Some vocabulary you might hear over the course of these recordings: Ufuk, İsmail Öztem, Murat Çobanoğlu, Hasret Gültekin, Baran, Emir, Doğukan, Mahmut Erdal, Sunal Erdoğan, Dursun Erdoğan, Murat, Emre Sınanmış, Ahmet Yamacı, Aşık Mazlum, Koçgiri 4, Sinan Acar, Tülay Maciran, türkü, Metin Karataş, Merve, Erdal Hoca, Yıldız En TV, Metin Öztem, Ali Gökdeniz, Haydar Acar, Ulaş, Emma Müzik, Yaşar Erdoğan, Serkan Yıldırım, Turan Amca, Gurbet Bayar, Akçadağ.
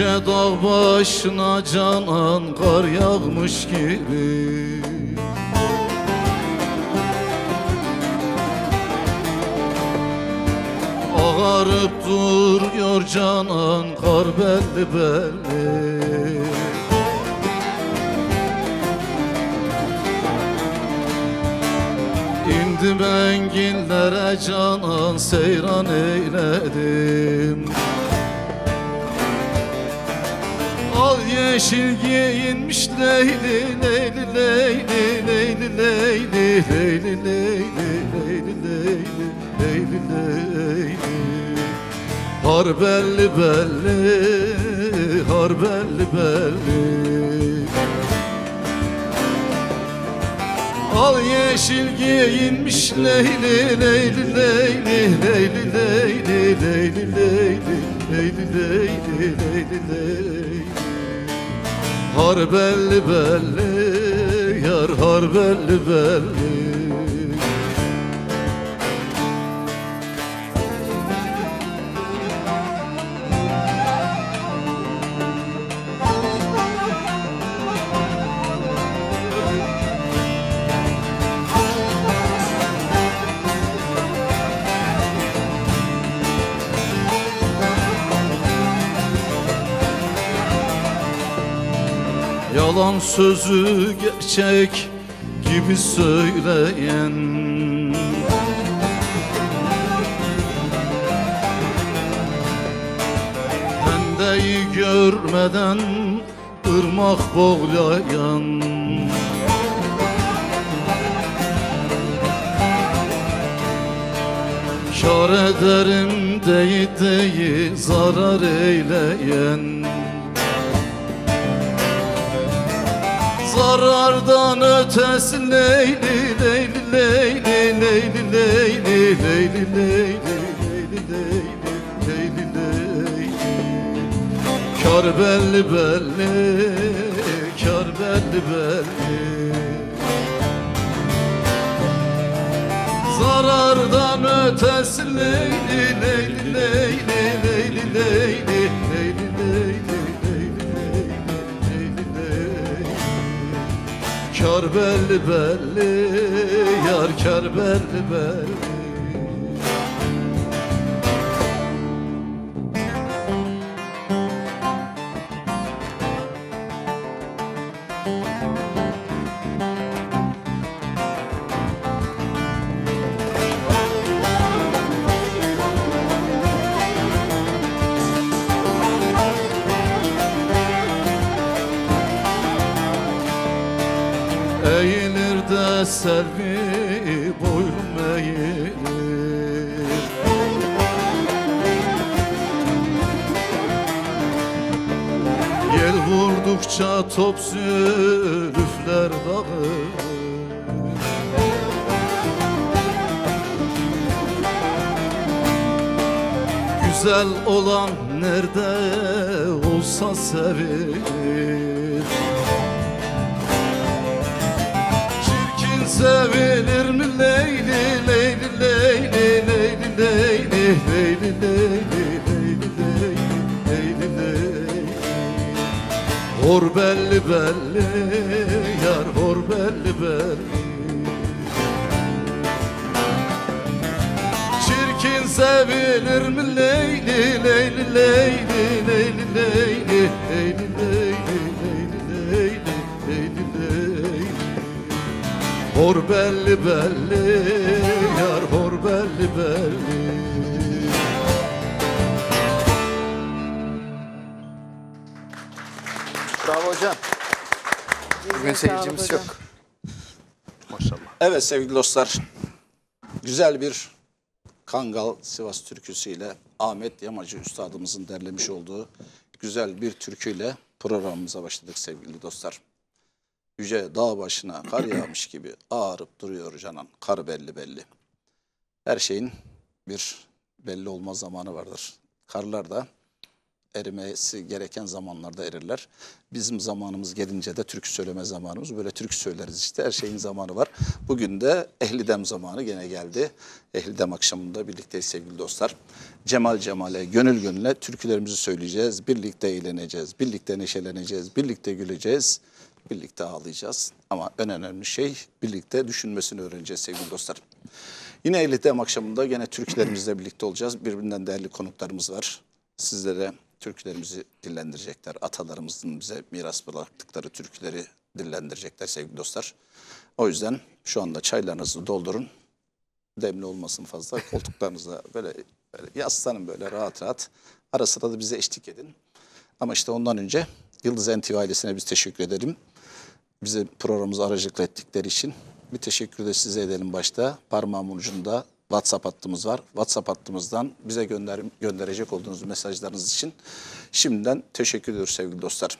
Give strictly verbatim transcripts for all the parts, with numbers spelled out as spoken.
yüce dağ başına canan kar yağmış gibi. Ağarıp duruyor canan kar belli belli. İndim enginlere canan seyran eyledim. Al yeşil giyinmiş Leyli, Leyli, Leyli, Leyli, Leyli, Leyli, Leyli, Leyli, Leyli, Leyli, Leyli. Har belli belli, har belli belli. Al yeşil giyinmiş Leyli, Leyli, Leyli, Leyli, Leyli, Leyli, Leyli, Leyli, Leyli, Leyli, Leyli. Har belli belli, yar har belli belli. Yalan sözü gerçek gibi söyleyen, hendeyi görmeden ırmak boğlayan, kâr ederim deyi deyi zarar eyleyen, zarardan ötesi Leyli, Leyli, Leyli, Leyli, Leyli, Leyli, Leyli, Leyli, Leyli. Kar belli belli, kar belli belli. Zarardan ötesi Leyli, Leyli, Leyli, Leyli, Leyli, Leyli. Kar belli belli, yar kar belli belli. Selvi boylum eğilir, yel vurdukça top zülüfler dağılır. Güzel olan nerede olsa sevilir, sevilir mi Leyli, Leyli, Leyli, Leyli, Leyli, Leyli, Leyli, Leyli, Leyli. Hor belli belli, yar hor belli belli. Çirkin sevilir mi Leyli, Leyli, Leyli, Leyli, Leyli, Leyli, Leyli. Hor belli belli, yar hor belli belli. Bravo hocam. Bugün seyircimiz yok. Maşallah. Evet sevgili dostlar, güzel bir Kangal Sivas türküsüyle, Ahmet Yamacı üstadımızın derlemiş olduğu güzel bir türküyle programımıza başladık sevgili dostlar. Yüce dağ başına kar yağmış gibi ağarıp duruyor canan, kar belli belli. Her şeyin bir belli olmaz zamanı vardır. Karlar da erimesi gereken zamanlarda erirler. Bizim zamanımız gelince de türkü söyleme zamanımız. Böyle türkü söyleriz işte, her şeyin zamanı var. Bugün de Ehl-i Dem zamanı gene geldi. Ehl-i Dem akşamında birlikteyiz sevgili dostlar. Cemal Cemal'e, gönül gönüle türkülerimizi söyleyeceğiz. Birlikte eğleneceğiz, birlikte neşeleneceğiz, birlikte güleceğiz, birlikte ağlayacağız. Ama en önemli şey birlikte düşünmesini öğreneceğiz sevgili dostlar. Yine Ehl-i Dem akşamında gene türkülerimizle birlikte olacağız. Birbirinden değerli konuklarımız var. Sizlere türkülerimizi dillendirecekler. Atalarımızın bize miras bıraktıkları türküleri dillendirecekler sevgili dostlar. O yüzden şu anda çaylarınızı doldurun. Demli olmasın fazla. Koltuklarınıza böyle, böyle yaslanın böyle rahat rahat. Ara sırada da bize eşlik edin. Ama işte ondan önce Yıldız En T V ailesine biz teşekkür edelim. Bize programımızı aracılık ettikleri için bir teşekkür de size edelim başta. Parmağımın ucunda WhatsApp hattımız var. WhatsApp hattımızdan bize gönder gönderecek olduğunuz mesajlarınız için şimdiden teşekkür ediyoruz sevgili dostlar.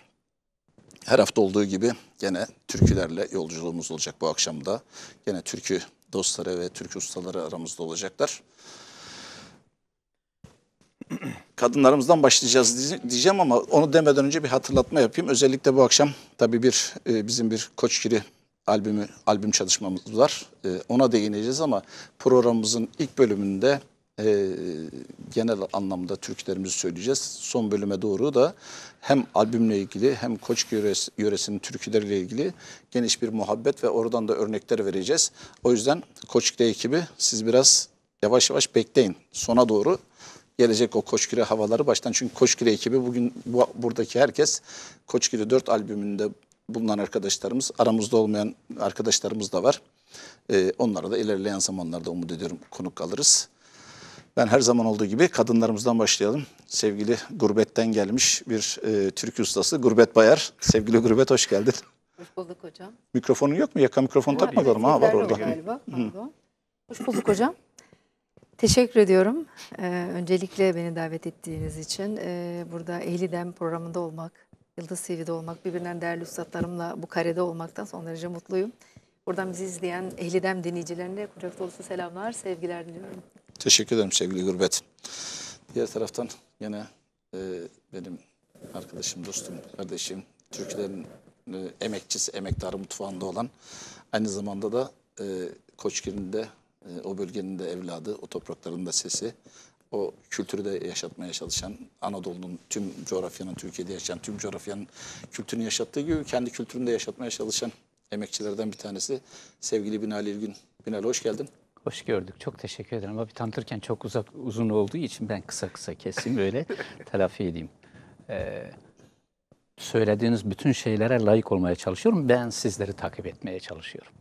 Her hafta olduğu gibi gene türkülerle yolculuğumuz olacak bu akşamda. Gene türkü dostları ve türkü ustaları aramızda olacaklar. Kadınlarımızdan başlayacağız diyeceğim ama onu demeden önce bir hatırlatma yapayım. Özellikle bu akşam tabii bir bizim bir Koçgiri albümü, albüm çalışmamız var. Ee, ona değineceğiz ama programımızın ilk bölümünde e, genel anlamda türkülerimizi söyleyeceğiz. Son bölüme doğru da hem albümle ilgili hem Koçgiri yöresinin türküleriyle ilgili geniş bir muhabbet ve oradan da örnekler vereceğiz. O yüzden Koçgiri ekibi siz biraz yavaş yavaş bekleyin. Sona doğru gelecek o Koçgiri havaları baştan. Çünkü Koçgiri ekibi bugün bu, buradaki herkes Koçgiri dört albümünde bulunan arkadaşlarımız, aramızda olmayan arkadaşlarımız da var. Ee, onlara da ilerleyen zamanlarda umut ediyorum konuk alırız. Ben her zaman olduğu gibi kadınlarımızdan başlayalım. Sevgili Gurbet'ten gelmiş bir e, türkü ustası Gurbet Bayar. Sevgili Gurbet hoş geldin. Hoş bulduk hocam. Mikrofonun yok mu? Yaka mikrofon takmadılar mı? Ha, var orada. Galiba. Hoş bulduk hocam. Teşekkür ediyorum. Ee, öncelikle beni davet ettiğiniz için ee, burada Ehl-i Dem programında olmak, Yıldız T V'de olmak, birbirinden değerli üstadlarımla bu karede olmaktan son derece mutluyum. Buradan bizi izleyen Ehl-i Dem dinleyicilerine kucak dolusu selamlar, sevgiler diliyorum. Teşekkür ederim sevgili Gurbet. Diğer taraftan yine e, benim arkadaşım, dostum, kardeşim, Türklerin e, emekçisi, emektarı mutfağında olan, aynı zamanda da e, Koçgiri'nin de, e, o bölgenin de evladı, o toprakların da sesi, o kültürü de yaşatmaya çalışan, Anadolu'nun tüm coğrafyanın, Türkiye'de yaşayan tüm coğrafyanın kültürünü yaşattığı gibi kendi kültürünü de yaşatmaya çalışan emekçilerden bir tanesi sevgili Binali Ergün. Binali hoş geldin. Hoş gördük. Çok teşekkür ederim. Abi tanıtırken çok uzak, uzun olduğu için ben kısa kısa keseyim böyle telafi edeyim. Ee, söylediğiniz bütün şeylere layık olmaya çalışıyorum. Ben sizleri takip etmeye çalışıyorum.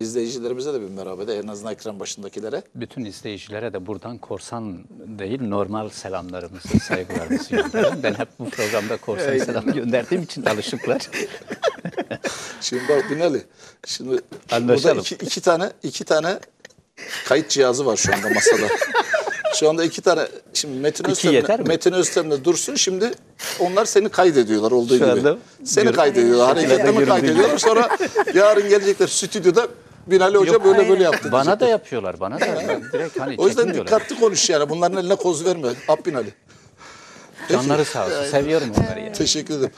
İzleyicilerimize de bir merhaba de, en azından ekran başındakilere. Bütün izleyicilere de buradan korsan değil, normal selamlarımızı, saygılarımızı gönderirim. Ben hep bu programda korsan selam gönderdiğim için alışıklar. Şimdi bak Binali, şimdi burada iki, iki tane iki tane kayıt cihazı var şu anda masada. Şu anda iki tane, şimdi Metin Öztem'le Metin Öztem'le Dursun, şimdi onlar seni kaydediyorlar olduğu şu gibi. Seni yürü, kaydediyorlar, hareketlerimi kaydediyorlar. Sonra yarın gelecekler stüdyoda, Binali Hoca yok, böyle hayır, böyle yaptı. Bana diyecekler. Da yapıyorlar, bana da yapıyorlar. Direkt hani o yüzden dikkatli konuş yani, bunların eline koz verme. Ab Binali. Canları sağ olsun, seviyorum onları yani. Teşekkür ederim.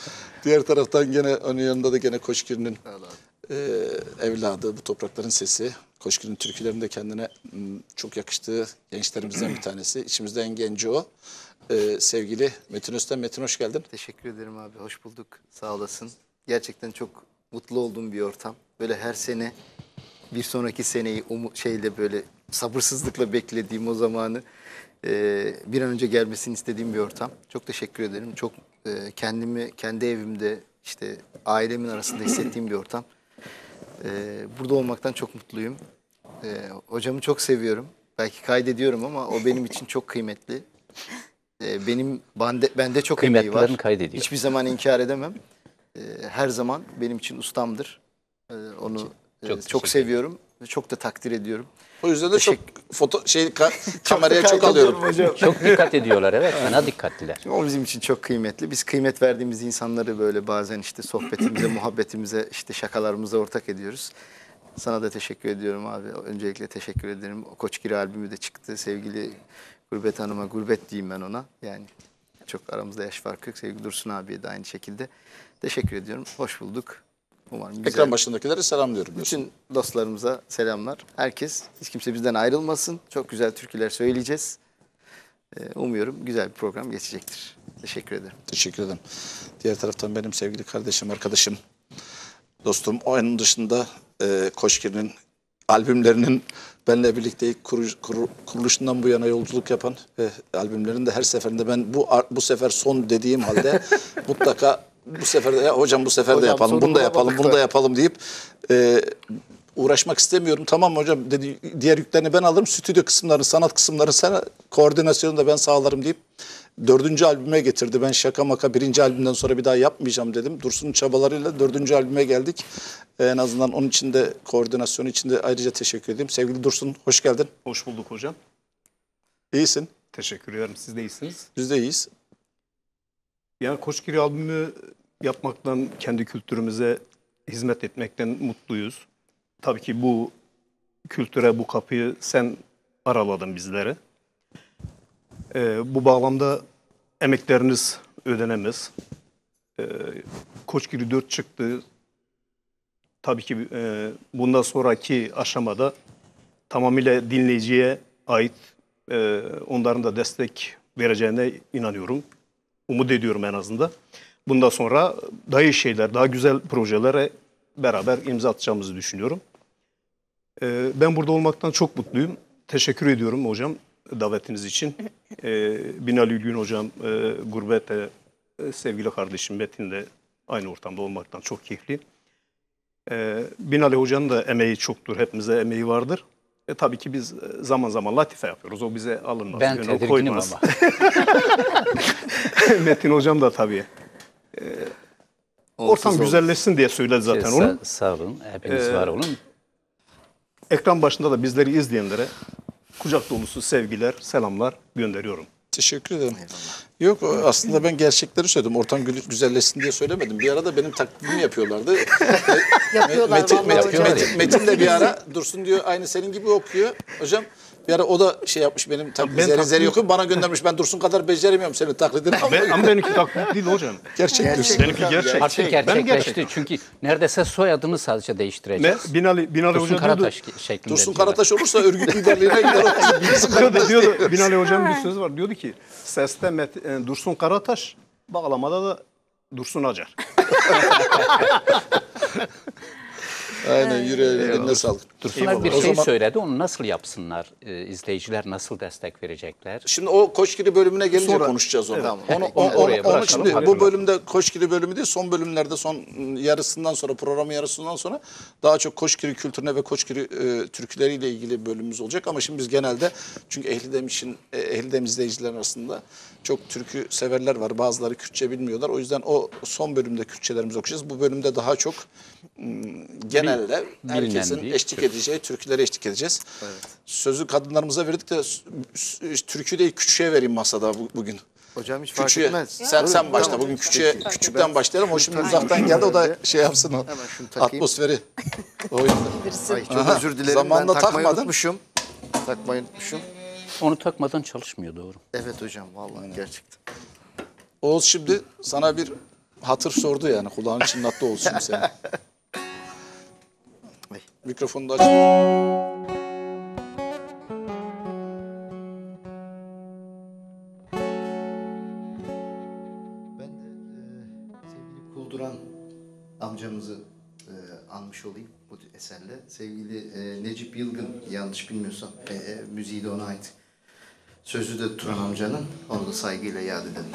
Diğer taraftan gene onun yanında da gene Koçgiri'nin e, evladı, bu toprakların sesi. Koçgiri'nin türkülerinde kendine çok yakıştığı gençlerimizden bir tanesi. İçimizde en genci o. Ee, sevgili Metin Öztem. Metin hoş geldin. Teşekkür ederim abi. Hoş bulduk. Sağ olasın. Gerçekten çok mutlu olduğum bir ortam. Böyle her sene bir sonraki seneyi umu, şeyle böyle sabırsızlıkla beklediğim o zamanı e, bir an önce gelmesini istediğim bir ortam. Çok teşekkür ederim. Çok e, kendimi kendi evimde işte ailemin arasında hissettiğim bir ortam. E, burada olmaktan çok mutluyum. E, hocamı çok seviyorum. Belki kaydediyorum ama o benim için çok kıymetli. Benim bende, bende çok emeği var. Kaydediyor. Hiçbir zaman inkar edemem. Her zaman benim için ustamdır. Onu çok, çok seviyorum. Çok da takdir ediyorum. O yüzden de Teşek... çok foto şey ka kameraya çok alıyorum. Çok dikkat ediyorlar, evet. Bana dikkatliler. O bizim için çok kıymetli. Biz kıymet verdiğimiz insanları böyle bazen işte sohbetimize, muhabbetimize, işte şakalarımıza ortak ediyoruz. Sana da teşekkür ediyorum abi. Öncelikle teşekkür ederim. O Koçgiri albümü de çıktı sevgili Gurbet Hanım'a, Gurbet diyeyim ben ona yani. Çok aramızda yaş farkı yok. Sevgili Dursun abiye de aynı şekilde teşekkür ediyorum. Hoş bulduk. Umarım güzel. Ekran başındakilere selam diyorum. Bütün dostlarımıza selamlar. Herkes, hiç kimse bizden ayrılmasın. Çok güzel türküler söyleyeceğiz. Umuyorum güzel bir program geçecektir. Teşekkür ederim. Teşekkür ederim. Diğer taraftan benim sevgili kardeşim, arkadaşım, dostum. Onun dışında e, Koçgiri'nin albümlerinin benimle birlikte ilk kuruş, kur, kuruluşundan bu yana yolculuk yapan ve albümlerin de her seferinde ben bu bu sefer son dediğim halde mutlaka bu sefer de ya hocam bu sefer hocam, de yapalım, bunu da yapalım, bunu da yapalım deyip e, uğraşmak istemiyorum. Tamam hocam dedi, diğer yüklerini ben alırım, stüdyo kısımlarını, sanat kısımlarını, sana koordinasyonu da ben sağlarım deyip dördüncü albüme getirdi. Ben şaka maka birinci albümden sonra bir daha yapmayacağım dedim. Dursun'un çabalarıyla dördüncü albüme geldik. Ee, en azından onun için de, koordinasyonu için de ayrıca teşekkür edeyim. Sevgili Dursun, hoş geldin. Hoş bulduk hocam. İyisin. Teşekkür ederim. Siz de iyisiniz. Biz de iyiyiz. Yani Koçgiri albümü yapmaktan, kendi kültürümüze hizmet etmekten mutluyuz. Tabii ki bu kültüre, bu kapıyı sen araladın bizlere. Ee, bu bağlamda emekleriniz ödenemez. Ee, Koçgiri dört çıktı. Tabii ki e, bundan sonraki aşamada tamamıyla dinleyiciye ait, e, onların da destek vereceğine inanıyorum. Umut ediyorum en azından. Bundan sonra daha iyi şeyler, daha güzel projelere beraber imza atacağımızı düşünüyorum. Ee, ben burada olmaktan çok mutluyum. Teşekkür ediyorum hocam davetiniz için. Ee, Binali Ergün hocam, e, Gurbet'e, e, sevgili kardeşim Metin'le aynı ortamda olmaktan çok keyifli. Ee, Binali hocanın da emeği çoktur, hepimize emeği vardır. E, tabii ki biz zaman zaman latife yapıyoruz, o bize alınmaz. Ben tedirginim ama. Metin hocam da tabii. Ee, ortam güzelleşsin diye söyledi zaten şey, onu. Sağ, sağ olun, hepiniz ee, var olun. Ekran başında da bizleri izleyenlere kucak dolusu sevgiler, selamlar gönderiyorum. Teşekkür ederim. Eyvallah. Yok, aslında ben gerçekleri söyledim. Ortam güzelleşsin diye söylemedim. Bir arada benim taklidimi yapıyorlardı. Yapıyorlar Metin, Metin, Metin, Metin de bir ara Dursun diyor, aynı senin gibi okuyor. Hocam bir ara o da şey yapmış, benim taklidleri okuyor. Bana göndermiş, ben Dursun kadar beceremiyorum senin taklidini. Ben, ama benimki taklit değil hocam. Gerçek, gerçek Dursun. Benimki gerçek. Artık gerçekleşti. Çünkü neredeyse soyadını sadece değiştireceğiz. Ne? Binali, Binali Dursun Karataş şeklinde. Dursun Karataş olursa örgüt liderliğine gider. Binali hocam bir söz var. Diyordu ki seste Metin, Dursun Karataş, bağlamada da Dursun Acar. Aynen, yüreğine sağlık. Dursun abi bir şey zaman... söyledi, onu nasıl yapsınlar, e, izleyiciler nasıl destek verecekler? Şimdi o Koçgiri bölümüne gelince sonra konuşacağız onu. Evet, onu, onu, onu, onu şimdi, bu bölümde Koçgiri bölümü değil, son bölümlerde, son yarısından sonra, programın yarısından sonra daha çok Koçgiri kültürüne ve Koçgiri e, türküleriyle ilgili bölümümüz olacak. Ama şimdi biz genelde, çünkü Ehl-i Dem için, Ehl-i Dem izleyiciler arasında çok türkü severler var, bazıları Kürtçe bilmiyorlar. O yüzden o son bölümde Kürtçelerimizi okuyacağız. Bu bölümde daha çok genelde herkesin Bilinen eşlik ettiği türkülere eşlik edeceğiz. Evet. Sözü kadınlarımıza verdik de türkü değil küçüğe vereyim masada bu, bugün. Hocam hiç fark küçüğe. etmez. Sen, ya, sen başla bugün küçüğe, küçükten, küçükten başlayalım. O şimdi uzaktan geldi, o da şey yapsın o atmosferi. Ay, çok aha, özür dilerim. Zamanında ben takmayı unutmuşum. Takmayı unutmuşum. Onu takmadan çalışmıyor, doğru. Evet hocam, vallahi aynen, gerçekten. Oğuz şimdi sana bir hatır sordu yani, kulağın çınlattı Oğuz şimdi seni. Mikrofonu da aç. Ben de e, sevgili Kulduran amcamızı e, anmış olayım bu eserle. Sevgili e, Necip Yılgın, yanlış bilmiyorsam e, e, müziği de ona ait. Sözü de Turan amcanın, onu da saygıyla yad edelim.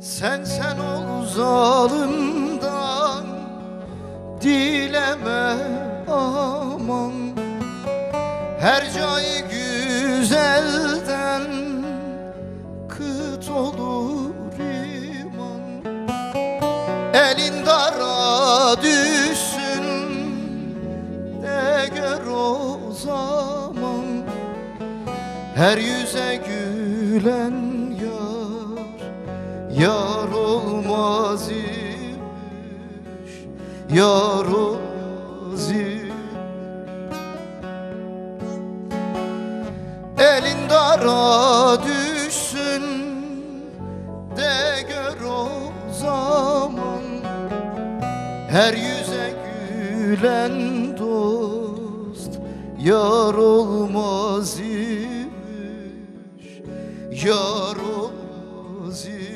Sen sen ol zalımdan dileme aman. Her cayı güzelden kıt olur iman. Elin dara düşsün de gör o zaman. Her yüze gülen yar olmaz imiş, yar olmaz imiş. Elin dara düşsün de gör o zaman. Her yüze gülen dost yar olmaz imiş, yar olmaz imiş.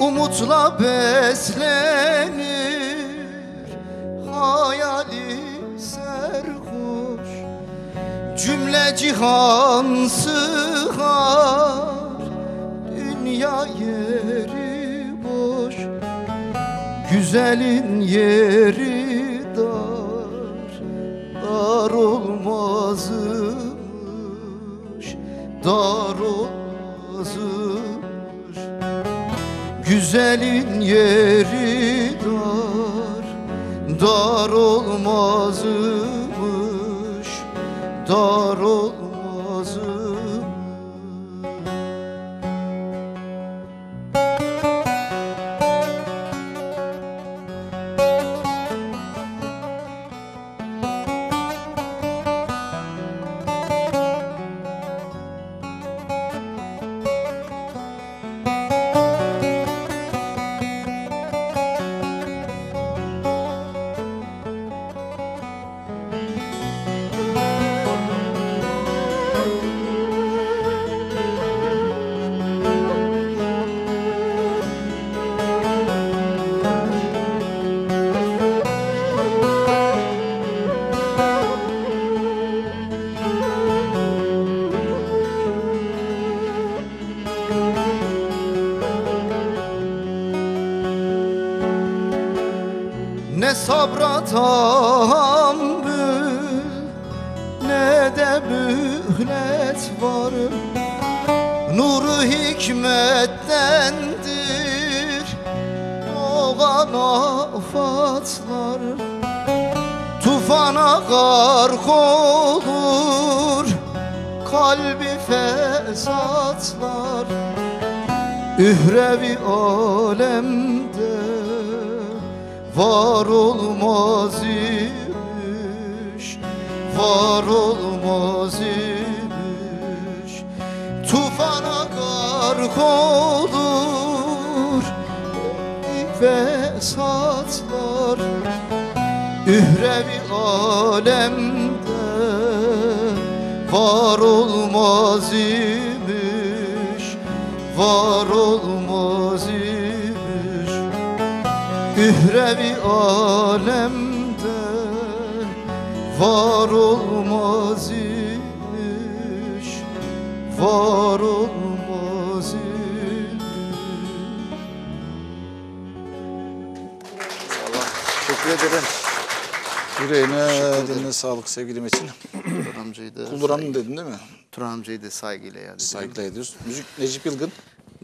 Umutla beslenir hayali serhoş. Cümle cihan sığar, dünya yeri boş. Güzelin yeri dar, dar olmazmış, dar olmazmış. Güzelin yeri dar, dar olmazmış, dar olmazmış. Sabra tahammül, ne de mühlet var. Nuru hikmettendir doğan afatlar. Tufana gark olur kalbi fesatlar. Ührevi alemde var olmaz imiş, var olmaz imiş. Tufana gark olur fesatlar. Ührevi alemde var olmaz imiş, var olmaz imiş. Ührevi alemde var olmaz imiş, var olmaz imiş. Teşekkür ederim. Yüreğine, diline sağlık sevgili Metin. Kulduran mı dedin değil mi? Turan Amca'yı da saygıyla ya. Saygıyla ediyoruz. Müzik Necip Yılgın.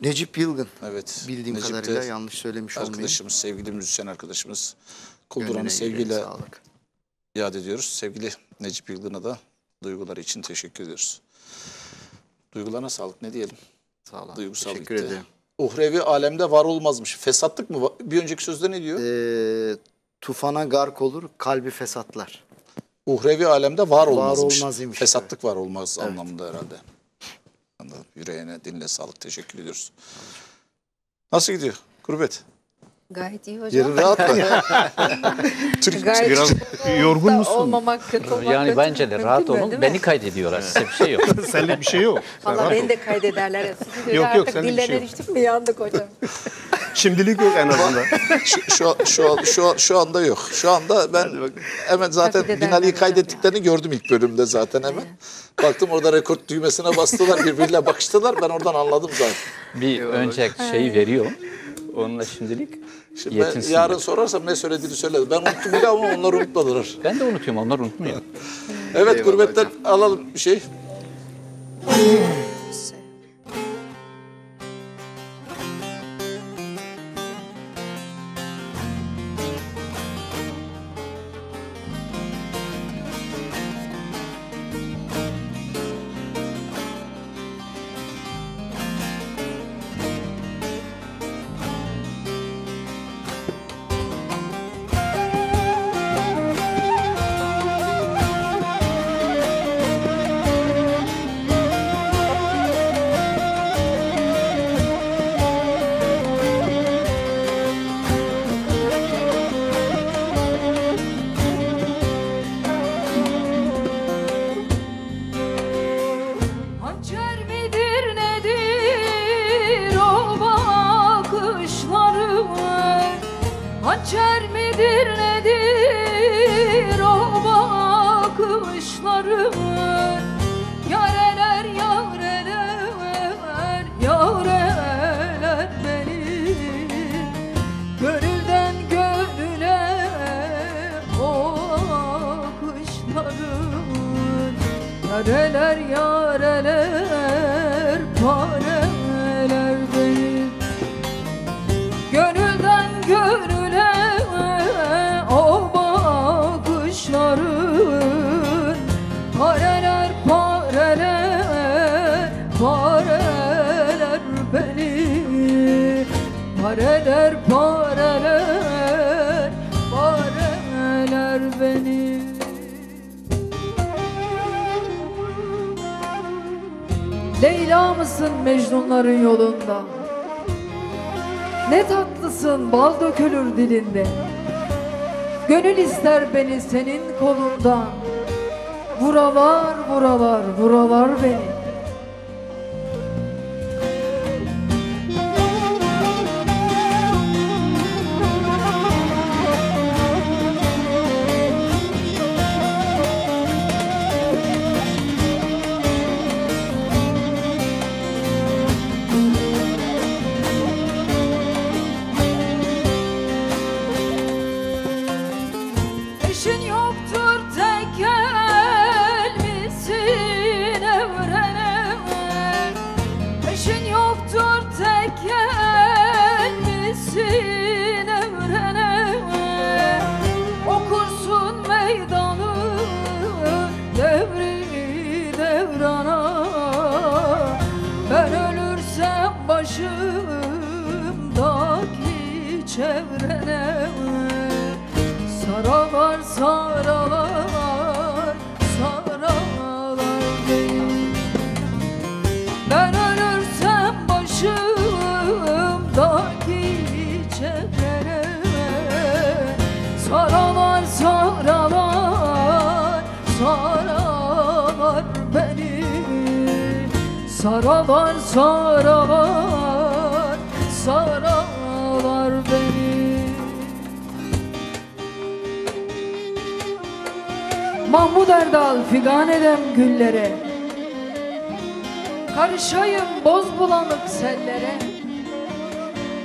Necip Yılgın. Evet. Bildiğim Necip kadarıyla yanlış söylemiş olmayayım. Arkadaşımız, sevgili müzisyen arkadaşımız. Kulduran'ı sevgiyle iade ediyoruz. Sevgili Necip Yılgın'a da duyguları için teşekkür ediyoruz. Duygularına sağlık, ne diyelim. Sağ olun. Duygusal teşekkür gitti. Ederim. Uhrevi alemde var olmazmış. Fesatlık mı? Bir önceki sözde ne diyor? Ee, tufana gark olur, kalbi fesatlar. Uhrevi alemde var olmazmış. Var olmaz Fesatlık evet. var olmaz evet. anlamında herhalde. Anladım. Yüreğine, dinle sağlık. Teşekkür ediyoruz. Nasıl gidiyor Gurbet? Gayet iyi hocam. Yerin rahat mı? Gayet biraz yorgun musun? Olmamak kötü olmak yani kötü. Bence de rahat olun. Beni kaydediyorlar. Size bir şey yok. Seninle bir şey yok. Valla beni de kaydederler. Sizi yok yok. Seninle bir şey yok. Dillerine mi yandık hocam? Şimdilik yok en azından. şu, şu, şu, şu, şu anda yok. Şu anda ben hemen zaten Binali'yi kaydettiklerini ya. gördüm ilk bölümde zaten hemen. Baktım orada rekord düğmesine bastılar. Birbiriyle bakıştılar. Ben oradan anladım zaten. Bir önce şeyi veriyor. Onunla şimdilik Şimdi ben yarın sorarsam ne söylediğini söyledi. Ben unuttum bile ama onlar unutmadılar. Ben de unutuyorum, onlar unutmuyor. Evet, gurbetten alalım bir şey. Mecnunların yolunda ne tatlısın, bal dökülür dilinde. Gönül ister beni senin kolundan, vuralar vuralar vuralar beni. Saralar, saralar, saralar beni. Mahmut Erdal, figan edem güllere, karışayım boz bulanık sellere,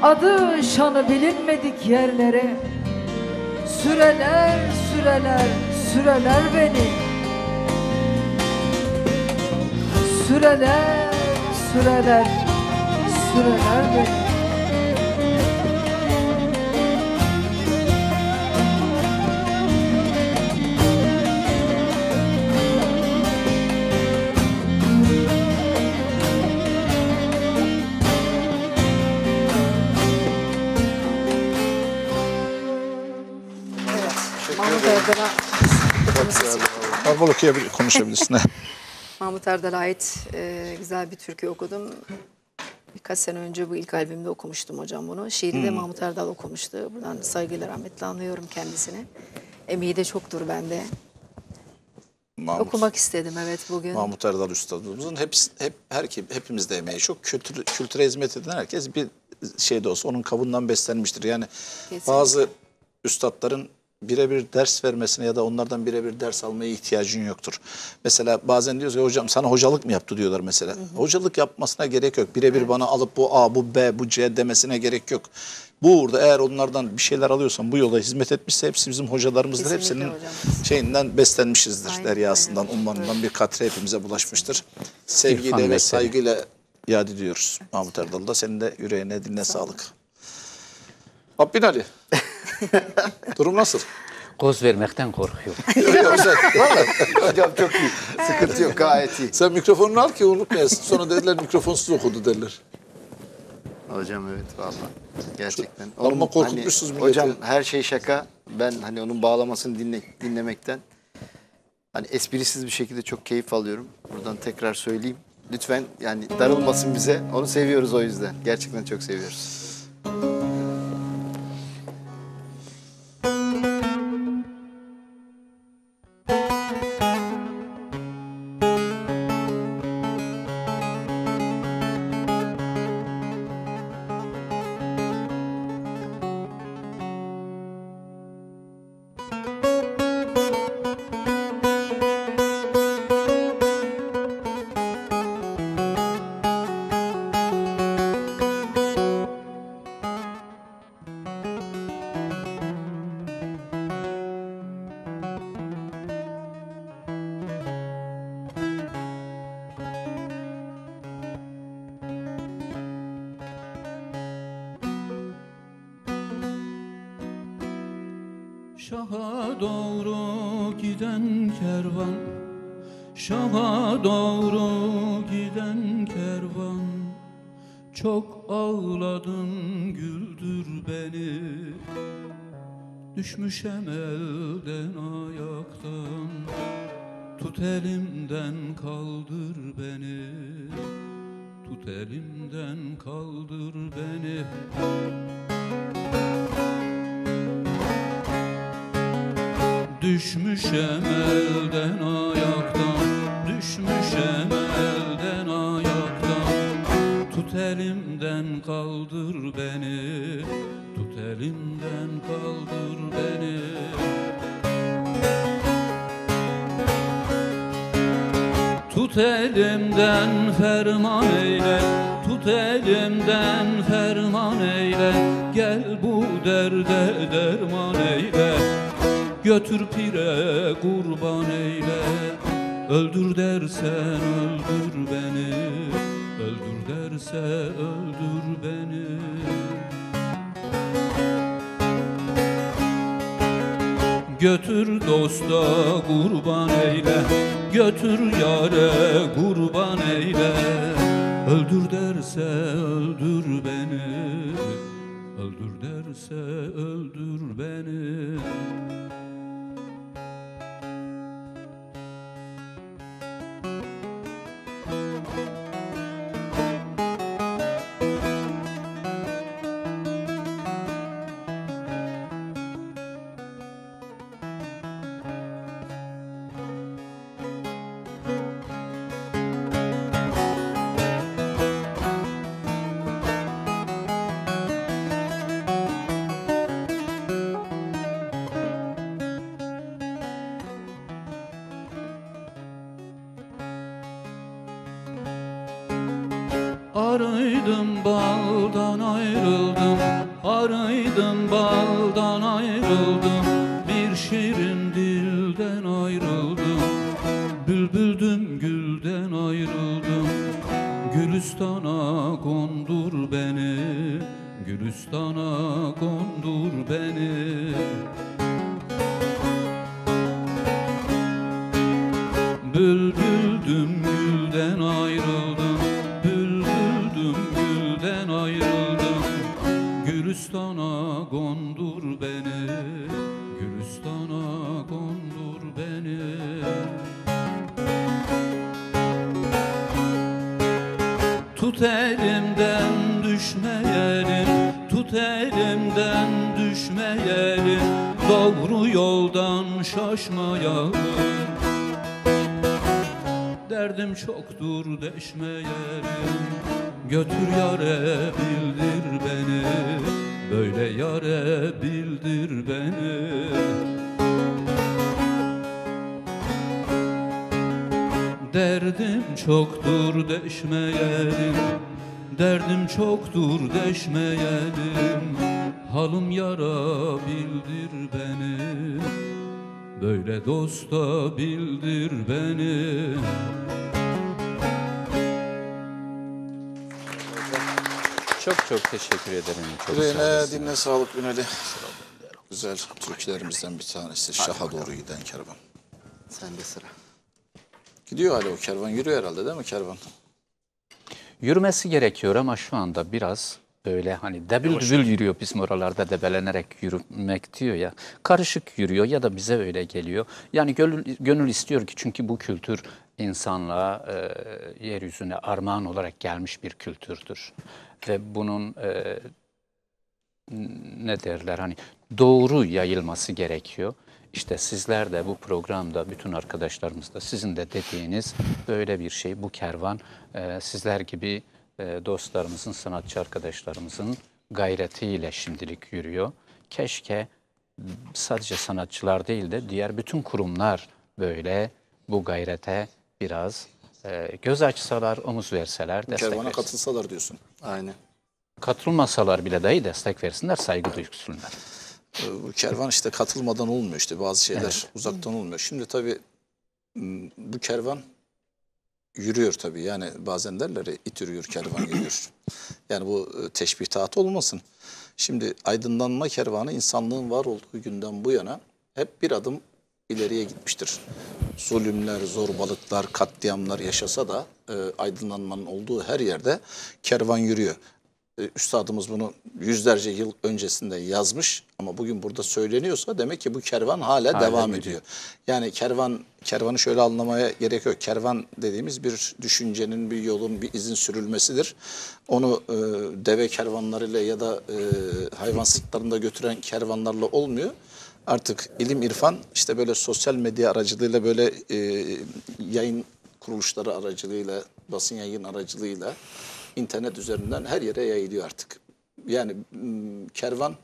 adı şanı bilinmedik yerlere, süreler, süreler, süreler beni. Süreler, süreler, süreler beni. Erdal'a... Erdal okuyabilir, konuşabilirsin. Mahmut Erdal'a ait e, güzel bir türkü okudum. Birkaç sene önce bu ilk albümde okumuştum hocam bunu. Şiiri de hmm. Mahmut Erdal okumuştu. Buradan saygıyla rahmetle anlıyorum kendisini. Emeği de çoktur bende. Mahmut. Okumak istedim evet bugün. Mahmut Erdal Üstadımızın hep, hep, her, hepimizde emeği çok. Kültür, kültüre hizmet eden herkes bir şey de olsa onun kabından beslenmiştir. Yani kesinlikle. Bazı üstadların birebir ders vermesine ya da onlardan birebir ders almaya ihtiyacın yoktur. Mesela bazen diyoruz ya hocam sana hocalık mı yaptı diyorlar mesela. Hı hı. Hocalık yapmasına gerek yok. Birebir evet. Bana alıp bu A, bu B, bu C demesine gerek yok. Bu uğurda eğer onlardan bir şeyler alıyorsan bu yola hizmet etmişse hepsi bizim hocalarımızdır. Kesinlikle hepsinin hocamız. Şeyinden beslenmişizdir. Aynen, deryasından, evet. Ummanından bir katre hepimize bulaşmıştır. Sevgiyle İrfan ve saygıyla yad ediyoruz. Evet. Mahmut Erdal'da senin de yüreğine diline sağ sağlık. Abi Binali. Durum nasıl? Koz vermekten korkuyorum. Hocam çok iyi. Sıkıntı yok, gayet iyi. Sen mikrofonunu al ki unutmayasın. Sonra dediler mikrofonsuz okudu derler. Hocam evet vallahi gerçekten. Ama korkutmuşsunuz hani, hocam her şey şaka. Ben hani onun bağlamasını dinle, dinlemekten hani esprisiz bir şekilde çok keyif alıyorum. Buradan tekrar söyleyeyim. Lütfen yani darılmasın bize. Onu seviyoruz o yüzden. Gerçekten çok seviyoruz. Şaha doğru giden kervan, şaha doğru giden kervan. Çok ağladın güldür beni, düşmüşem elden ayaktan. Tut elimden kaldır beni, tut elimden kaldır beni. Düşmüşem elden ayaktan, düşmüşem elden ayaktan. Tut elimden kaldır beni, tut elimden kaldır beni. Tut elimden ferman eyle, tut elimden ferman eyle. Gel bu derde derman eyle. Götür pire kurban eyle, öldür dersen öldür beni, öldür derse öldür beni. Götür dosta kurban eyle, götür yare kurban eyle, öldür derse öldür beni, öldür derse öldür beni. Gülistan'a kondur beni, Gülistan'a kondur beni. Tut elimden düşmeyelim, tut elimden düşmeyelim, doğru yoldan şaşmayalım. Derdim çoktur deşmeyelim, götür yâre bildir beni, böyle yâre bildir beni. Derdim çoktur deşmeyelim, derdim çoktur deşmeyelim, halım yâra bildir beni, böyle dosta bildir beni. Çok çok teşekkür ederim. Yüreğine, dinle sağlık Binali. Güzel türkülerimizden bir tanesi. Şaha doğru giden kervan. Sende sıra. Gidiyor hala o kervan. Yürüyor herhalde değil mi kervan? Yürümesi gerekiyor ama şu anda biraz böyle hani debil dübül yürüyor. Bizim oralarda debelenerek yürümek diyor ya. Karışık yürüyor ya da bize öyle geliyor. Yani gönül, gönül istiyor ki çünkü bu kültür insanlığa, e, yeryüzüne armağan olarak gelmiş bir kültürdür. Ve bunun e, ne derler hani doğru yayılması gerekiyor. İşte sizler de bu programda, bütün arkadaşlarımız da sizin de dediğiniz böyle bir şey. Bu kervan e, sizler gibi e, dostlarımızın, sanatçı arkadaşlarımızın gayretiyle şimdilik yürüyor. Keşke sadece sanatçılar değil de diğer bütün kurumlar böyle bu gayrete biraz göz açsalar, omuz verseler, destek Kervana versin. Katılsalar diyorsun. Aynen. Katılmasalar bile dahi destek versinler, saygı duysunlar. Bu kervan işte katılmadan olmuyor işte bazı şeyler, evet. Uzaktan olmuyor. Şimdi tabii bu kervan yürüyor tabii yani bazen derler it yürüyor kervan geliyor. Yani bu teşbih tahtı olmasın. Şimdi aydınlanma kervanı insanlığın var olduğu günden bu yana hep bir adım ileriye gitmiştir. Zulümler, zorbalıklar, katliamlar yaşasa da e, aydınlanmanın olduğu her yerde kervan yürüyor. E, üstadımız bunu yüzlerce yıl öncesinde yazmış ama bugün burada söyleniyorsa demek ki bu kervan hala, hala devam ediyor. ediyor. Yani kervan, kervanı şöyle anlamaya gerek yok. Kervan dediğimiz bir düşüncenin, bir yolun, bir izin sürülmesidir. Onu e, deve kervanlarıyla ya da e, hayvan sırtlarında götüren kervanlarla olmuyor. Artık ilim, irfan işte böyle sosyal medya aracılığıyla, böyle e, yayın kuruluşları aracılığıyla, basın yayın aracılığıyla internet üzerinden her yere yayılıyor artık. Yani kervan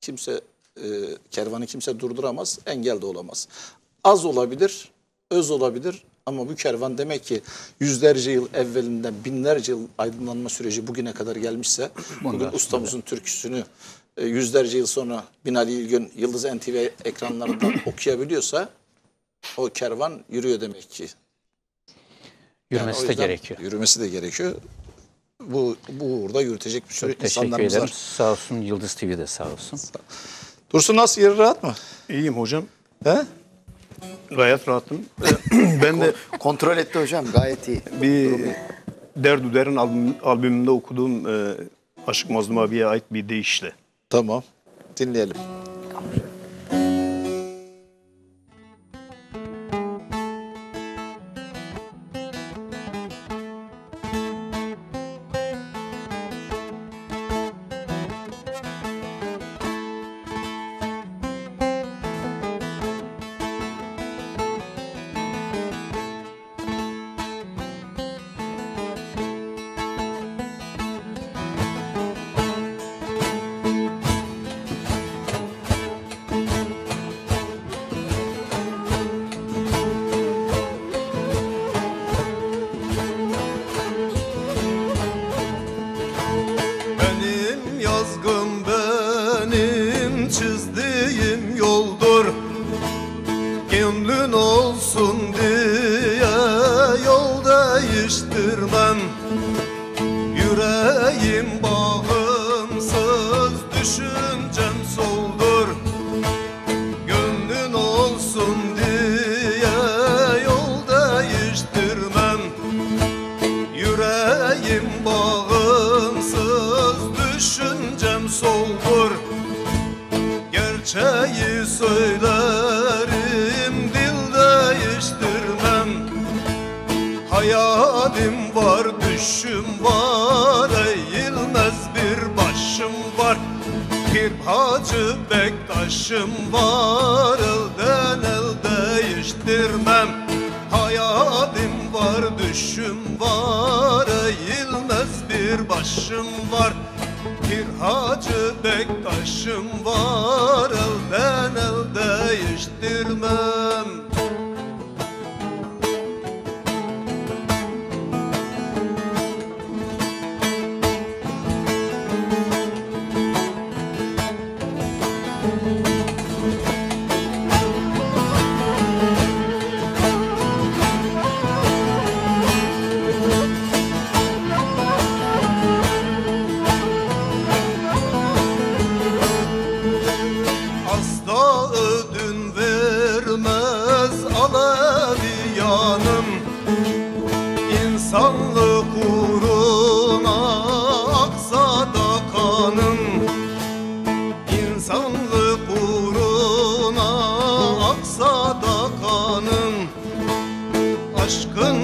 kimse, e, kervanı kimse durduramaz, engel de olamaz. Az olabilir, öz olabilir ama bu kervan demek ki yüzlerce yıl evvelinden binlerce yıl aydınlanma süreci bugüne kadar gelmişse, bugün ustamızın türküsünü yüzlerce yıl sonra Binali Ergün Yıldız En T V ekranlarından okuyabiliyorsa o kervan yürüyor demek ki. Yürümesi yani de gerekiyor. Yürümesi de gerekiyor. Bu, bu burada yürütecek bir sürü insanlarımız var. Sağ olsun Yıldız T V'de sağ olsun. Dursun nasıl, yeri rahat mı? İyiyim hocam. He? Gayet rahatım. Ben de kontrol etti hocam, gayet iyi. Bir Derdu Derin albüm, albümünde okuduğum e, Aşık Mazlum abiye ait bir deyişle. Tamam, dinleyelim. Bağımsız düşüncem soğuk. doldur, gerçeği söylerim, dil değiştirmem. Hayalim var, düşüm var, eğilmez bir başım var. Pir Hacı Bektaş'ım var, elden el değiştirmem. Hayalim var, düşüm var, eğilmez bir başım var. Pir Hacı Bektaş'ım var, elden el değiştirmem.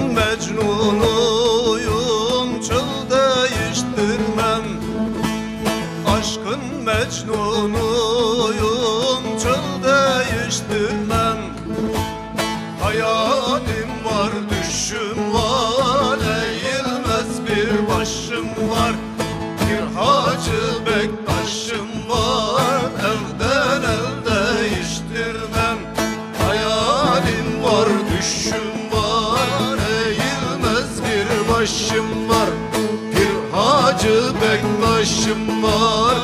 Mecnunuyum, çıl değiştirmem. Hayalim var, düşüm var, eğilmez bir başım var. Bir Hacı Bektaş'ım var, evden el değiştirmem. Hayalim var, düşüm var, eğilmez bir başım var. Bir Hacı Bektaş'ım var,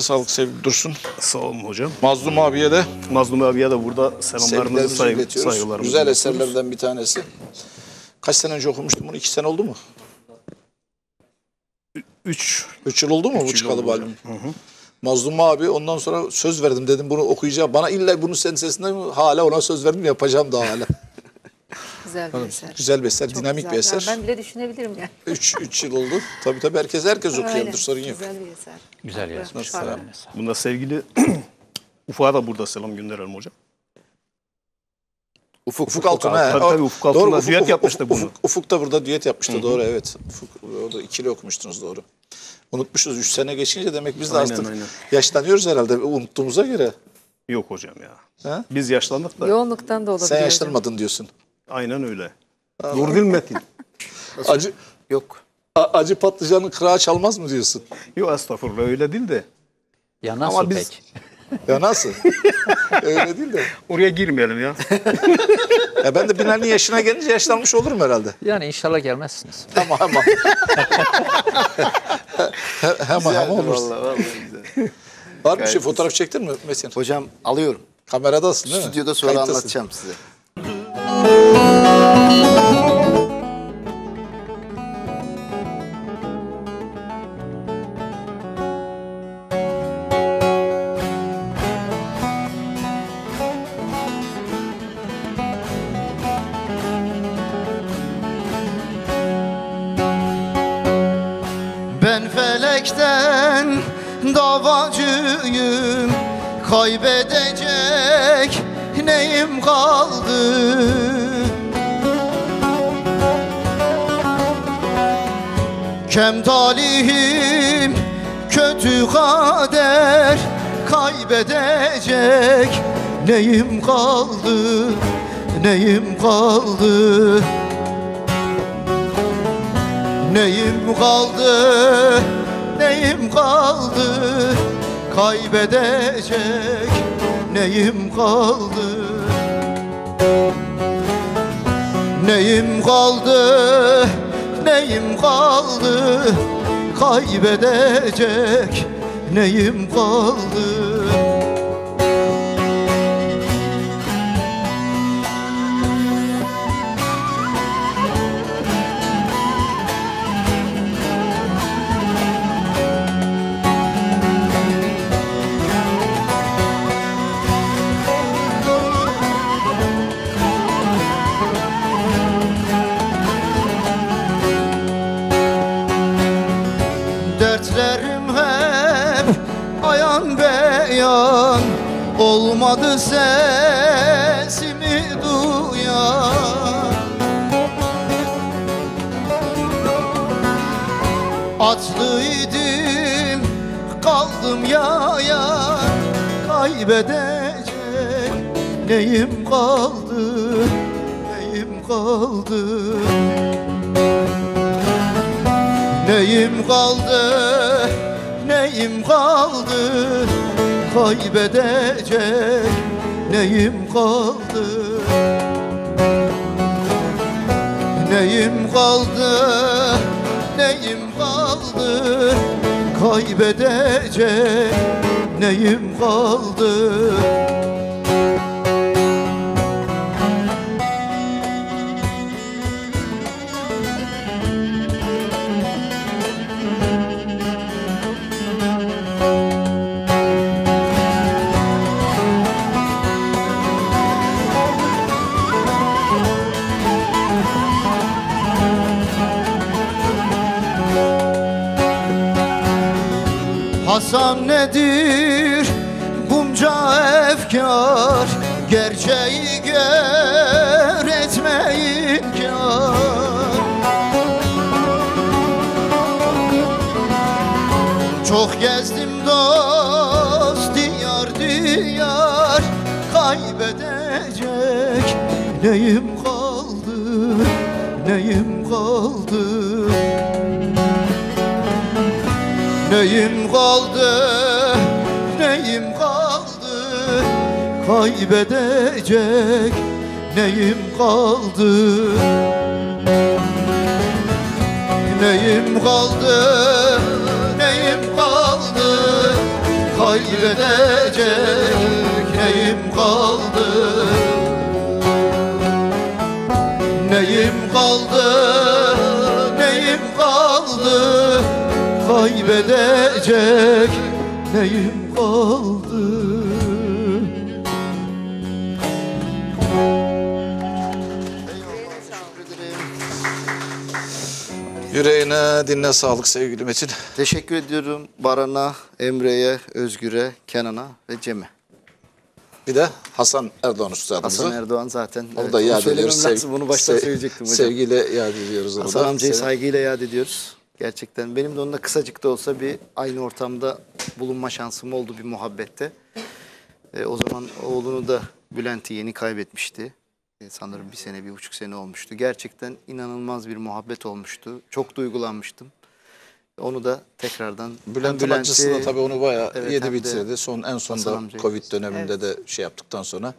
sağlık sevgili Dursun. Sağ olun hocam. Mazlum abiye de. Mazlum abiye de burada selamlarımızı, saygı, saygılarımızı. Güzel eserlerden bir tanesi. Kaç sene önce okumuştum bunu? İki sene oldu mu? Üç. Üç yıl oldu mu Üç bu çıkalı albüm? Mazlum abi ondan sonra söz verdim, dedim bunu okuyacağım. Bana illa bunun senin sesinden mi? Hala ona söz verdim, yapacağım daha hala. Güzel bir eser. Güzel bir eser, çok dinamik güzel bir eser. Ben bile düşünebilirim yani. Üç, üç yıl oldu. Tabii tabii herkes herkes okuyabilir, sorun yok. Güzel bir eser. Güzel bir eser. Bunda sevgili Ufuk'a da burada selam gönderelim hocam. Ufuk, Ufuk Altun'a. Tabii tabii Ufuk Altun'la düet yapmıştı bunu. Ufuk da burada düet yapmıştı, doğru evet. Ufuk orada ikili okumuştunuz, doğru. Unutmuşuz, üç sene geçince demek biz de artık yaşlanıyoruz herhalde unuttuğumuza göre. Yok hocam ya. Biz yaşlandık da. Yoğunluktan da olabilir. Sen yaşlanmadın diyorsun. Aynen öyle. Dur değil Metin. Acı yok. A, acı patlıcanın kırağı çalmaz mı diyorsun? Yok estağfurullah, öyle değil de. Ya nasıl ama biz... pek? Ya nasıl? Öyle değil de. Oraya girmeyelim ya. Ya ben de Binali'nin yaşına gelince yaşlanmış olurum herhalde. Yani inşallah gelmezsiniz. Tamam ama. Hemen hemen olursun. Vallahi, vallahi güzel. Var mı şey? Fotoğraf çektin mi Metin? Hocam alıyorum. Kameradasın değil mi? Stüdyoda sonra kayıttasın. Anlatacağım size. Ben felekten davacıyım, kaybedecek neyim kaldı? Kem talihim, kötü kader, kaybedecek neyim kaldı, neyim kaldı? Neyim kaldı, neyim kaldı, kaybedecek neyim kaldı? Neyim kaldı, neyim kaldı, kaybedecek neyim kaldı? Olmadı sesimi duyan, atlıydım kaldım yaya, kaybedecek neyim kaldı, neyim kaldı? Neyim kaldı, neyim kaldı, kaybedecek neyim kaldı? Neyim kaldı, neyim kaldı, kaybedecek neyim kaldı? Hasan nedir bunca efkar, gerçeği gör etme inkar. Çok gezdim dost diyar diyar, kaybedecek neyim kaldı, neyim kaldı? Neyim kaldı, neyim kaldı, kaybedecek neyim kaldı? Neyim kaldı, neyim kaldı, kaybedecek neyim kaldı? Neyim kaldı, kaybedecek neyim kaldı? Yüreğine, dinle sağlık sevgili Metin. Teşekkür ediyorum Baran'a, Emre'ye, Özgür'e, Kenan'a ve Cem'e. Bir de Hasan Erdoğan üstadımıza. Hasan Erdoğan zaten. Onu evet, da yad ediyoruz. Lazım, bunu başta sev söyleyecektim hocam. Sevgiyle yad ediyoruz. Onu Hasan da. amcayı Sev saygıyla yad ediyoruz. Gerçekten benim de onunla kısacık da olsa bir aynı ortamda bulunma şansım oldu bir muhabbette. E, o zaman oğlunu da Bülent'i yeni kaybetmişti. E, sanırım bir sene, bir buçuk sene olmuştu. Gerçekten inanılmaz bir muhabbet olmuştu. Çok duygulanmıştım. Onu da tekrardan... Bülent Bülent'i da tabii onu bayağı evet, yedi bitirdi. Son, en son da Covid döneminde evet. de şey yaptıktan sonra.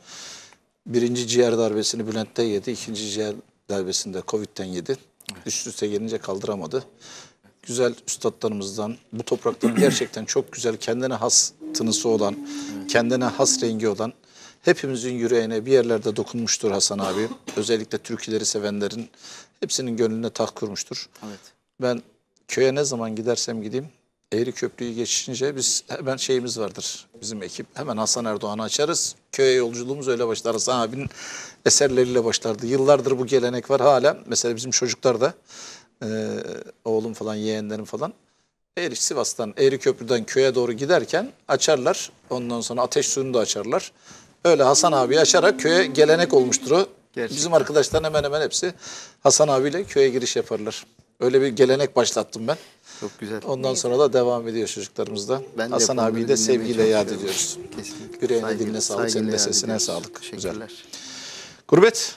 Birinci ciğer darbesini Bülent'te yedi. ikinci ciğer darbesini de Covid'den yedi. Evet. Üst üste gelince kaldıramadı. Güzel üstadlarımızdan, bu topraktan gerçekten çok güzel kendine has tınısı olan, evet, kendine has rengi olan, hepimizin yüreğine bir yerlerde dokunmuştur Hasan abi. Özellikle türküleri sevenlerin hepsinin gönlüne taht kurmuştur. Evet. Ben köye ne zaman gidersem gideyim, Eğri Köprü'yü geçince biz hemen şeyimiz vardır, bizim ekip hemen Hasan Erdoğan'ı açarız. Köye yolculuğumuz öyle başlar, Hasan abinin eserleriyle başlardı. Yıllardır bu gelenek var hala. Mesela bizim çocuklar da e, oğlum falan, yeğenlerim falan Eğri, Sivas'tan Eğri Köprü'den köye doğru giderken açarlar. Ondan sonra ateş suyunu da açarlar. Öyle Hasan abi açarak köye gelenek olmuştur o. Gerçekten. Bizim arkadaşların hemen hemen hepsi Hasan abiyle köye giriş yaparlar. Öyle bir gelenek başlattım ben. Çok güzel. Ondan sonra da devam ediyor çocuklarımızda. Ben Hasan de abiyi de sevgiyle yad ediyoruz. Kesinlikle. Yüreğine, saygıyla, diline sağlık, senin de sesine ediyoruz. Sağlık. Teşekkürler. Güzel. Gurbet,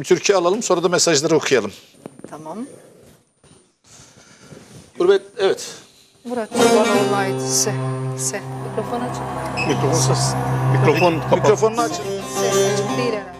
bir türkü alalım, sonra da mesajları okuyalım. Tamam. Gurbet, evet. Murat Kurbanoğlu'na ait se, se. Mikrofon açın. Mikrofon açın. Mikrofon, Mikrofon mikrofonunu açın. Se, se. Değil herhalde.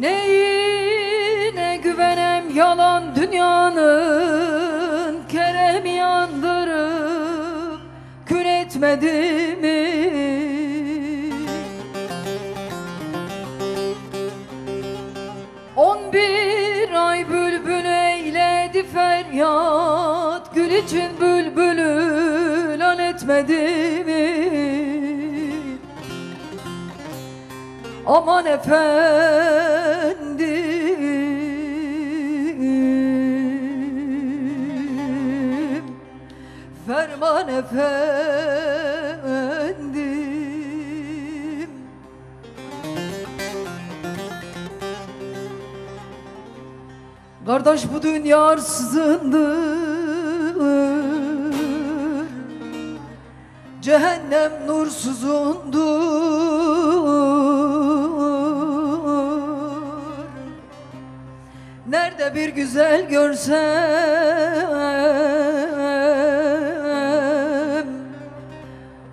Neyine güvenem, yalan dünyanın kerem yandırıp kül etmedi mi? On bir ay bülbül eyledi feryat, gül için bülbülü lan etmedi mi? Aman efendim, ferman efendim. Kardeş, bu dünya arsızındır, cehennem nursuzundur. Nerede bir güzel görsem,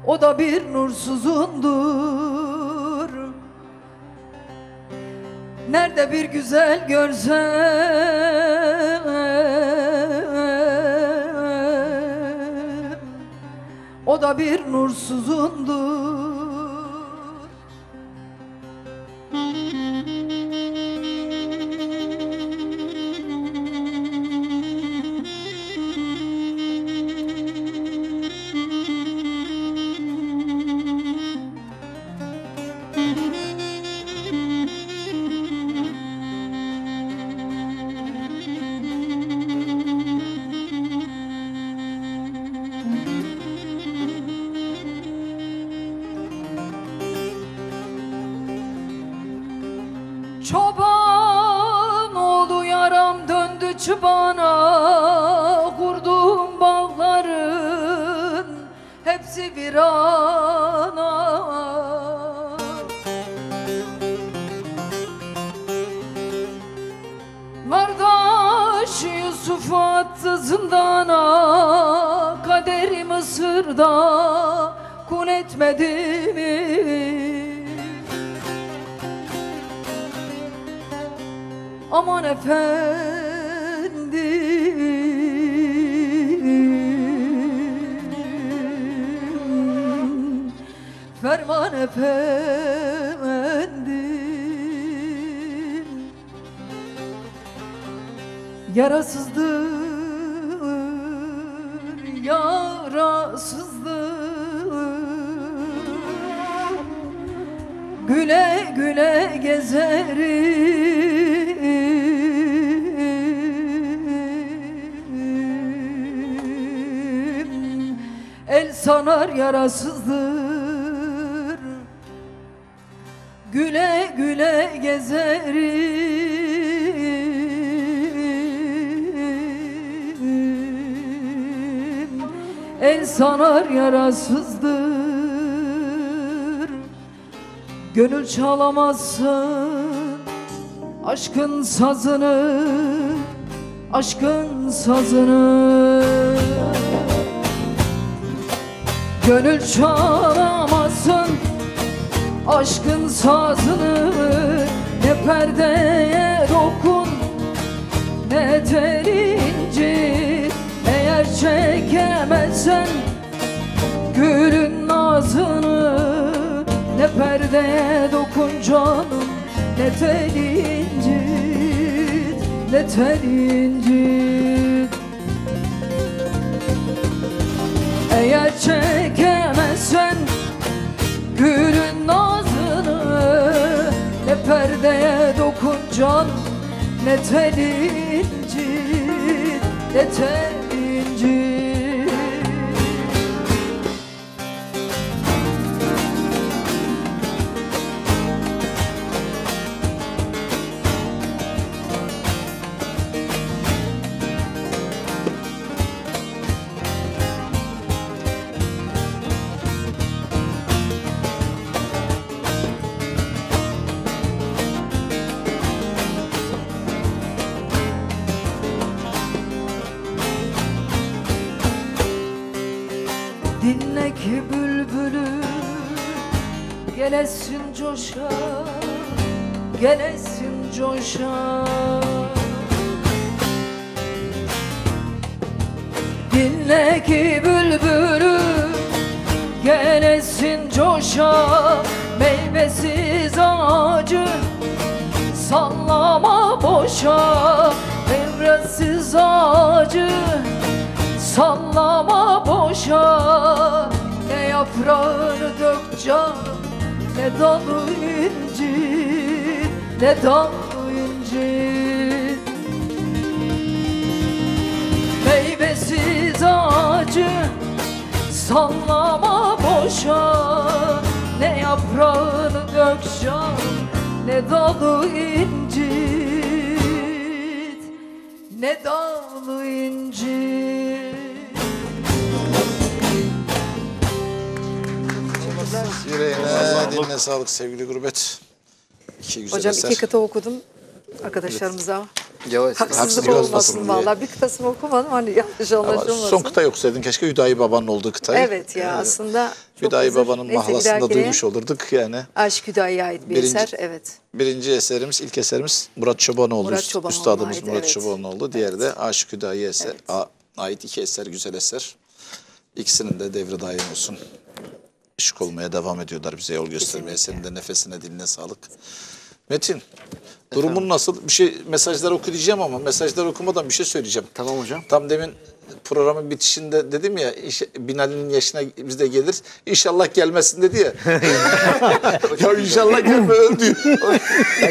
o da bir nursuzundur. Nerede bir güzel görsem, o da bir nursuzundur. Çoban oldu yaram, döndü çıbana, kurduğum bağların hepsi virana. Kardeş Yusuf attı zindana, kaderim Mısır'da kul etmedi mi? Aman efendim, ferman efendim. Yarasızdır, yarasızdır. Güle güle gezerim, el sanar yarasızdır. Güle güle gezerim, el sanar yarasızdır. Gönül çalamazsın aşkın sazını, aşkın sazını. Gönül çalamazsın aşkın sazını, ne perdeye dokun ne teri incir. Eğer çekemezsen gülün nazını, ne perdeye dokun canım, ne teli incit, ne teli incit. Eğer çekemezsen gülün nazını, ne perdeye dokun canım, ne teli incit, ne teli. Gelesin coşa, gelesin coşa. Dinle ki bülbülü, gelesin coşa. Meyvesiz ağacı sallama boşa, meyvesiz ağacı sallama boşa. Ne yaprağını dök canım, ne dalı incir, ne dalı incir. Meyvesiz ağacı sallama boşa, ne yaprağını dök can, ne dalı incir, ne dalı incir. Yüreğine, diline sağlık sevgili Gurbet. İki güzel hocam eser. İki kıta okudum arkadaşlarımıza. Evet. Haksızlık olmasın valla. Bir kıtasını okumadım, hani yanlış anlaşılmasın. Son kıta yok söyledin, keşke Hüdayi Baba'nın olduğu kıtayı. Evet ya, yani aslında Hüdayi Baba'nın mahlasında duymuş olurduk yani. Aşk Hüdayi'ye ait bir birinci, eser, evet. Birinci eserimiz, ilk eserimiz Murat Çobanoğlu. Murat Çobanoğlu Üstadımız ait, Murat evet. Çobanoğlu. Diğeri evet. de Aşk Hüdayi'ye evet. ait iki eser, güzel eser. İkisinin de devri daim olsun. Işık olmaya devam ediyorlar, bize yol göstermeye. Senin de nefesine, diline sağlık. Metin, durumun Efendim? Nasıl? Bir şey, mesajlar okuyacağım ama mesajlar okumadan bir şey söyleyeceğim. Tamam hocam. Tam demin programın bitişinde dedim ya, Binali'nin yaşına biz de gelir. İnşallah gelmesin dedi ya. Ya inşallah gelme, öldü. Hayır,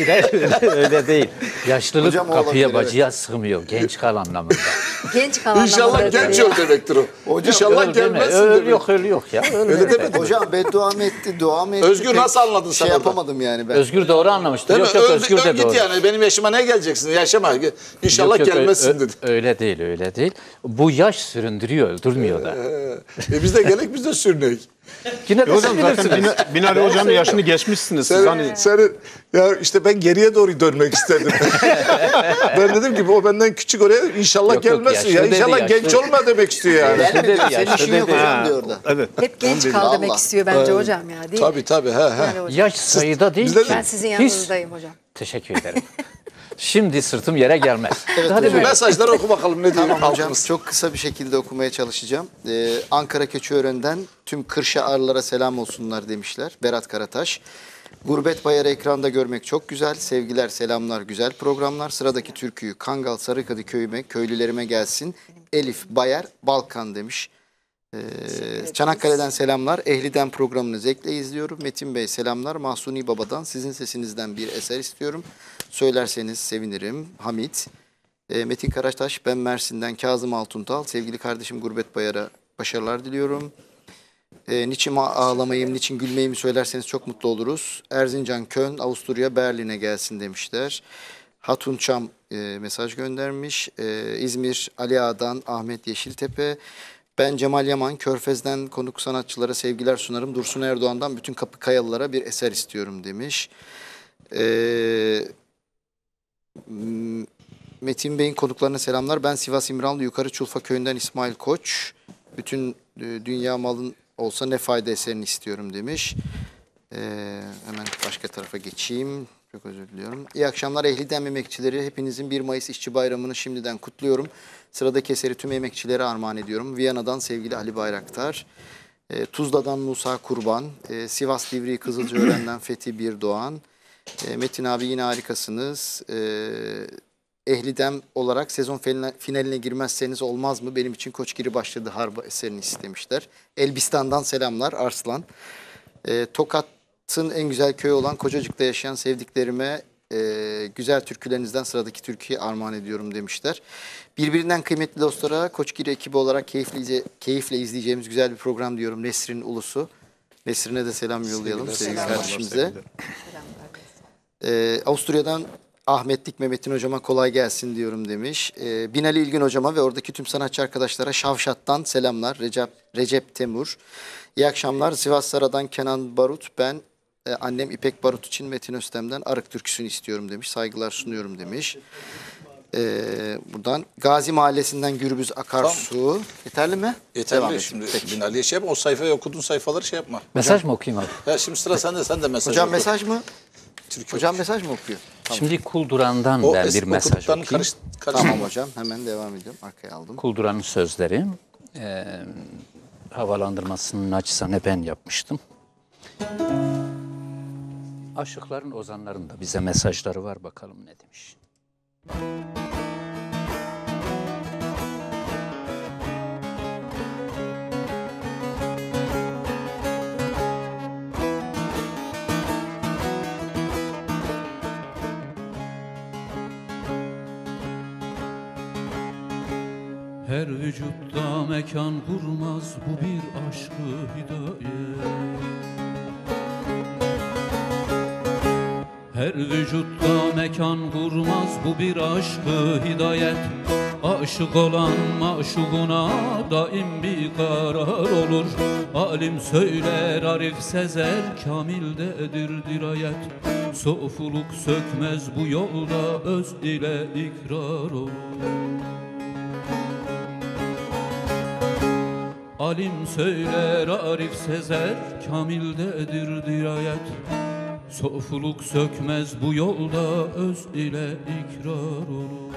hayır, öyle değil. Yaşlılık hocam, kapıya bacıya evet. sığmıyor. Genç kal anlamında. Genç kal İnşallah anlamında genç öl demektir o. Hocam, İnşallah gelmesin demek. Öyle yok, öyle yok ya. Öyle, öyle demedim. Hocam beddua mı etti, dua mı etti? Özgür nasıl anladın sen? Şey yapamadım yani ben. Özgür doğru anlamıştı. Yok yok, Özgür de doğru. Git yani, benim yaşıma ne geleceksin? Yaşama. İnşallah yok, yok, gelmesin dedi. Öyle değil, öyle değil. Bu yaş süründürüyor, öldürmüyor da. E biz de gerek, biz de sürüneyiz. Yine de hocam zaten Binali Hocam'ın yaşını geçmişsiniz. Sen, siz hani... sen, ya işte ben geriye doğru dönmek istedim. Ben dedim ki o benden küçük, oraya inşallah yok, gelmezsin. Yok, ya inşallah dedi, genç yaşlı olma demek istiyor yani. Senin dedi, işin yok hocam diyor da. Evet. Hep genç kal demek istiyor bence hocam ya, değil mi? Tabii tabii. He, he. Yaş sayıda değil. Siz, ben sizin yanınızdayım His. hocam. Teşekkür ederim. Şimdi sırtım yere gelmez. Evet, hadi mesajları oku bakalım, ne diyor hocam? Çok kısa bir şekilde okumaya çalışacağım. Ee, Ankara Keçiören'den tüm Kırşağarlara selam olsunlar demişler. Berat Karataş. Gurbet Bayar'ı ekranda görmek çok güzel. Sevgiler, selamlar, güzel programlar. Sıradaki türküyü Kangal Sarıkadı köyüme, köylülerime gelsin. Elif Bayar Balkan demiş. Ee, Çanakkale'den selamlar. Ehl-i Dem programını zevkle izliyorum. Metin Bey selamlar. Mahsuni Baba'dan sizin sesinizden bir eser istiyorum. Söylerseniz sevinirim. Hamit. Ee, Metin Karataş, ben Mersin'den Kazım Altuntal. Sevgili kardeşim Gurbet Bayar'a başarılar diliyorum. Ee, niçin ağlamayayım, niçin gülmeyimi söylerseniz çok mutlu oluruz. Erzincan, Köln, Avusturya, Berlin'e gelsin demişler. Hatun Çam e, mesaj göndermiş. E, İzmir, Ali Ağa'dan Ahmet Yeşiltepe. Ben Cemal Yaman, Körfez'den konuk sanatçılara sevgiler sunarım. Dursun Erdoğan'dan bütün Kapı Kayalılara bir eser istiyorum demiş. Ee, Metin Bey'in konuklarına selamlar. Ben Sivas İmranlı, Yukarı Çulfa Köyü'nden İsmail Koç. Bütün dünya malın olsa ne fayda eserini istiyorum demiş. Ee, hemen başka tarafa geçeyim. Çok özür diliyorum. İyi akşamlar Ehl-i Dem emekçileri. Hepinizin bir Mayıs İşçi Bayramı'nı şimdiden kutluyorum. Sıradaki eseri tüm emekçilere armağan ediyorum. Viyana'dan sevgili Ali Bayraktar. E, Tuzla'dan Musa Kurban. E, Sivas Divriği Kızılcaören'den Fethi Birdoğan. E, Metin abi yine harikasınız. E, Ehl-i Dem olarak sezon finaline girmezseniz olmaz mı? Benim için Koçgiri başladı harba eserini istemişler. Elbistan'dan selamlar Arslan. E, Tokat. En güzel köyü olan Kocacık'ta yaşayan sevdiklerime e, güzel türkülerinizden sıradaki türküyü armağan ediyorum demişler. Birbirinden kıymetli dostlara Koçgiri ekibi olarak keyifle, keyifle izleyeceğimiz güzel bir program diyorum. Nesrin Ulusu. Nesrin'e de selam yollayalım sevgili kardeşimize. E, Avusturya'dan Ahmetlik Mehmet'in hocama kolay gelsin diyorum demiş. E, Binali İlgün hocama ve oradaki tüm sanatçı arkadaşlara Şavşat'tan selamlar. Recep, Recep Temur. İyi akşamlar. Sivas Sara'dan Kenan Barut. Ben annem İpek Barut için Metin Öztem'den Arık türküsünü istiyorum demiş. Saygılar sunuyorum demiş. Ee, buradan Gazi Mahallesi'nden Gürbüz Akarsu. Tamam. Yeterli mi? Yeterli. Devam şimdi Binali'ye şey yapma. O sayfayı okuduğun sayfaları şey yapma. Mesaj hocam, mı okuyayım abi? Ya şimdi sıra sende. Sen de mesaj Hocam oku. mesaj mı? Türkiye hocam okuyor. mesaj mı okuyor? Tamam. Şimdi Kulduran'dan o ben bir mesaj okuyayım. Karış, karış. Tamam hocam. Hemen devam ediyorum. Arkaya aldım. Kulduran'ın sözleri. E, havalandırmasının naçizane ben yapmıştım. Aşıkların, ozanların da bize mesajları var. Bakalım ne demiş. Her vücutta mekan kurmaz bu bir aşkı hidayet. Her vücutta mekan kurmaz bu bir aşkı hidayet. Aşık olan maşuğuna daim bir karar olur. Alim söyler, arif sezer, kamildedir dirayet. Sofuluk sökmez bu yolda, öz ile ikrar olur. Alim söyler, arif sezer, kamildedir dirayet. Sofuluk sökmez bu yolda, öz ile ikrar olur.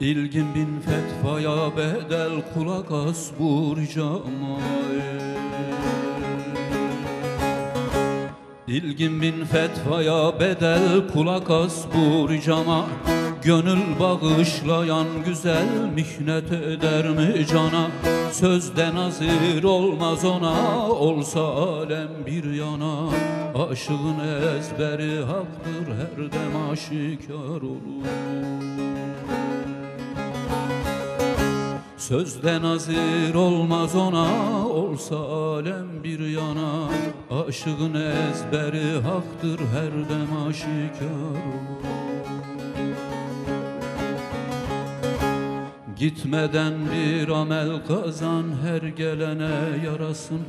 İlgin bin fetvaya bedel, kulak as bu ricama. İlgin bin fetvaya bedel, kulak as bu ricama. Gönül bağışlayan güzel, mihnet eder mi cana? Sözde nazir olmaz ona, olsa alem bir yana. Aşığın ezberi haktır, her dem aşikar olur. Sözden hazır olmaz ona, olsa alem bir yana. Aşığın ezberi haktır, her dem aşikar olur. Gitmeden bir amel kazan, her gelene yarasın.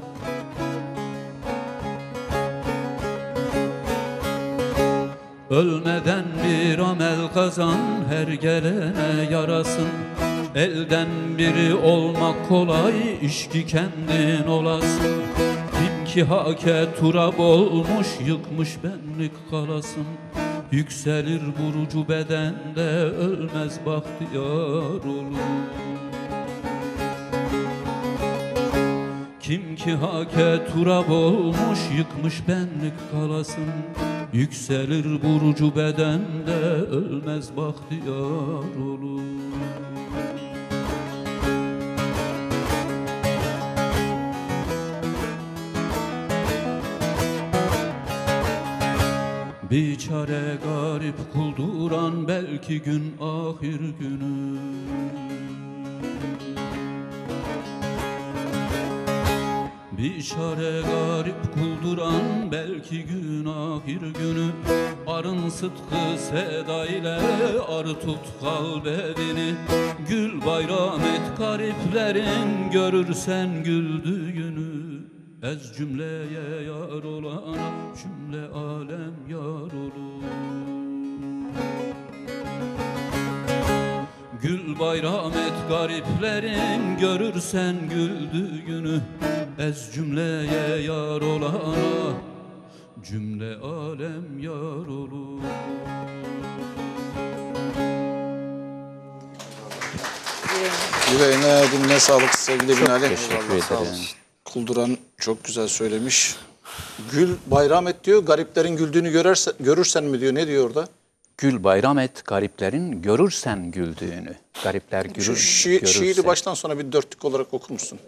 Ölmeden bir amel kazan, her gelene yarasın. Elden biri olmak kolay, işki kendin olasın. Kim İki hake turab olmuş, yıkmış benlik kalasın. Yükselir vurucu bedende, ölmez bahtiyar olur. Kim ki hake turab olmuş, yıkmış benlik kalasın. Yükselir vurucu bedende, ölmez bahtiyar olur. Biçare garip kulduran, belki gün ahir günü. Biçare garip kulduran, belki gün ahir günü. Arın sıtkı seda ile arı tut kalbini. Gül bayram et gariplerin, görürsen güldüğünü. Ez cümleye yar olana, cümle alem yar olur. Gül bayram et gariplerin, görürsen güldüğünü. Ez cümleye yar olana, cümle alem yar olur. Yüreğine, diline sağlık sevgili Binali. Teşekkür ederim. Kulduran çok güzel söylemiş. Gül bayram et diyor, gariplerin güldüğünü görerse, görürsen mi diyor, ne diyor orada? Gül bayram et, gariplerin görürsen güldüğünü. Garipler gülür, şi görürse. Şiiri baştan sona bir dörtlük olarak okur musun?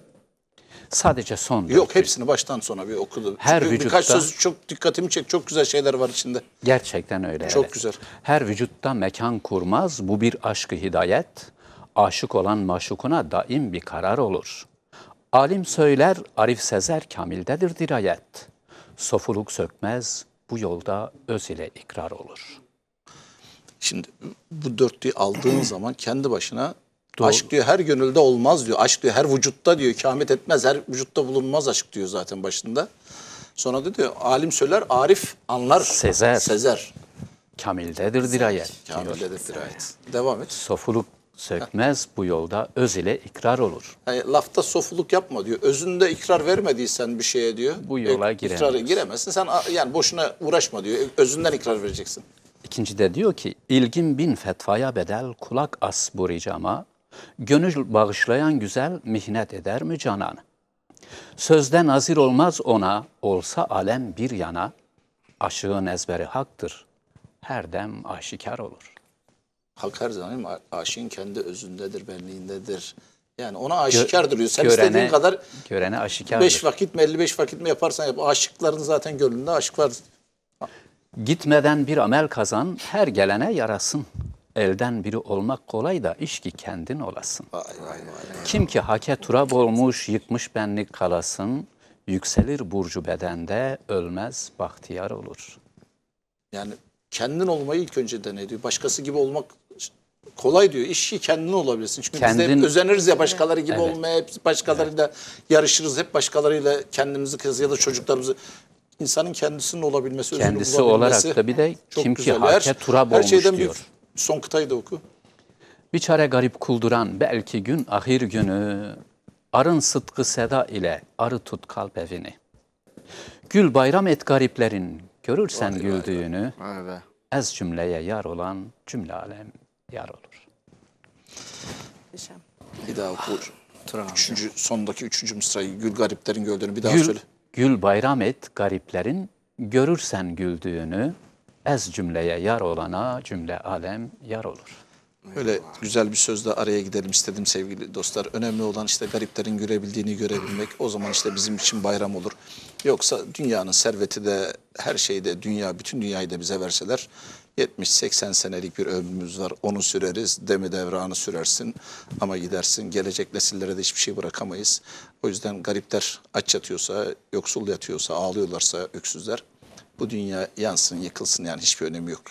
Sadece son dörtlük. Yok, hepsini baştan sona bir okudu. Her Çünkü vücutta, birkaç sözü çok dikkatimi çek, çok güzel şeyler var içinde. Gerçekten öyle. Çok evet. güzel. Her vücutta mekan kurmaz, bu bir aşkı hidayet. Aşık olan maşukuna daim bir karar olur. Alim söyler, arif sezer, kamildedir dirayet. Sofuluk sökmez, bu yolda öz ile ikrar olur. Şimdi bu dörtlüğü aldığın zaman kendi başına doğru. Aşk diyor her gönülde olmaz diyor. Aşk diyor her vücutta diyor, kâmet etmez, her vücutta bulunmaz aşk diyor zaten başında. Sonra da diyor, alim söyler, arif anlar, sezer, sezer. Kamildedir dirayet. Kamildedir dirayet. Devam et. Sofuluk sökmez bu yolda öz ile ikrar olur. Yani lafta sofuluk yapma diyor. Özünde ikrar vermediysen bir şeye diyor. Bu yola giremezsin. giremezsin. Sen yani boşuna uğraşma diyor. Özünden ikrar vereceksin. İkinci de diyor ki, ilgin bin fetvaya bedel, kulak as bu ricama. Gönül bağışlayan güzel, mihnet eder mi canan? Sözden hazir olmaz ona, olsa alem bir yana. Aşığın ezberi haktır, her dem aşikar olur. Hak her zaman aşığın kendi özündedir, benliğindedir. Yani ona aşikar duruyor. Sen görene, istediğin kadar görene aşikardır. Beş vakit mi, elli beş vakit mi yaparsan yap. Aşıkların zaten gönlünde aşık var. Gitmeden bir amel kazan, her gelene yarasın. Elden biri olmak kolay da iş ki kendin olasın. Vay, vay, vay, vay. Kim ki hake turab olmuş, yıkmış benlik kalasın. Yükselir burcu bedende, ölmez bahtiyar olur. Yani kendin olmayı ilk önce dene diyor. Başkası gibi olmak kolay diyor. İşi kendin olabilirsin. Çünkü kendin, biz de hep özeniriz ya başkaları gibi evet. olmaya. Hep başkalarıyla evet. yarışırız. Hep başkalarıyla kendimizi kız ya da çocuklarımızı. İnsanın kendisinin olabilmesi, kendisi özünü bulabilmesi. Kendisi olarak da bir de kim ki hake turab olmuş diyor. Bir, son kıtayı da oku. Bir çare garip kulduran, belki gün ahir günü. Arın sıtkı seda ile arı tut kalp evini. Gül bayram et gariplerin. Görürsen vay güldüğünü, vay vay. Ez cümleye yar olan cümle alem yar olur. Bir daha okur. Ah, üçüncü, sondaki üçüncü mısrayı, gül gariplerin gördüğünü bir daha gül, söyle. Gül bayram et gariplerin, görürsen güldüğünü, ez cümleye yar olana cümle alem yar olur. Öyle güzel bir sözle araya gidelim istedim sevgili dostlar. Önemli olan işte gariplerin görebildiğini görebilmek. O zaman işte bizim için bayram olur. Yoksa dünyanın serveti de her şeyi de dünya, bütün dünyayı da bize verseler yetmiş seksen senelik bir ömrümüz var. Onu süreriz. Demi devranı sürersin ama gidersin. Gelecek nesillere de hiçbir şey bırakamayız. O yüzden garipler aç yatıyorsa, yoksul yatıyorsa, ağlıyorlarsa öksüzler. Bu dünya yansın, yıkılsın yani hiçbir önemi yok.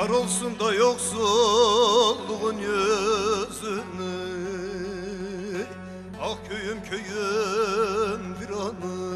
Kar olsun da yoksulluğun yüzünü, ah köyüm köyüm bir anı.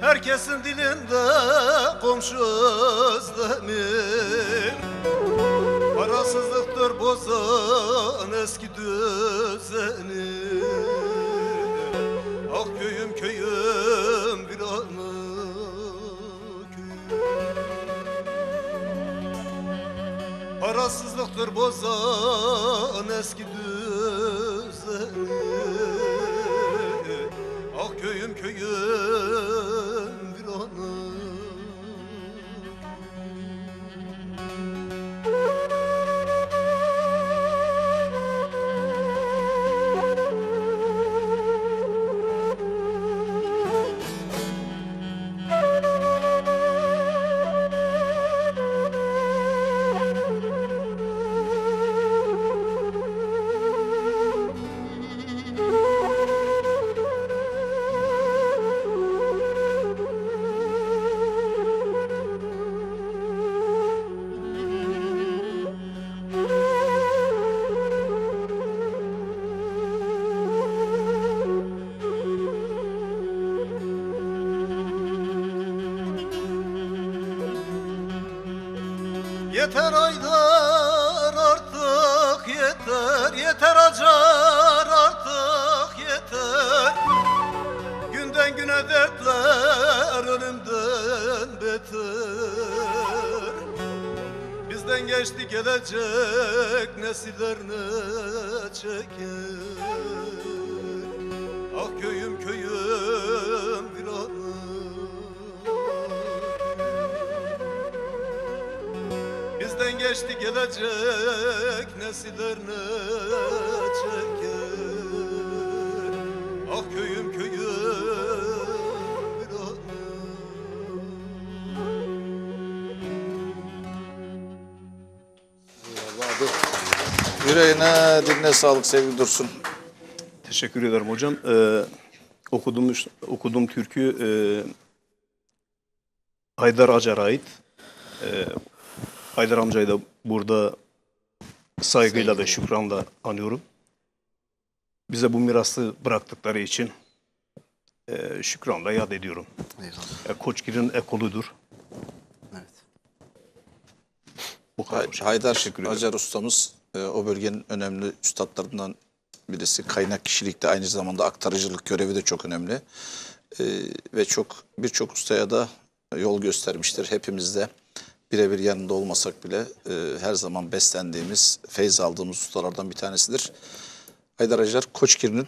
Herkesin dilinde komşu özlemi, parasızlıktır bozan eski düzeni. Ah köyüm köyüm bir anı. Parasızlıktır bozan eski düzeni. Ah köyüm köyüm. Yeter Haydar artık yeter, yeter Acar artık yeter. Günden güne dertler ölümden beter. Bizden geçti gelecek nesiller ne çeker. Ah köyüm köyüm bir anı. Bizden geçti gelecek nesiller ne çeker. Ah köyüm köyüm. Yüreğine diline sağlık sevgili Dursun. Teşekkür ederim hocam. Ee, okuduğum, okuduğum türkü e, Haydar Acar'a ait. Ee, Haydar amcayı da burada saygıyla ve şükranla anıyorum. Bize bu mirası bıraktıkları için e, şükranla yad ediyorum. E, Koçgir'in ekoludur. Evet. Bu kadar Hay, Haydar Acar ustamız e, o bölgenin önemli üstadlarından birisi. Kaynak kişilikte aynı zamanda aktarıcılık görevi de çok önemli. E, ve çok birçok ustaya da yol göstermiştir. Hepimiz de birebir yanında olmasak bile e, her zaman beslendiğimiz, feyz aldığımız ustalardan bir tanesidir. Haydar Acar, Koçgir'in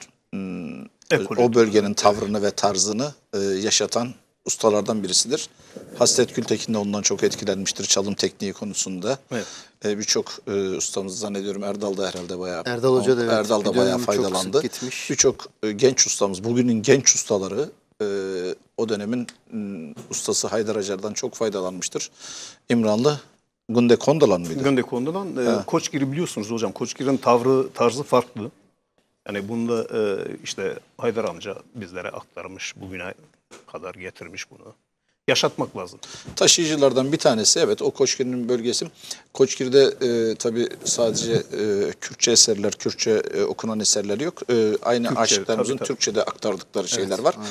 o bölgenin tavrını ve tarzını e, yaşatan ustalardan birisidir. Hasret Gültekin de ondan çok etkilenmiştir çalım tekniği konusunda. Evet. E, Birçok e, ustamız zannediyorum Erdal da herhalde bayağı, Erdal Hoca da, evet, Erdal da bayağı faydalandı. Birçok e, genç ustamız, bugünün genç ustaları, Ee, o dönemin ustası Haydar Acar'dan çok faydalanmıştır. İmranlı Günde Kondalan mıydı? Günde Kondalan. E, Koçgir'i biliyorsunuz hocam. Koçgir'in tavrı, tarzı farklı. Yani bunda e, işte Haydar amca bizlere aktarmış, bugüne kadar getirmiş bunu. yaşatmak lazım. Taşıyıcılardan bir tanesi, evet, o Koçgiri'nin bölgesi. Koçgiri'de e, tabii sadece e, Kürtçe eserler, Kürtçe e, okunan eserler yok. E, aynı Kürtçe, aşıklarımızın tabii, tabii. Türkçe'de aktardıkları şeyler evet, var. Evet.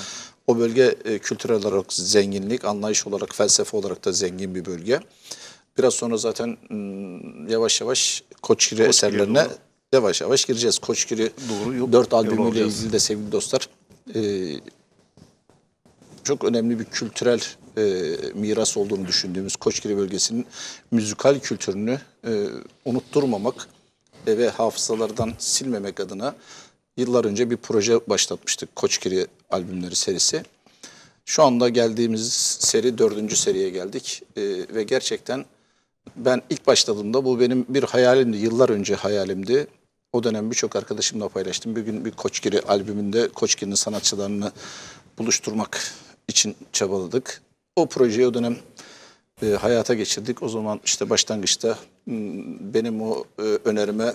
O bölge e, kültürel olarak zenginlik, anlayış olarak, felsefe olarak da zengin bir bölge. Biraz sonra zaten m, yavaş yavaş Koçgiri, Koçgiri eserlerine doğru. yavaş yavaş gireceğiz. Koçgiri dört albümüyle ilgili de sevgili dostlar... E, çok önemli bir kültürel e, miras olduğunu düşündüğümüz Koçgiri bölgesinin müzikal kültürünü e, unutturmamak e, ve hafızalardan silmemek adına yıllar önce bir proje başlatmıştık, Koçgiri albümleri serisi. Şu anda geldiğimiz seri dördüncü seriye geldik e, ve gerçekten ben ilk başladığımda bu benim bir hayalimdi, yıllar önce hayalimdi. O dönem birçok arkadaşımla paylaştım. Bir gün bir Koçgiri albümünde Koçgiri'nin sanatçılarını buluşturmak için çabaladık. O projeyi o dönem e, hayata geçirdik. O zaman işte başlangıçta benim o e, önerime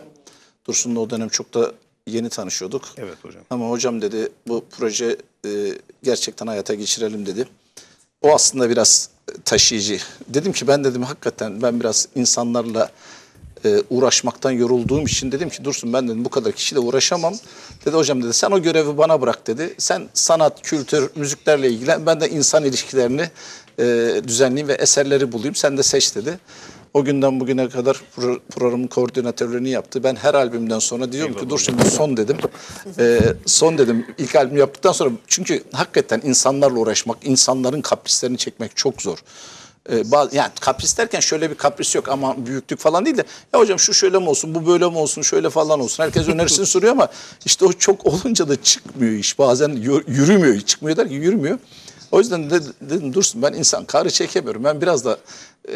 Dursun'la o dönem çok da yeni tanışıyorduk. Evet hocam. Ama hocam dedi bu proje e, gerçekten hayata geçirelim dedi. O aslında biraz taşıyıcı. Dedim ki ben dedim hakikaten ben biraz insanlarla e, uğraşmaktan yorulduğum için dedim ki Dursun ben dedim bu kadar kişiyle uğraşamam. Dedi hocam dedi sen o görevi bana bırak dedi. Sen sanat, kültür, müziklerle ilgilen. Ben de insan ilişkilerini e, düzenleyeyim ve eserleri bulayım. Sen de seç dedi. O günden bugüne kadar pro programın koordinatörlüğünü yaptı. Ben her albümden sonra diyorum ki Dursun son dedim. E, son dedim ilk albümü yaptıktan sonra. Çünkü hakikaten insanlarla uğraşmak, insanların kaprislerini çekmek çok zor. Yani kapris derken şöyle bir kapris yok ama büyüklük falan değil de ya hocam şu şöyle mi olsun, bu böyle mi olsun, şöyle falan olsun. Herkes önerisini soruyor ama işte o çok olunca da çıkmıyor iş. Bazen yürümüyor, çıkmıyor der ki yürümüyor. O yüzden de dedim Dursun ben insan karı çekemiyorum. Ben biraz da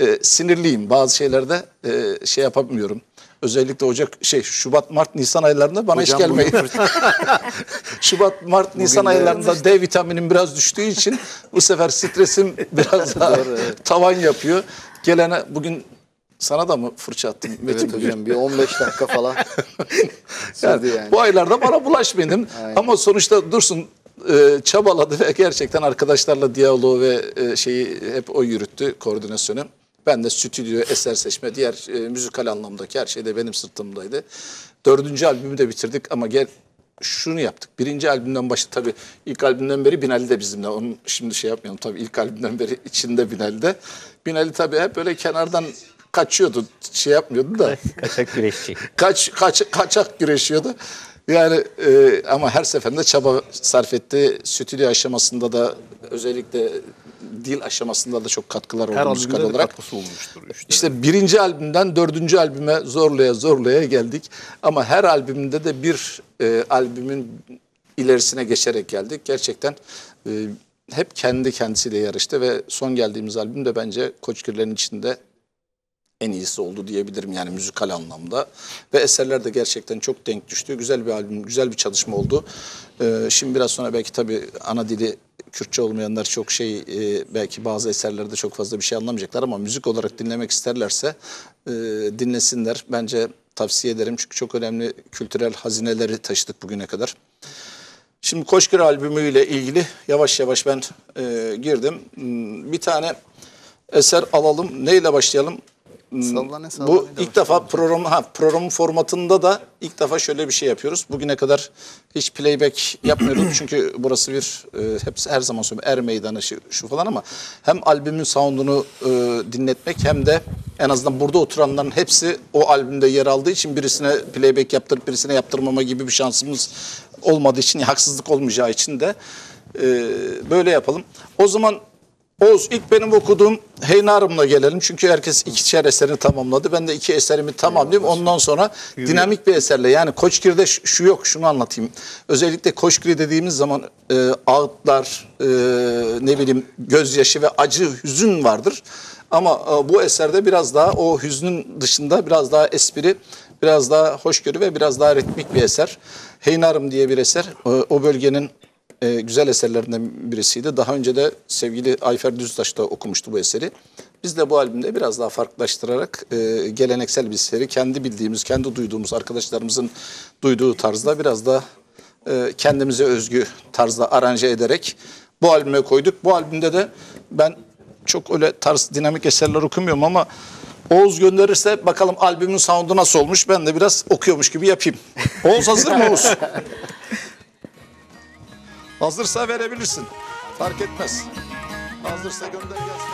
e, sinirliyim. Bazı şeylerde e, şey yapamıyorum. Özellikle Ocak, şey Şubat, Mart, Nisan aylarında bana hocam hiç gelmeyin. Şubat, Mart, bugün Nisan de aylarında işte. D vitaminim biraz düştüğü için bu sefer stresim biraz daha doğru, evet. tavan yapıyor. Gelene bugün sana da mı fırça attım? Evet Metin hocam bir on beş dakika falan yani, yani. Bu aylarda bana bulaşmadım. Ama sonuçta Dursun e, çabaladı ve gerçekten arkadaşlarla diyaloğu ve e, şeyi hep o yürüttü, koordinasyonu. Ben de stüdyo, eser seçme, diğer e, müzikal anlamdaki her şey de benim sırtımdaydı. Dördüncü albümü de bitirdik ama gel şunu yaptık. Birinci albümden başladı tabii ilk albümden beri Binali de bizimle. Onun şimdi şey yapmayalım tabii ilk albümden beri içinde Binali de. Binali tabii hep böyle kenardan kaçıyordu, şey yapmıyordu da. Kaçak güreşçi. Kaç, kaç, kaçak güreşiyordu. Yani e, ama her seferinde çaba sarf etti. Stüdyo aşamasında da özellikle dil aşamasında da çok katkılar oldu müzikal olarak. Katkısı olmuştur işte. İşte birinci albümden dördüncü albüme zorlaya zorlaya geldik. Ama her albümde de bir e, albümün ilerisine geçerek geldik. Gerçekten e, hep kendi kendisiyle yarıştı ve son geldiğimiz albüm de bence Koçgirilerin içinde en iyisi oldu diyebilirim yani müzikal anlamda. Ve eserler de gerçekten çok denk düştü. Güzel bir albüm, güzel bir çalışma oldu. Ee, şimdi biraz sonra belki tabii ana dili Kürtçe olmayanlar çok şey, e, belki bazı eserlerde çok fazla bir şey anlamayacaklar ama müzik olarak dinlemek isterlerse e, dinlesinler. Bence tavsiye ederim çünkü çok önemli kültürel hazineleri taşıdık bugüne kadar. Şimdi Koçgiri albümüyle ilgili yavaş yavaş ben e, girdim. Bir tane eser alalım. Neyle başlayalım? Sallane, sallane bu ilk defa program, ha, programın formatında da ilk defa şöyle bir şey yapıyoruz. Bugüne kadar hiç playback yapmıyorduk çünkü burası bir e, hepsi her zaman söylüyorum er meydanı şu, şu falan ama hem albümün sound'unu e, dinletmek hem de en azından burada oturanların hepsi o albümde yer aldığı için birisine playback yaptırıp birisine yaptırmama gibi bir şansımız olmadığı için haksızlık olmayacağı için de e, böyle yapalım. O zaman Oğuz ilk benim okuduğum Heynarım'la gelelim. Çünkü herkes ikişer eserini tamamladı. Ben de iki eserimi tamamlayayım. Ondan sonra dinamik bir eserle. Yani Koçgiri'de şu yok şunu anlatayım. Özellikle Koçgiri dediğimiz zaman e, ağıtlar, e, ne bileyim gözyaşı ve acı hüzün vardır. Ama e, bu eserde biraz daha o hüznün dışında biraz daha espri, biraz daha hoşgörü ve biraz daha ritmik bir eser. Heynarım diye bir eser. E, o bölgenin Ee, güzel eserlerinden birisiydi. Daha önce de sevgili Ayfer Düztaş da okumuştu bu eseri. Biz de bu albümde biraz daha farklılaştırarak e, geleneksel bir eseri kendi bildiğimiz, kendi duyduğumuz, arkadaşlarımızın duyduğu tarzda biraz da e, kendimize özgü tarzda aranje ederek bu albüme koyduk. Bu albümde de ben çok öyle tarz dinamik eserler okumuyorum ama Oğuz gönderirse bakalım albümün soundu nasıl olmuş, ben de biraz okuyormuş gibi yapayım. Oğuz hazır mı Oğuz? Hazırsa verebilirsin. Fark etmez. Hazırsa gönder gelsin.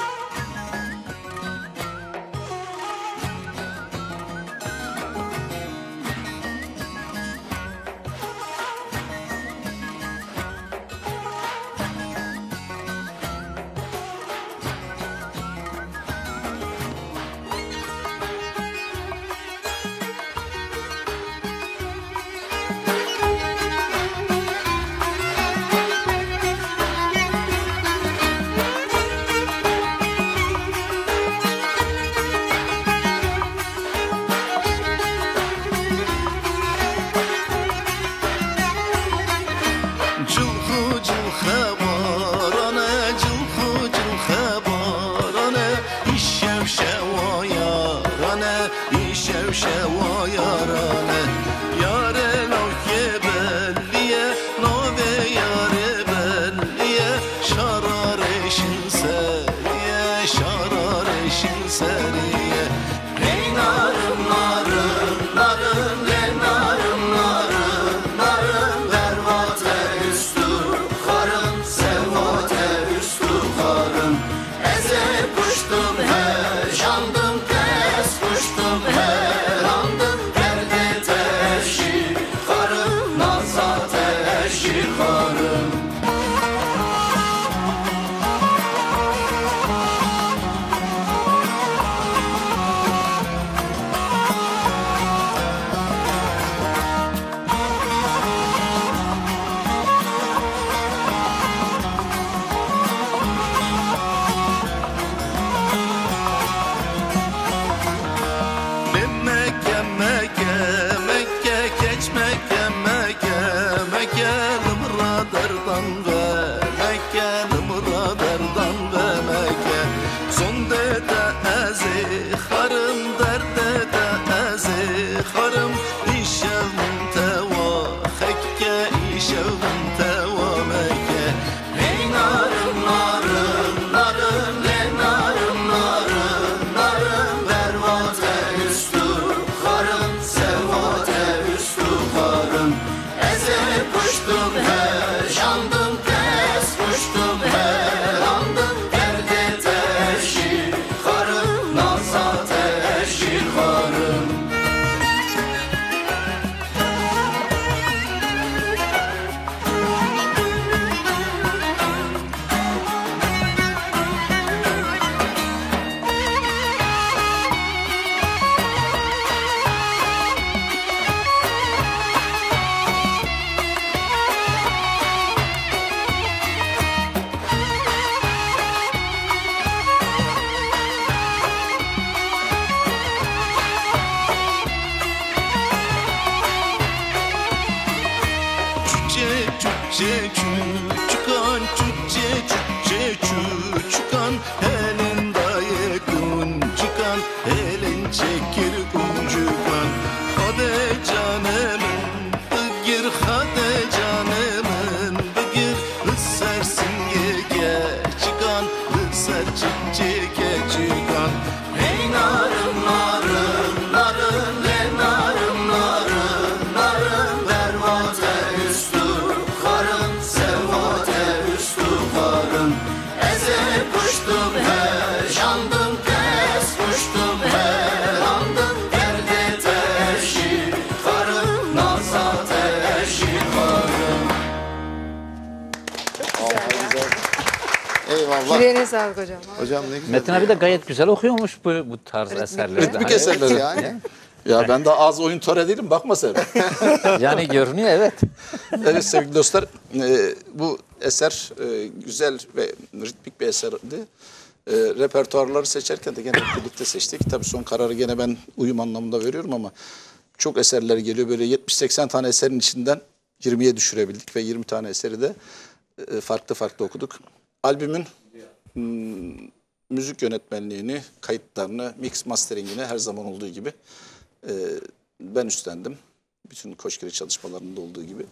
Hocam. Hocam ne güzel. Metin abi de gayet güzel okuyormuş bu, bu tarz eserleri. Ritmik eserleri yani. Ya ben de az oyun töre değilim, bakma sen. Yani görünüyor, evet. Evet sevgili dostlar, e, bu eser e, güzel ve ritmik bir eserdi. E, repertuarları seçerken de gene birlikte seçtik. Tabii son kararı gene ben uyum anlamında veriyorum ama çok eserler geliyor. Böyle yetmiş seksen tane eserin içinden yirmiye düşürebildik ve yirmi tane eseri de e, farklı farklı okuduk. Albümün müzik yönetmenliğini, kayıtlarını, mix masteringini her zaman olduğu gibi e, ben üstlendim. Bütün Koçgiri çalışmalarında olduğu gibi.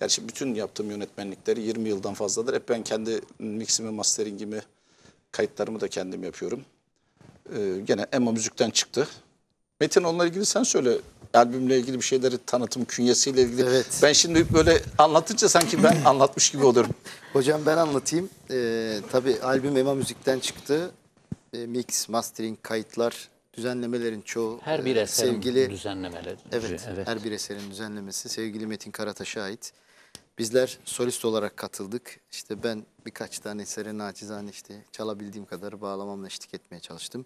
Gerçi bütün yaptığım yönetmenlikleri yirmi yıldan fazladır. Hep ben kendi miximi, masteringimi, Kayıtlarımı da kendim yapıyorum. Ee, gene Emma Müzik'ten çıktı. Metin, onunla ilgili sen söyle. Albümle ilgili bir şeyleri, tanıtım künyesiyle ilgili. Evet. Ben şimdi böyle anlatınca sanki ben anlatmış gibi olurum. Hocam ben anlatayım. Ee, tabii albüm Emma Müzik'ten çıktı. Ee, mix, mastering, kayıtlar, düzenlemelerin çoğu. Her bir eserin sevgili, düzenlemeleri. Evet, evet, her bir eserin düzenlemesi sevgili Metin Karataş'a ait. Bizler solist olarak katıldık. İşte ben birkaç tane esere nacizane işte çalabildiğim kadar bağlamamla eşlik etmeye çalıştım.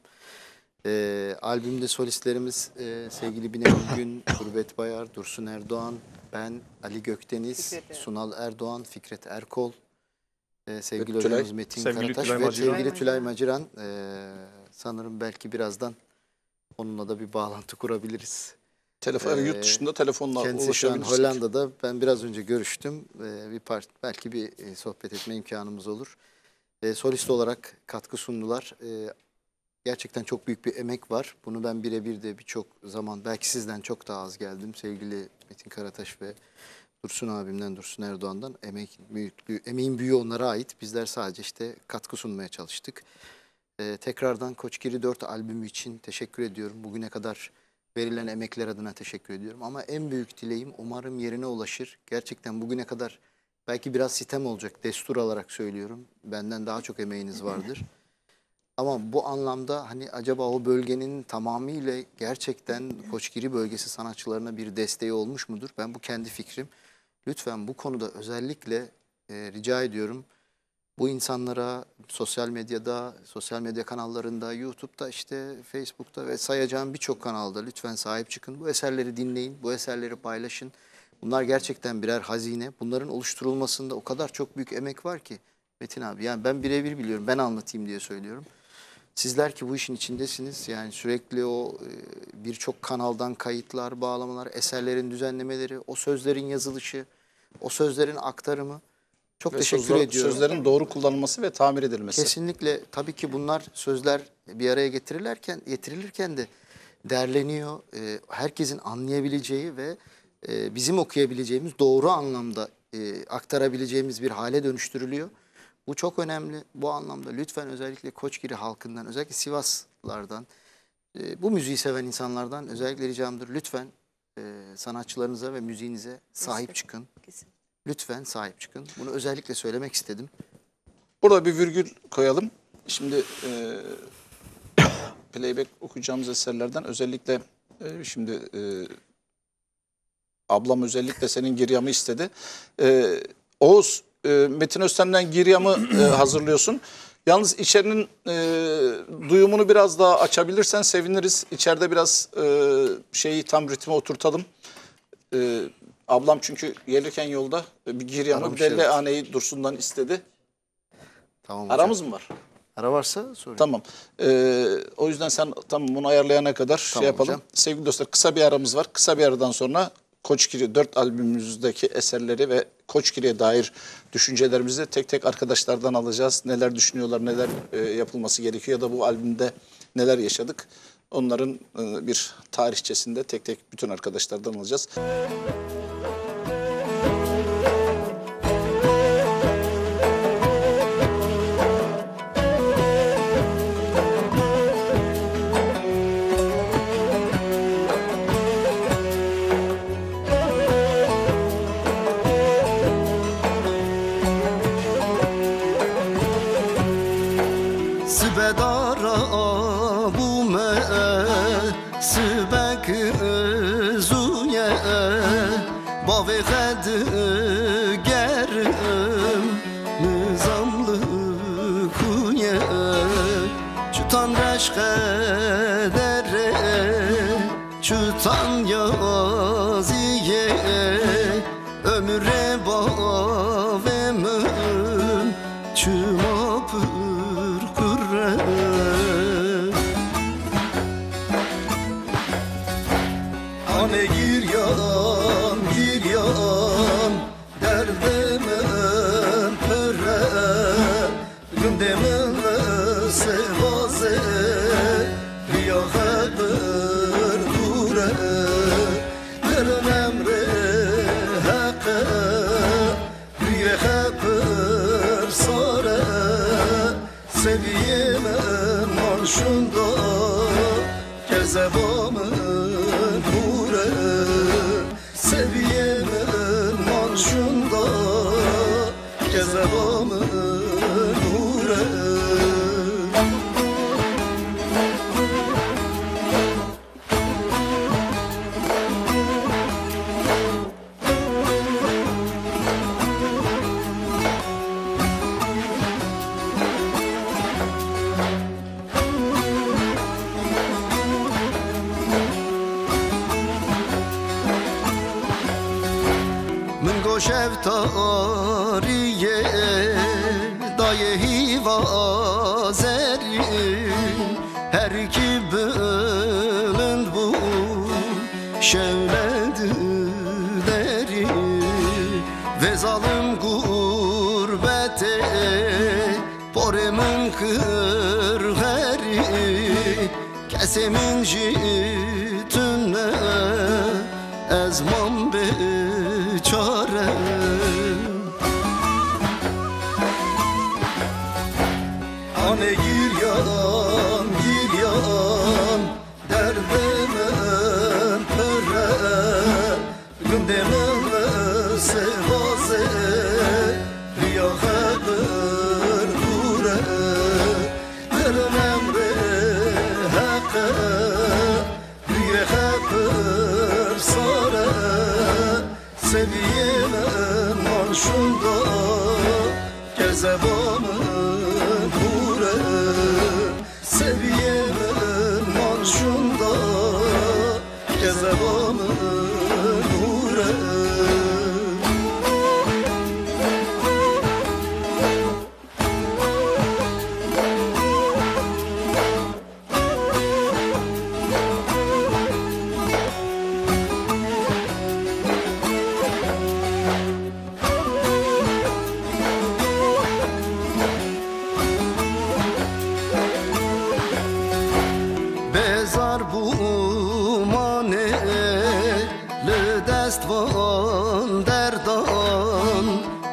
Ee, albümde solistlerimiz e, sevgili Binali Ergün, Gurbet Bayar, Dursun Erdoğan, ben, Ali Gökdeniz, Sunal Erdoğan, Fikret Erkol, e, sevgili hocamız Metin Karataş ve sevgili Tülay Maciran. E, sanırım belki birazdan onunla da bir bağlantı kurabiliriz. Telefon, ee, yurt dışında telefonla kendisi şu an Hollanda'da. Ben biraz önce görüştüm. Ee, bir part, belki bir e, sohbet etme imkanımız olur. E, solist olarak katkı sundular. E, gerçekten çok büyük bir emek var. Bunu ben birebir de birçok zaman, belki sizden çok daha az geldim. Sevgili Metin Karataş ve Dursun abimden, Dursun Erdoğan'dan emek büyük, büyük, emeğin büyüğü onlara ait. Bizler sadece işte katkı sunmaya çalıştık. E, tekrardan Koçgiri dört albümü için teşekkür ediyorum. Bugüne kadar verilen emekler adına teşekkür ediyorum. Ama en büyük dileğim, umarım yerine ulaşır. Gerçekten bugüne kadar belki biraz sitem olacak, destur alarak söylüyorum. Benden daha çok emeğiniz vardır. Ama bu anlamda hani acaba o bölgenin tamamıyla gerçekten Koçgiri bölgesi sanatçılarına bir desteği olmuş mudur? Ben bu kendi fikrim. Lütfen bu konuda özellikle e, rica ediyorum. Bu insanlara sosyal medyada, sosyal medya kanallarında, YouTube'da, işte Facebook'ta ve sayacağım birçok kanalda lütfen sahip çıkın. Bu eserleri dinleyin, bu eserleri paylaşın. Bunlar gerçekten birer hazine. Bunların oluşturulmasında o kadar çok büyük emek var ki Metin abi. Yani ben birebir biliyorum, ben anlatayım diye söylüyorum. Sizler ki bu işin içindesiniz. Yani sürekli o birçok kanaldan kayıtlar, bağlamalar, eserlerin düzenlemeleri, o sözlerin yazılışı, o sözlerin aktarımı. Çok ve teşekkür sözler, ediyorum. Sözlerin doğru kullanılması ve tamir edilmesi. Kesinlikle. Tabii ki bunlar sözler bir araya getirilirken, getirilirken de derleniyor. E, herkesin anlayabileceği ve e, bizim okuyabileceğimiz, doğru anlamda e, aktarabileceğimiz bir hale dönüştürülüyor. Bu çok önemli. Bu anlamda lütfen özellikle Koçgiri halkından, özellikle Sivaslardan, e, bu müziği seven insanlardan özellikle ricamdır. Lütfen e, sanatçılarınıza ve müziğinize sahip kesinlikle çıkın. Kesinlikle. Lütfen sahip çıkın. Bunu özellikle söylemek istedim. Burada bir virgül koyalım. Şimdi e, playback okuyacağımız eserlerden özellikle e, şimdi e, ablam özellikle senin giryamı istedi. E, Oğuz, e, Metin Öztem'den giryamı e, hazırlıyorsun. Yalnız içerinin e, duyumunu biraz daha açabilirsen seviniriz. İçeride biraz e, şeyi tam ritme oturtalım. E, Ablam çünkü gelirken yolda bir giryamı, bir dellehaneyi Dursun'dan istedi. Tamam, aramız hocam mı var? Ara varsa sorayım. Tamam. Ee, o yüzden sen tam bunu ayarlayana kadar tamam, şey yapalım. Hocam. Sevgili dostlar, kısa bir aramız var. Kısa bir aradan sonra Koçgiri dört albümümüzdeki eserleri ve Koçgiri'ye dair düşüncelerimizi tek tek arkadaşlardan alacağız. Neler düşünüyorlar, neler e, yapılması gerekiyor ya da bu albümde neler yaşadık. Onların e, bir tarihçesinde tek tek bütün arkadaşlardan alacağız. Seviye kurşunda kezebamın kure seviyemin marşunda kezebamın tariye dayehi vazeri her ki bölün bu şevledüleri ve zalim gurbete poremin kırheri kesemin jitünne ezman beçare ane gir yan gir yan derdemen pöre gündemem sevaze riya haber dure dermem be hake riya haber sare seviyemen marşunda kezebamın kure seviyemen marşunda kezebamın kure.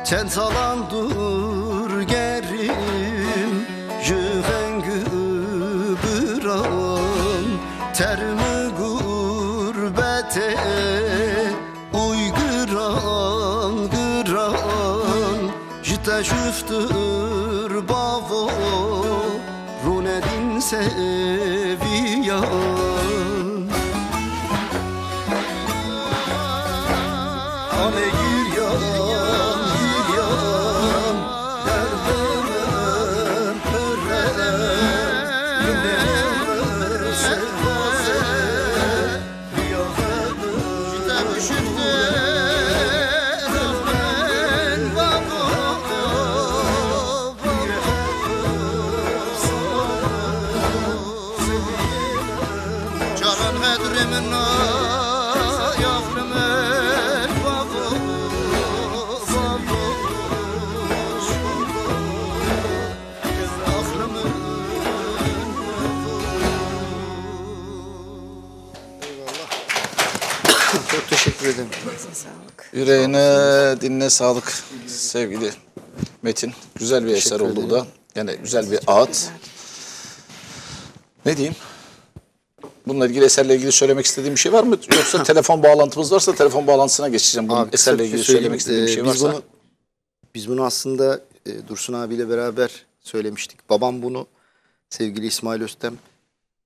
Sen salan dur gerim, jüvengü büran, termi gurbete, uyguran güran, jüte şüftür bavo, runedin seviyan. Yüreğine, dinle sağlık sevgili Metin. Güzel bir eser oldu da. Yani güzel bir ağıt. Ne diyeyim? Bununla ilgili, eserle ilgili söylemek istediğim bir şey var mı? Yoksa telefon bağlantımız varsa telefon bağlantısına geçeceğim. Bunun abi, eserle ilgili söylemek istediğim bir şey varsa. Biz bunu, biz bunu aslında e, Dursun abiyle beraber söylemiştik. Babam bunu, sevgili İsmail Öztem,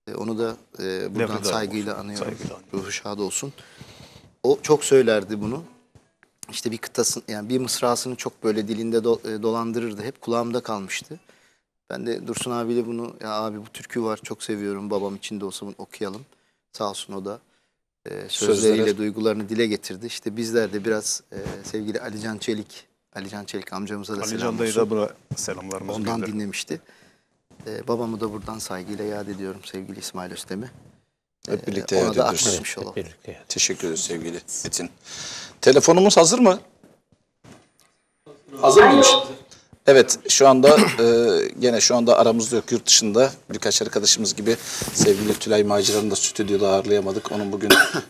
e, onu da e, buradan saygıyla anıyorum. Saygıyla anıyorum. Ruhu şad olsun. O çok söylerdi bunu. İşte bir kıtasını, yani bir mısrasını çok böyle dilinde do, e, dolandırırdı. Hep kulağımda kalmıştı. Ben de Dursun abiyle bunu, ya abi bu türkü var çok seviyorum, babam için de olsa bunu okuyalım. Sağ olsun o da e, sözleriyle Sözler. duygularını dile getirdi. İşte bizler de biraz e, sevgili Ali Can Çelik, Ali Can Çelik amcamıza da Ali selam Can olsun. Da selamlarımız ondan gönderim. Dinlemişti. E, babamı da buradan saygıyla yad ediyorum sevgili İsmail Öztem'i. Hep birlikte yad ediyoruz. Teşekkür ederiz sevgili Metin. Telefonumuz hazır mı? Hazır mıymış? Evet, şu anda e, gene şu anda aramızda yok, yurt dışında birkaç arkadaşımız gibi sevgili Tülay Maciran'ı da stüdyoda ağırlayamadık. Onun bugün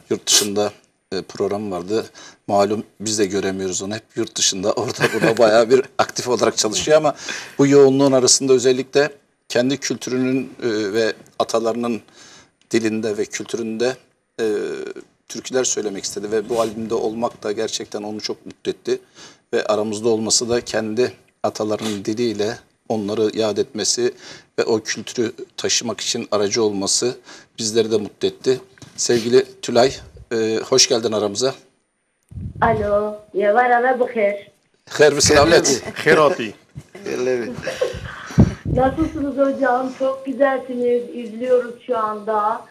yurt dışında e, programı vardı. Malum biz de göremiyoruz onu, hep yurt dışında, orada burada bayağı bir aktif olarak çalışıyor ama bu yoğunluğun arasında özellikle kendi kültürünün e, ve atalarının dilinde ve kültüründe e, türküler söylemek istedi ve bu albümde olmak da gerçekten onu çok mutlu etti. Ve aramızda olması da kendi atalarının diliyle onları yad etmesi ve o kültürü taşımak için aracı olması bizleri de mutlu etti. Sevgili Tülay, e, hoş geldin aramıza. Alo, yevarana bıkher. Her bir selamlet. Herati. Nasılsınız hocam? Çok güzelsiniz. İzliyoruz şu anda.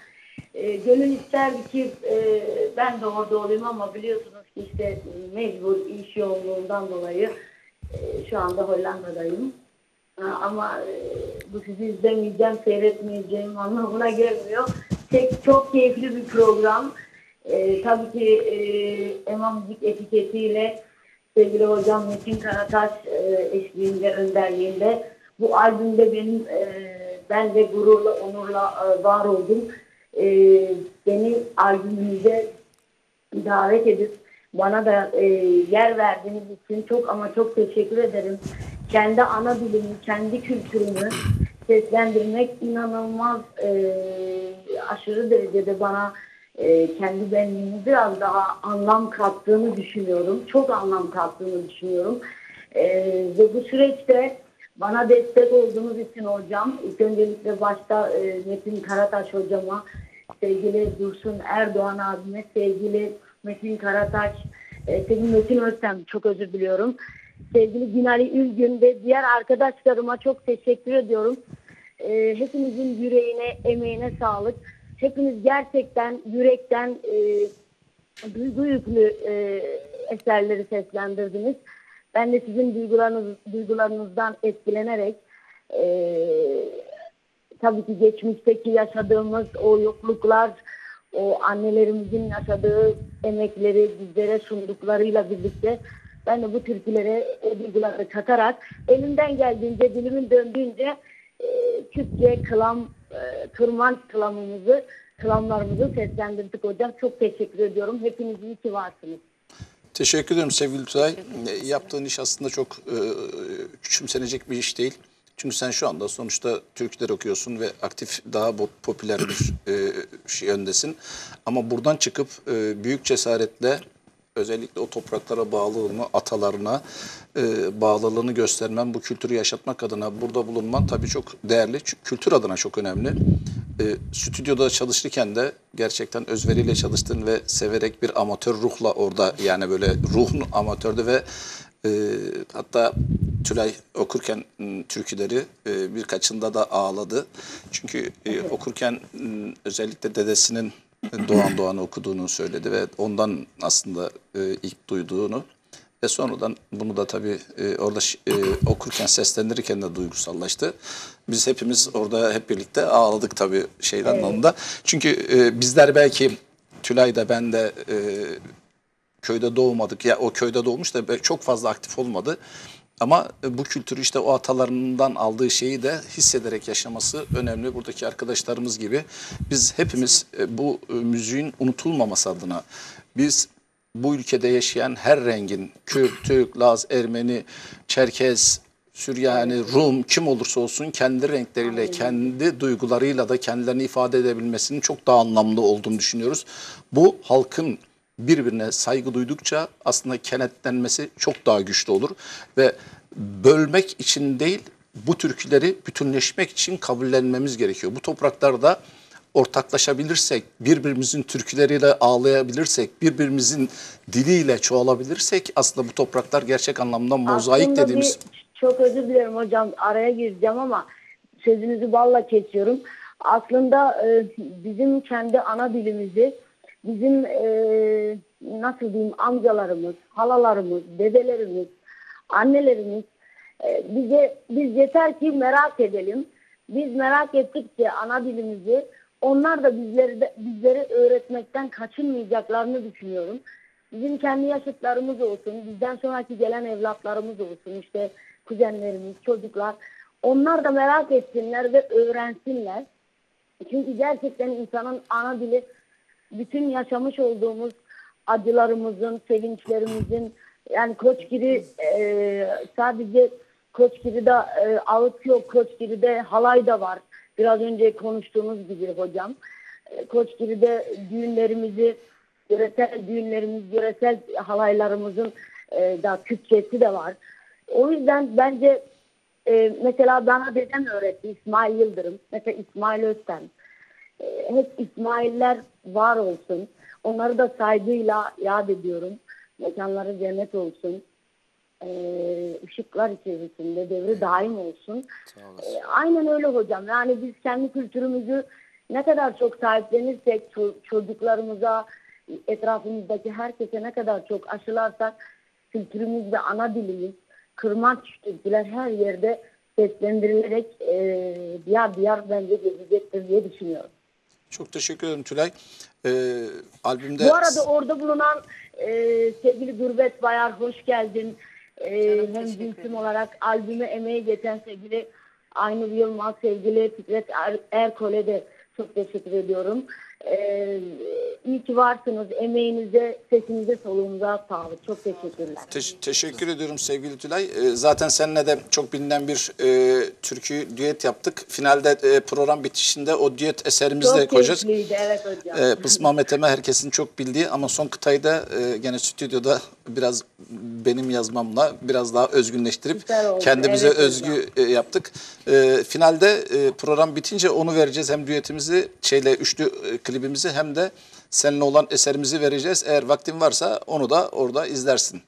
E, gönül isterdi ki e, ben de orada olayım ama biliyorsunuz ki işte mecbur iş yoğunluğundan dolayı e, şu anda Hollanda'dayım. Ha, ama e, bu sizi izlemeyeceğim, seyretmeyeceğim anlamına gelmiyor. Tek, çok keyifli bir program. E, tabii ki e, Ema Müzik etiketiyle sevgili hocam Metin Karataş e, eşliğinde, önderliğinde bu albümde benim e, ben de gururla, onurla e, var oldum. E, beni albümümüze davet edip bana da e, yer verdiğiniz için çok ama çok teşekkür ederim. Kendi ana dilimi, kendi kültürümü seslendirmek inanılmaz e, aşırı derecede bana e, kendi benliğimi biraz daha anlam kattığını düşünüyorum. Çok anlam kattığını düşünüyorum. E, ve bu süreçte bana destek olduğunuz için hocam, öncelikle başta e, Metin Karataş hocama, sevgili Dursun Erdoğan abime, sevgili Metin Karataş, e, sevgili Metin Öztem, çok özür diliyorum. Sevgili Binali Ergün ve diğer arkadaşlarıma çok teşekkür ediyorum. E, hepinizin yüreğine, emeğine sağlık. Hepiniz gerçekten yürekten e, duygu yüklü e, eserleri seslendirdiniz. Ben de sizin duygularınız, duygularınızdan etkilenerek e, tabii ki geçmişteki yaşadığımız o yokluklar, o annelerimizin yaşadığı emekleri bizlere sunduklarıyla birlikte ben de bu türkülere, o duyguları katarak elimden geldiğince, dilimin döndüğünce e, Türkçe kılam, e, tırman kılamımızı, kılamlarımızı seslendirdik hocam. Çok teşekkür ediyorum. Hepiniz iyi ki varsınız. Teşekkür ediyorum sevgili Tülay. Yaptığın iş aslında çok e, küçümsenecek bir iş değil. Çünkü sen şu anda sonuçta türküler okuyorsun ve aktif, daha popüler bir e, şey öndesin. Ama buradan çıkıp e, büyük cesaretle özellikle o topraklara bağlılığını, atalarına e, bağlılığını göstermen, bu kültürü yaşatmak adına burada bulunman tabii çok değerli. Çünkü kültür adına çok önemli. E, stüdyoda çalışırken de gerçekten özveriyle çalıştın ve severek bir amatör ruhla orada, yani böyle ruhun amatördü ve e, hatta Tülay okurken türküleri e, birkaçında da ağladı. Çünkü e, okurken özellikle dedesinin Doğan Doğan'ı okuduğunu söyledi ve ondan aslında e, ilk duyduğunu ve sonradan bunu da tabii e, orada e, okurken, seslendirirken de duygusallaştı. Biz hepimiz orada hep birlikte ağladık tabii şeyden, evet, anlamında. Çünkü e, bizler belki Tülay da ben de e, köyde doğmadık. Ya o köyde doğmuş da çok fazla aktif olmadı. Ama bu kültürü işte o atalarından aldığı şeyi de hissederek yaşaması önemli. Buradaki arkadaşlarımız gibi biz hepimiz bu müziğin unutulmaması adına, biz bu ülkede yaşayan her rengin, Kürt, Türk, Laz, Ermeni, Çerkez, Süryani, Rum, kim olursa olsun kendi renkleriyle, kendi duygularıyla da kendilerini ifade edebilmesinin çok daha anlamlı olduğunu düşünüyoruz. Bu halkın birbirine saygı duydukça aslında kenetlenmesi çok daha güçlü olur ve bölmek için değil, bu türküleri bütünleşmek için kabullenmemiz gerekiyor. Bu topraklarda ortaklaşabilirsek, birbirimizin türküleriyle ağlayabilirsek, birbirimizin diliyle çoğalabilirsek aslında bu topraklar gerçek anlamda mozaik aslında dediğimiz... Bir, çok özür dilerim hocam, araya gireceğim ama sözünüzü balla kesiyorum. Aslında bizim kendi ana dilimizi bizim e, nasıl diyeyim, amcalarımız, halalarımız, dedelerimiz, annelerimiz e, bize, biz yeter ki merak edelim. Biz merak ettikçe ana dilimizi, onlar da bizleri, de, bizleri öğretmekten kaçınmayacaklarını düşünüyorum. Bizim kendi yaşıtlarımız olsun, bizden sonraki gelen evlatlarımız olsun, işte kuzenlerimiz, çocuklar, onlar da merak etsinler ve öğrensinler. Çünkü gerçekten insanın ana dili bütün yaşamış olduğumuz acılarımızın, sevinçlerimizin, yani Koçgiri e, sadece Koçgiri'de e, ağıt yok, Koçgiri'de halay da var. Biraz önce konuştuğumuz gibi hocam. E, Koçgiri'de düğünlerimizi, yöresel düğünlerimiz, yöresel halaylarımızın e, da Türkçesi de var. O yüzden bence e, mesela bana dedem öğretti, İsmail Yıldırım, mesela İsmail Öztem. E, hep İsmail'ler var olsun. Onları da saygıyla yad ediyorum. Mekanları cennet olsun. Ee, ışıklar içerisinde devri daim olsun. Ee, aynen öyle hocam. Yani biz kendi kültürümüzü ne kadar çok sahiplenirsek, çocuklarımıza, etrafımızdaki herkese ne kadar çok aşılarsak, kültürümüz ve ana dilimiz, kırmanç türküler her yerde seslendirilerek e, diyar diyar bence gezecektir diye düşünüyorum. Çok teşekkür ederim Tülay. Ee, albümde... Bu arada orada bulunan e, sevgili Gurbet Bayar, hoş geldin. Ee, hem cinsim olarak albümü emeği geçen sevgili Aynur Yılmaz, sevgili Fikret er Erkol'e de çok teşekkür ediyorum. Ee, iyi ki varsınız. Emeğinize, sesinize, soluğunuza sağlık. Çok teşekkürler. Te teşekkür ediyorum sevgili Tülay. Ee, zaten seninle de çok bilinen bir e, türkü düet yaptık. Finalde e, program bitişinde o düet eserimizi çok de koyacağız. Çok keyifliydi, evet hocam. E, Pısma Meteme herkesin çok bildiği ama son kıtayı da e, gene stüdyoda biraz benim yazmamla biraz daha özgünleştirip kendimize evet, özgü hocam. yaptık. E, finalde e, program bitince onu vereceğiz. Hem düetimizi şeyle üçlü e, klibimizi hem de seninle olan eserimizi vereceğiz. Eğer vaktin varsa onu da orada izlersin.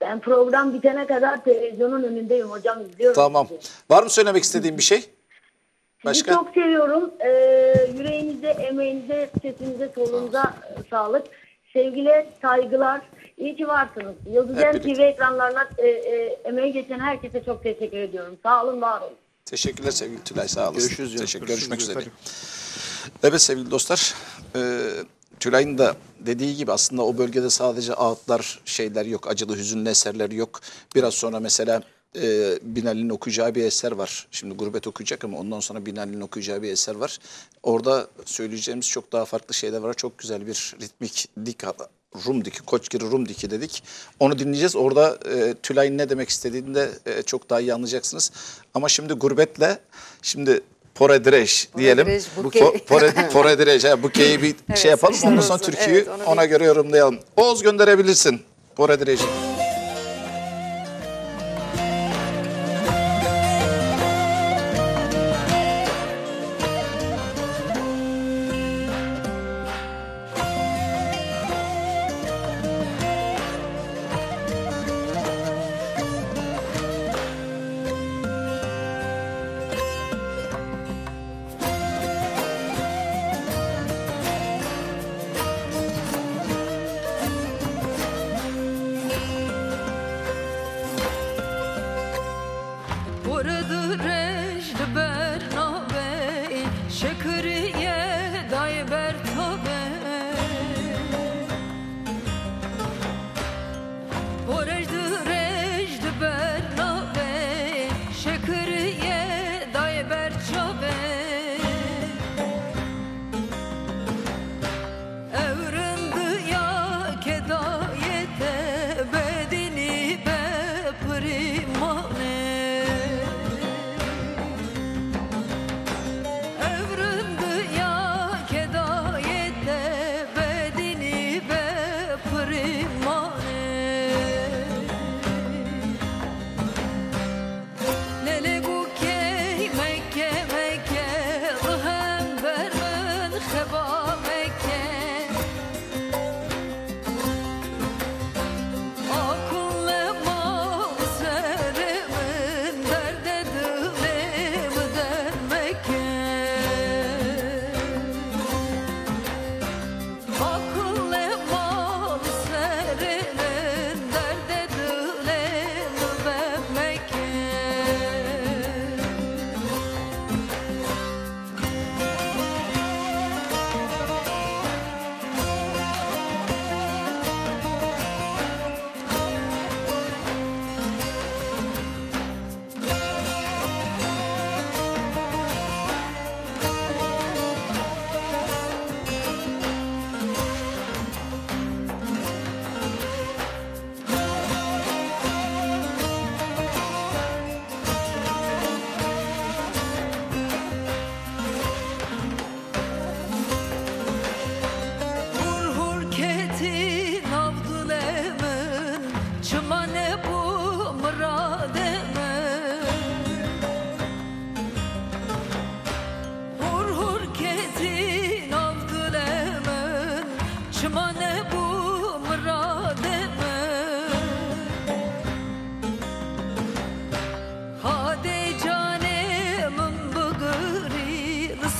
Ben program bitene kadar televizyonun önündeyim hocam, izliyorum. Tamam. Sizi. Var mı söylemek istediğin bir şey? Başka? Sizi çok seviyorum. Ee, yüreğinize, emeğinize, sesinize, solunuza sağlık. Sevgiler, saygılar. İyi ki varsınız. Yıldız En T V ekranlarına e, e, emeği geçen herkese çok teşekkür ediyorum. Sağ olun, var olun. Teşekkürler sevgili Tülay, sağ olasın. Görüşürüz. Teşekkür, görüşmek üzere. Evet sevgili dostlar, e, Tülay'ın da dediği gibi aslında o bölgede sadece ağıtlar, şeyler yok, acılı hüzünlü eserleri yok. Biraz sonra mesela e, Binali'nin okuyacağı bir eser var. Şimdi Gurbet okuyacak ama ondan sonra Binali'nin okuyacağı bir eser var. Orada söyleyeceğimiz çok daha farklı şeyler var. Çok güzel bir ritmik dik Rumdiki, Koçgiri Rumdiki dedik. Onu dinleyeceğiz. Orada e, Tülay'ın ne demek istediğini de e, çok daha iyi anlayacaksınız. Ama şimdi Gurbet'le, şimdi Poredireş diyelim. Poredireş, bukeyi bir evet, şey yapalım. Ondan sonra türküyü evet, ona bileyim. göre yorumlayalım. Oğuz gönderebilirsin Poredireş'i.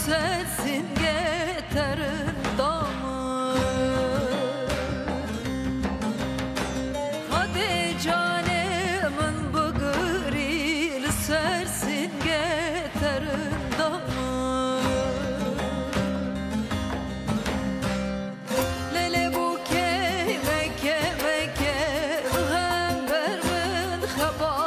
sensin getirir damı. Hadi canımın bıgıril sensin getirir damı. Lele bu keve keve keve hangar mın hava.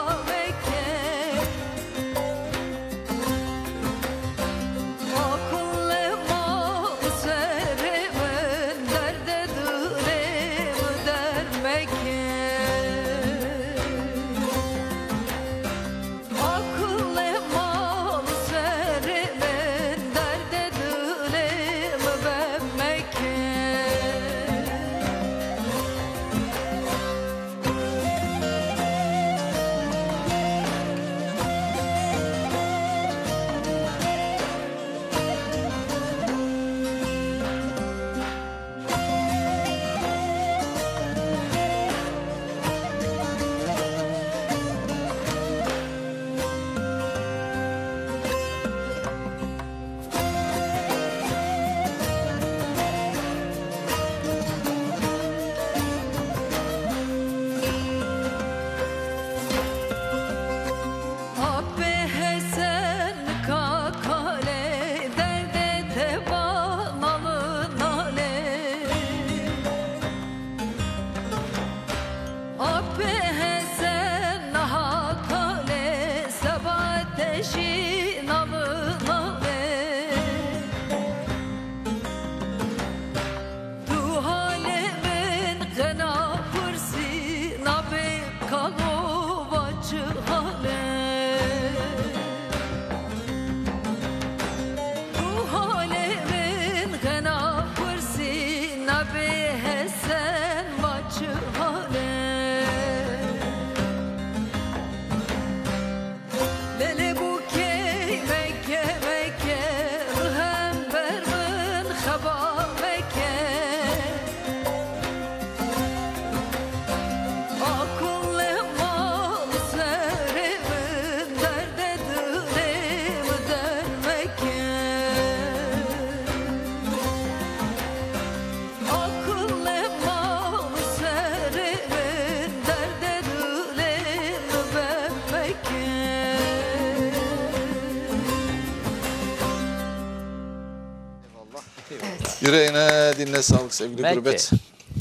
Yüreğine dinle sağlık sevgili Belki. Gurbet.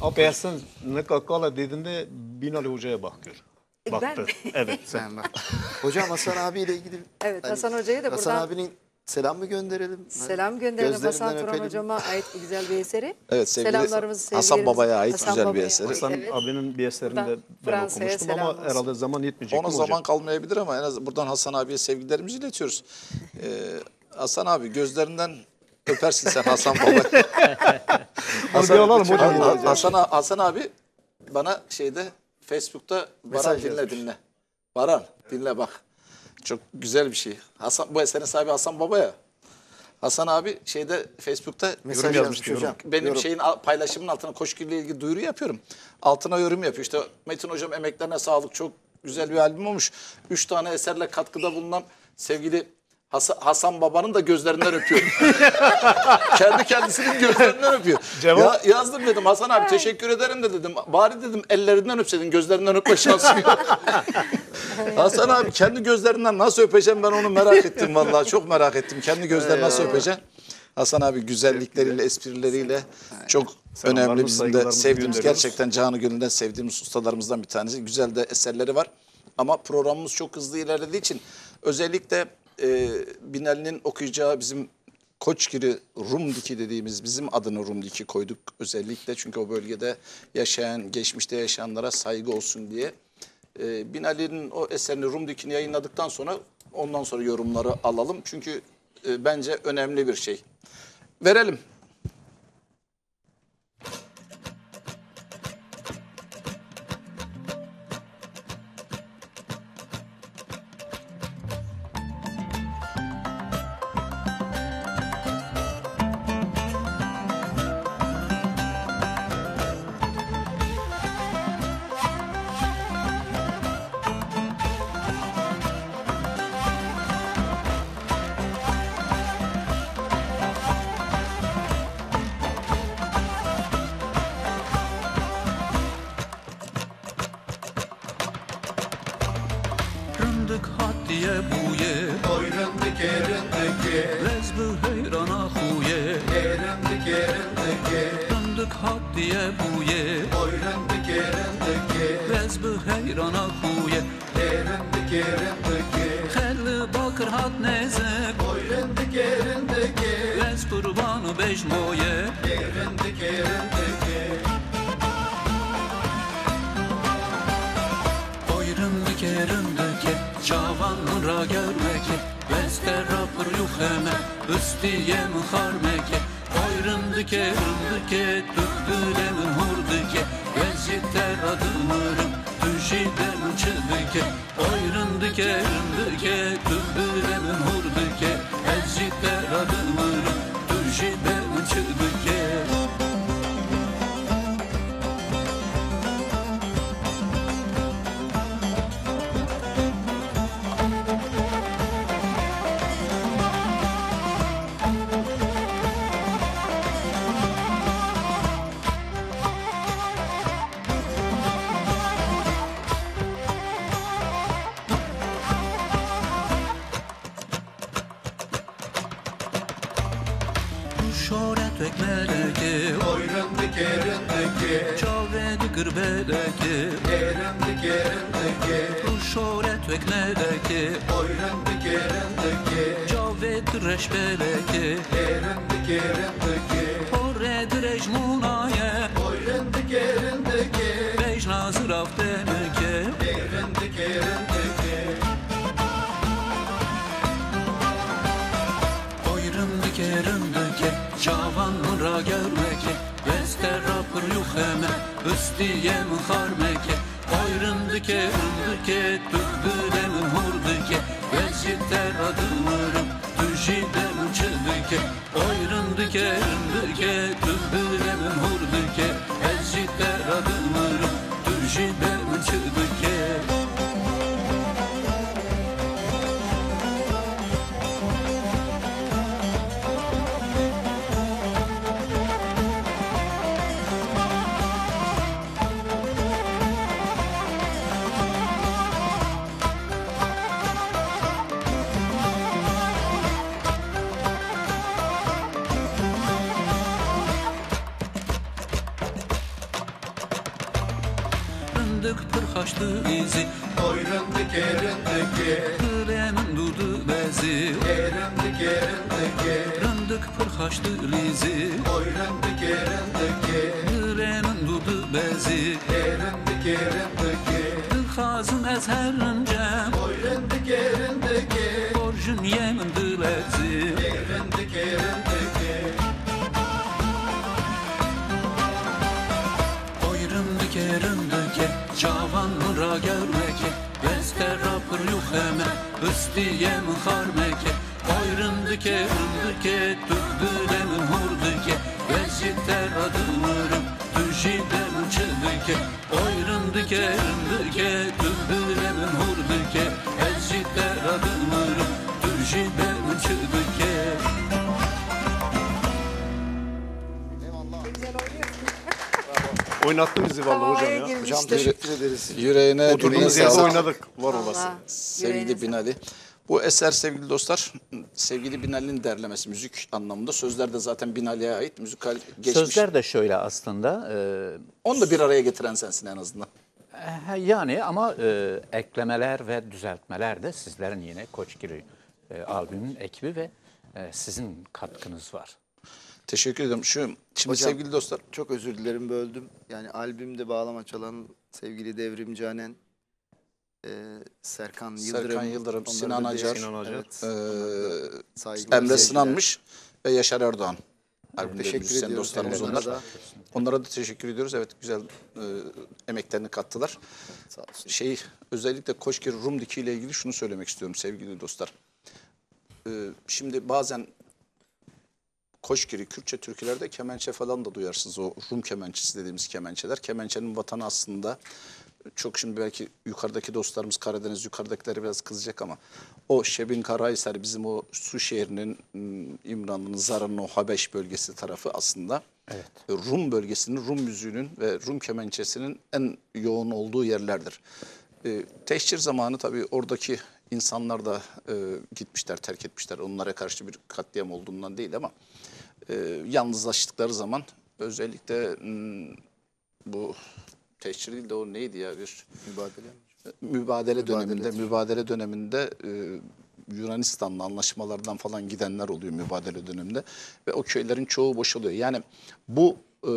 Abi Ersin ne kakala dediğinde Binali Hoca'ya bakıyor. Baktı. Ben evet sen bak. Hocam Hasan abiyle ilgili. Evet Hasan hani, Hoca'ya da Hasan buradan. Hasan abinin selam mı gönderelim? Selam gönderelim Hasan Turan hocama ait güzel bir eseri. Evet sevgili Hasan, Hasan Baba'ya ait Hasan güzel Baba'ya bir eseri. Hasan evet. abinin bir eserini de ben okumuştum ama olsun. Herhalde zaman yetmeyecek. Ona zaman hocam? Kalmayabilir ama en az buradan Hasan abiye sevgilerimizi iletiyoruz. Ee, Hasan abi gözlerinden... Öpersin sen Hasan Baba. Hasan, alalım, Hasan, Hasan, Hasan abi bana şeyde Facebook'ta Baran mesaj dinle yazmış. Dinle. Baran dinle bak. Çok güzel bir şey. Hasan bu eserin sahibi Hasan Baba ya. Hasan abi şeyde Facebook'ta mesaj yazmış hocam. Benim yorum. Şeyin paylaşımın altına Koçgiri ile ilgili duyuru yapıyorum. Altına yorum yapıyor. İşte Metin hocam emeklerine sağlık. Çok güzel bir albüm olmuş. Üç tane eserle katkıda bulunan sevgili Hasan, Hasan Baba'nın da gözlerinden öpüyor. Kendi kendisinin gözlerinden öpüyor. Ya, yazdım dedim Hasan abi teşekkür ederim de dedim. Bari dedim ellerinden öpseydin gözlerinden öpme şansım yok. Hasan abi kendi gözlerinden nasıl öpeceğim ben onu merak ettim vallahi çok merak ettim. Kendi gözlerinden nasıl öpeceğim. Hasan abi güzellikleriyle, esprileriyle çok önemli. Bizim de sevdiğimiz gerçekten canı gönülden sevdiğimiz ustalarımızdan bir tanesi. Güzel de eserleri var. Ama programımız çok hızlı ilerlediği için özellikle... Ee, Binali'nin okuyacağı bizim Koçgiri Rumdiki dediğimiz bizim adını Rumdiki koyduk özellikle çünkü o bölgede yaşayan geçmişte yaşayanlara saygı olsun diye ee, Binali'nin o eserini Rumdikini yayınladıktan sonra ondan sonra yorumları alalım çünkü e, bence önemli bir şey verelim. buye oyran dikerin dike lezbe heyrana huye eran dikerin dike dandık hat diye buye oyran dikerin dike lezbe heyrana huye eran dikerin dike helle bakır hat neze oyran dikerin dike lez kurbanı beş moye eran dikerin dike oyran dikerin dike çavan mıra görmeki bester rapır yuheme üstüye mi harmeki oyrımdike ırmdike tüktülemin hurdike veziter adım ırım tüşiden uçıdike oyrımdike ırmdike tüktülemin hurdike veziter adım ırım tüşiden uçıdike Reşbeleki erindi gerindeki orre direş munaye oyrindi gerindeki beş nazır aftemeke erindi gerindeki oyrindi gerindeki çavan mıra görmeki bester rapır yuheme üstiye mi harmeke oyrindi gerindeki tüktülemin hurdike veziter adımırım Şidem uçıdike, oyrındike, ırındike, tüzdülemem hurdike, elçikler adımırım, tüşidem uçıdike. Izi oyrındık erindike Kılemin durdu bezi Erendik erindike Rındık pırhaştı lizi Oyrındık erindike Kılemin durdu bezi Erendik erindike Dılhazım ezherince Oyrındık erindike Borcun yemin dilezi Erendik erindike Oyrındık erindike Çavan mıra görmeki, bester rapır yuheme, üstiye mi harmeki, oyrındike, ırmdike, tüktülemin hurdike, veziter adımırım, tüşiden uçıdike, oyrındike, ırmdike, tüktülemin hurdike, veziter adımırım, tüşiden uçıdike. Oynattı bizi vallahi hocam ya. Girmiştir. Hocam teşekkür ederiz. Yüreğine, oturduğumuz yerde oynadık. Var olasın. Sevgili Binali. Bu eser sevgili dostlar, sevgili Binali'nin derlemesi müzik anlamında. Sözler de zaten Binali'ye ait. Müzikal geçmiş. Sözler de şöyle aslında. E, Onu da bir araya getiren sensin en azından. E, yani ama e, eklemeler ve düzeltmeler de sizlerin yine Koçgiri e, albümünün ekibi ve e, sizin katkınız var. Teşekkür ederim. Şu, şimdi hocam, sevgili dostlar. Çok özür dilerim böldüm. Yani albümde bağlama çalan sevgili Devrim Canen, e, Serkan Yıldırım, Serkan Yıldırım Sinan Acar, Sinan Acar. Evet, e, Emre Sinan'mış ve Yaşar Erdoğan. Albümde teşekkür ediyoruz dostlarımız evet, onlar. Da. Onlara da teşekkür ediyoruz. Evet güzel e, emeklerini kattılar. Evet, sağ olsun. Şey, özellikle Koçgiri Rum Diki ile ilgili şunu söylemek istiyorum sevgili dostlar. E, şimdi bazen Koçgiri, Kürtçe türkülerde kemençe falan da duyarsınız. O Rum kemençesi dediğimiz kemençeler. Kemençenin vatanı aslında çok şimdi belki yukarıdaki dostlarımız Karadeniz yukarıdakileri biraz kızacak ama o Şebin Karahisar bizim o Su şehrinin İmranlı'nın Zara'nın o Habeş bölgesi tarafı aslında evet. Rum bölgesinin, Rum müziğinin ve Rum kemençesinin en yoğun olduğu yerlerdir. Teşhir zamanı tabii oradaki insanlar da e, gitmişler, terk etmişler. Onlara karşı bir katliam olduğundan değil ama e, yalnızlaştıkları zaman özellikle m, bu teşhir değil de o neydi ya bir mübadele mübadele, mübadele döneminde ediyor. mübadele döneminde e, Yunanistan'la anlaşmalardan falan gidenler oluyor mübadele döneminde ve o köylerin çoğu boşalıyor. Yani bu e,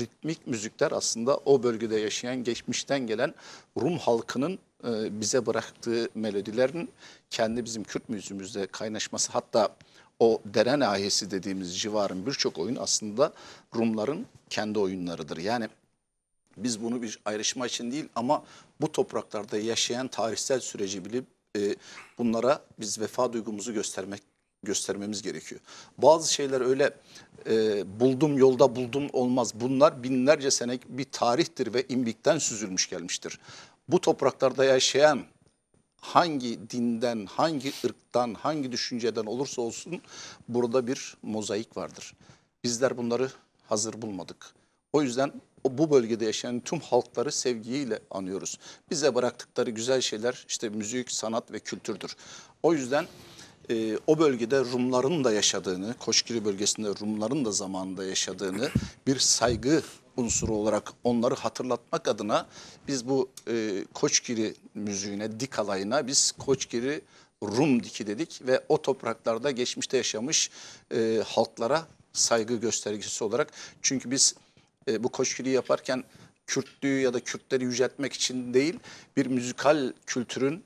ritmik müzikler aslında o bölgede yaşayan, geçmişten gelen Rum halkının e, bize bıraktığı melodilerin kendi bizim Kürt müziğimizle kaynaşması. Hatta o Dere Nahiyesi dediğimiz civarın birçok oyun aslında Rumların kendi oyunlarıdır. Yani biz bunu bir ayrışma için değil ama bu topraklarda yaşayan tarihsel süreci bilip e, bunlara biz vefa duygumuzu göstermek göstermemiz gerekiyor. Bazı şeyler öyle e, buldum yolda buldum olmaz. Bunlar binlerce senelik bir tarihtir ve imbikten süzülmüş gelmiştir. Bu topraklarda yaşayan hangi dinden, hangi ırktan, hangi düşünceden olursa olsun burada bir mozaik vardır. Bizler bunları hazır bulmadık. O yüzden bu bölgede yaşayan tüm halkları sevgiyle anıyoruz. Bize bıraktıkları güzel şeyler işte müzik, sanat ve kültürdür. O yüzden e, o bölgede Rumların da yaşadığını, Koçgiri bölgesinde Rumların da zamanında yaşadığını bir saygı unsuru olarak onları hatırlatmak adına biz bu e, Koçgiri müziğine, dik alayına biz Koçgiri Rum diki dedik ve o topraklarda geçmişte yaşamış e, halklara saygı göstergesi olarak. Çünkü biz e, bu Koçgiri'yi yaparken Kürtlüğü ya da Kürtleri yüceltmek için değil, bir müzikal kültürün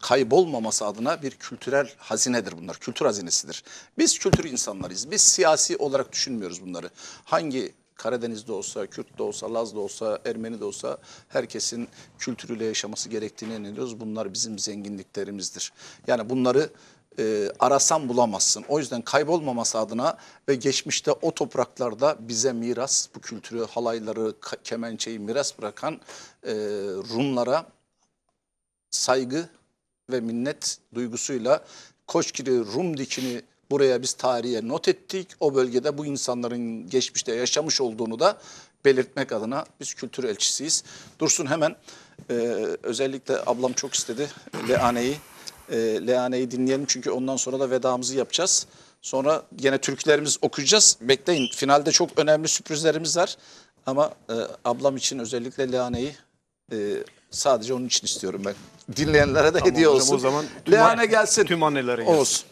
kaybolmaması adına bir kültürel hazinedir bunlar. Kültür hazinesidir. Biz kültür insanlarıyız. Biz siyasi olarak düşünmüyoruz bunları. Hangi Karadeniz'de olsa, Kürt de olsa, Laz da olsa, Ermeni de olsa herkesin kültürüyle yaşaması gerektiğini inanıyoruz. Bunlar bizim zenginliklerimizdir. Yani bunları e, arasan bulamazsın. O yüzden kaybolmaması adına ve geçmişte o topraklarda bize miras, bu kültürü, halayları, kemençeyi miras bırakan e, Rumlara saygı ve minnet duygusuyla Koçgiri Rum dikini buraya biz tarihe not ettik. O bölgede bu insanların geçmişte yaşamış olduğunu da belirtmek adına biz kültür elçisiyiz. Dursun hemen e, özellikle ablam çok istedi Leane'yi. E, Leane'yi dinleyelim çünkü ondan sonra da vedamızı yapacağız. Sonra yine türkülerimizi okuyacağız. Bekleyin, finalde çok önemli sürprizlerimiz var. Ama e, ablam için özellikle Leane'yi e, sadece onun için istiyorum ben. Dinleyenlere de tamam, hediye olsun. O zaman Leane gelsin. Tüm annelere gelsin. Oğuz.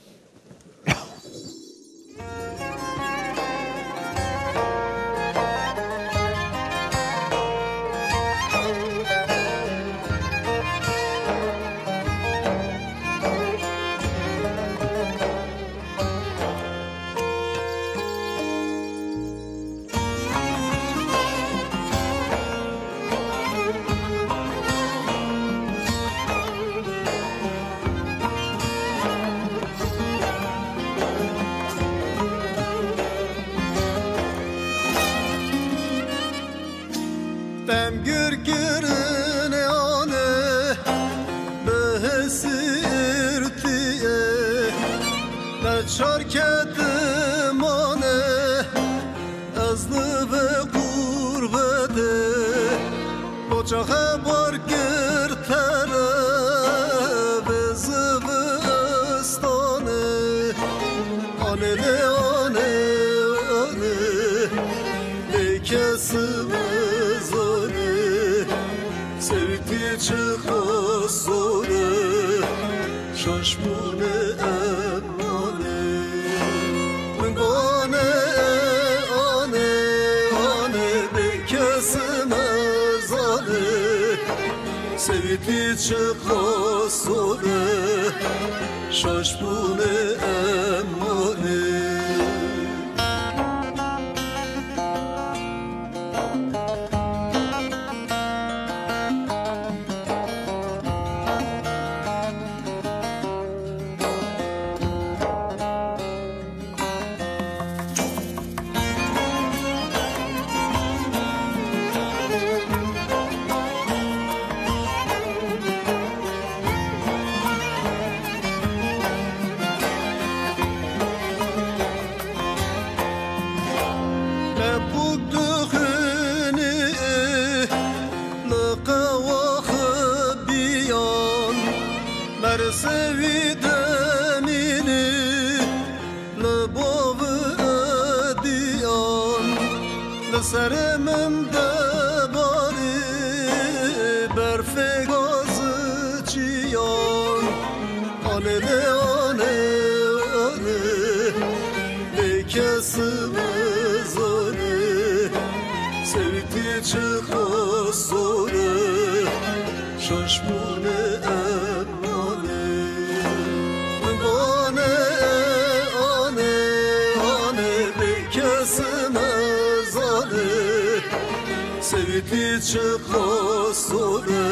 Sarımın da bari berfe gazı çiyan alele ale ale lekasımız ale sevdiği çıkı soru şaşmune emmane emmane ane ane lekasına sevdi çıkma sonra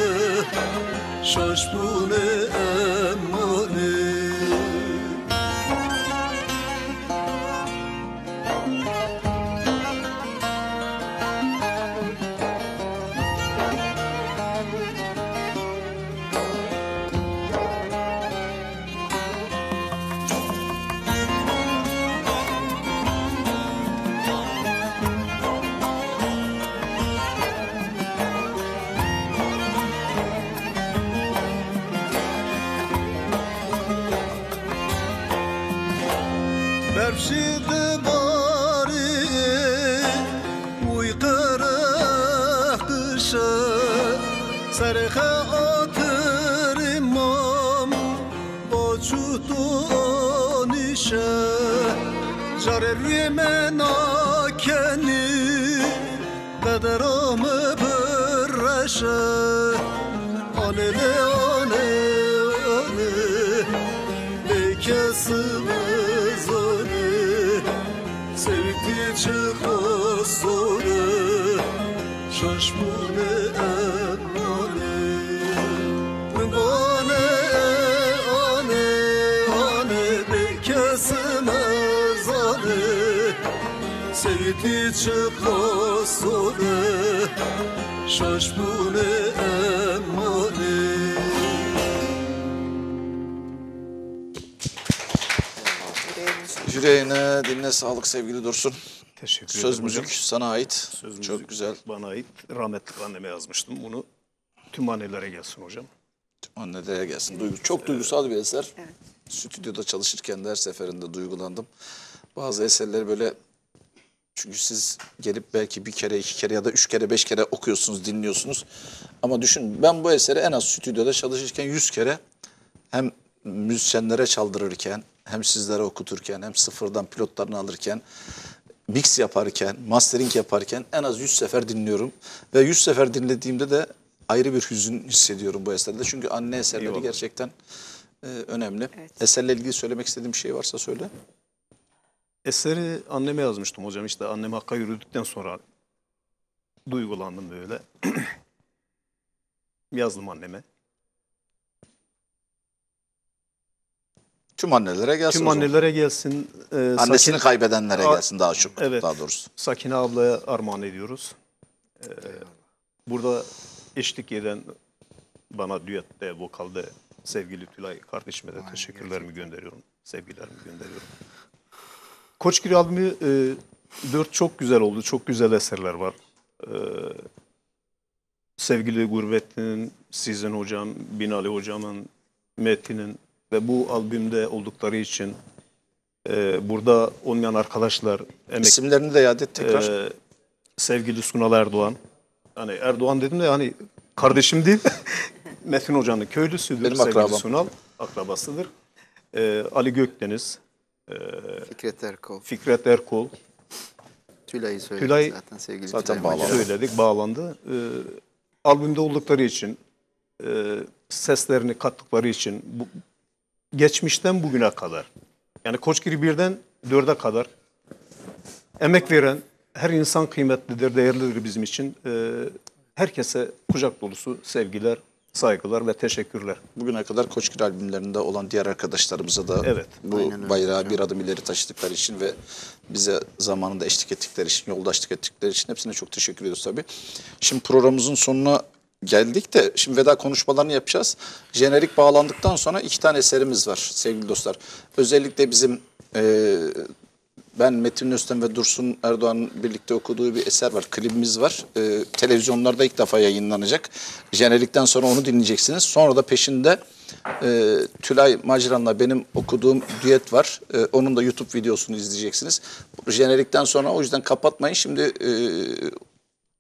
şaş bu ne emmane. Yüreğine, dinle sağlık sevgili Dursun. Teşekkür ederim. Söz müzik sana ait. Söz çok güzel. Bana ait. Rahmetli anneme yazmıştım. Bunu tüm annelere gelsin hocam. Tüm annelere gelsin. Duygu, çok duygusal bir eser. Evet. Stüdyoda çalışırken de her seferinde duygulandım. Bazı eserleri böyle... Çünkü siz gelip belki bir kere, iki kere ya da üç kere, beş kere okuyorsunuz, dinliyorsunuz. Ama düşün, ben bu eseri en az stüdyoda çalışırken yüz kere hem müzisyenlere çaldırırken, hem sizlere okuturken, hem sıfırdan pilotlarını alırken, mix yaparken, mastering yaparken en az yüz sefer dinliyorum. Ve yüz sefer dinlediğimde de ayrı bir hüzün hissediyorum bu eserde. Çünkü anne eserleri gerçekten e, önemli. Evet. Eserle ilgili söylemek istediğim bir şey varsa söyle. Eseri anneme yazmıştım hocam, işte annem Hakk'a yürüdükten sonra duygulandım böyle. Yazdım anneme. Tüm annelere gelsin. Tüm annelere gelsin. E, Annesini Sakine, kaybedenlere gelsin daha çok. Evet, daha doğrusu. Sakine ablaya armağan ediyoruz. Ee, burada eşlik eden bana düette, vokalde sevgili Tülay kardeşime de teşekkürlerimi gönderiyorum. Sevgilerimi gönderiyorum. Koçgiri albümü dört çok güzel oldu. Çok güzel eserler var. E, sevgili Gurbet'in, sizin hocam, Binali hocamın, Metin'in ve bu albümde oldukları için e, burada olmayan arkadaşlar... Emek, İsimlerini de yad et tekrar. E, sevgili Sunal Erdoğan. Hani Erdoğan dedim de hani kardeşim değil. Metin hocanın köylüsüdür. Benim sevgili akrabam. Sunal akrabasıdır. E, Ali Gökdeniz. Ee, Fikret Erkol. Fikret Erkol. Tülay'ı söyledik Tülay, zaten sevgili zaten Tülay Maciran. Söyledik, bağlandı. Ee, albümde oldukları için, e, seslerini kattıkları için, bu, geçmişten bugüne kadar, yani Koçgiri birden dörde kadar emek veren her insan kıymetlidir, değerlidir bizim için. Ee, herkese kucak dolusu sevgiler, saygılar ve teşekkürler. Bugüne kadar Koçgiri albümlerinde olan diğer arkadaşlarımıza da evet, bu bayrağı bir adım ileri taşıdıkları için ve bize zamanında eşlik ettikleri için, yoldaşlık ettikleri için hepsine çok teşekkür ediyoruz tabii. Şimdi programımızın sonuna geldik de şimdi veda konuşmalarını yapacağız. Jenerik bağlandıktan sonra iki tane eserimiz var sevgili dostlar. Özellikle bizim... E, Ben Metin Öztem ve Dursun Erdoğan'ın birlikte okuduğu bir eser var. Klibimiz var. Ee, televizyonlarda ilk defa yayınlanacak. Jenerikten sonra onu dinleyeceksiniz. Sonra da peşinde e, Tülay Maciran'la benim okuduğum düet var. E, onun da YouTube videosunu izleyeceksiniz. Jenerikten sonra, o yüzden kapatmayın. Şimdi e,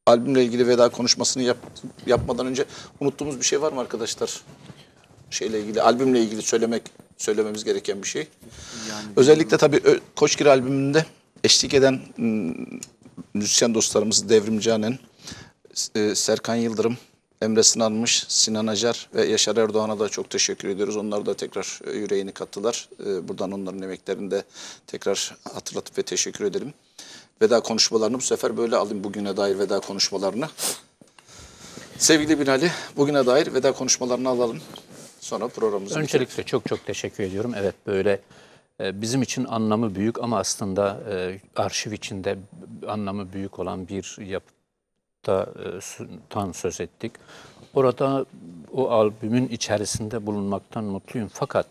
albümle ilgili veda konuşmasını yap, yapmadan önce unuttuğumuz bir şey var mı arkadaşlar? Şeyle ilgili, albümle ilgili söylemek söylememiz gereken bir şey. Yani özellikle tabii Koçgiri albümünde eşlik eden müzisyen dostlarımız Devrim Canen, Serkan Yıldırım, Emre Sınanmış, Sinan Acar ve Yaşar Erdoğan'a da çok teşekkür ediyoruz. Onlar da tekrar yüreğini kattılar. Buradan onların emeklerini de tekrar hatırlatıp ve teşekkür edelim. Veda konuşmalarını bu sefer böyle alayım, bugüne dair veda konuşmalarını. Sevgili Binali, bugüne dair veda konuşmalarını alalım. Sonra programımızı Öncelikle bitirelim. çok çok teşekkür ediyorum. Evet, böyle bizim için anlamı büyük ama aslında arşiv içinde anlamı büyük olan bir yapıdan söz ettik. Orada o albümün içerisinde bulunmaktan mutluyum. Fakat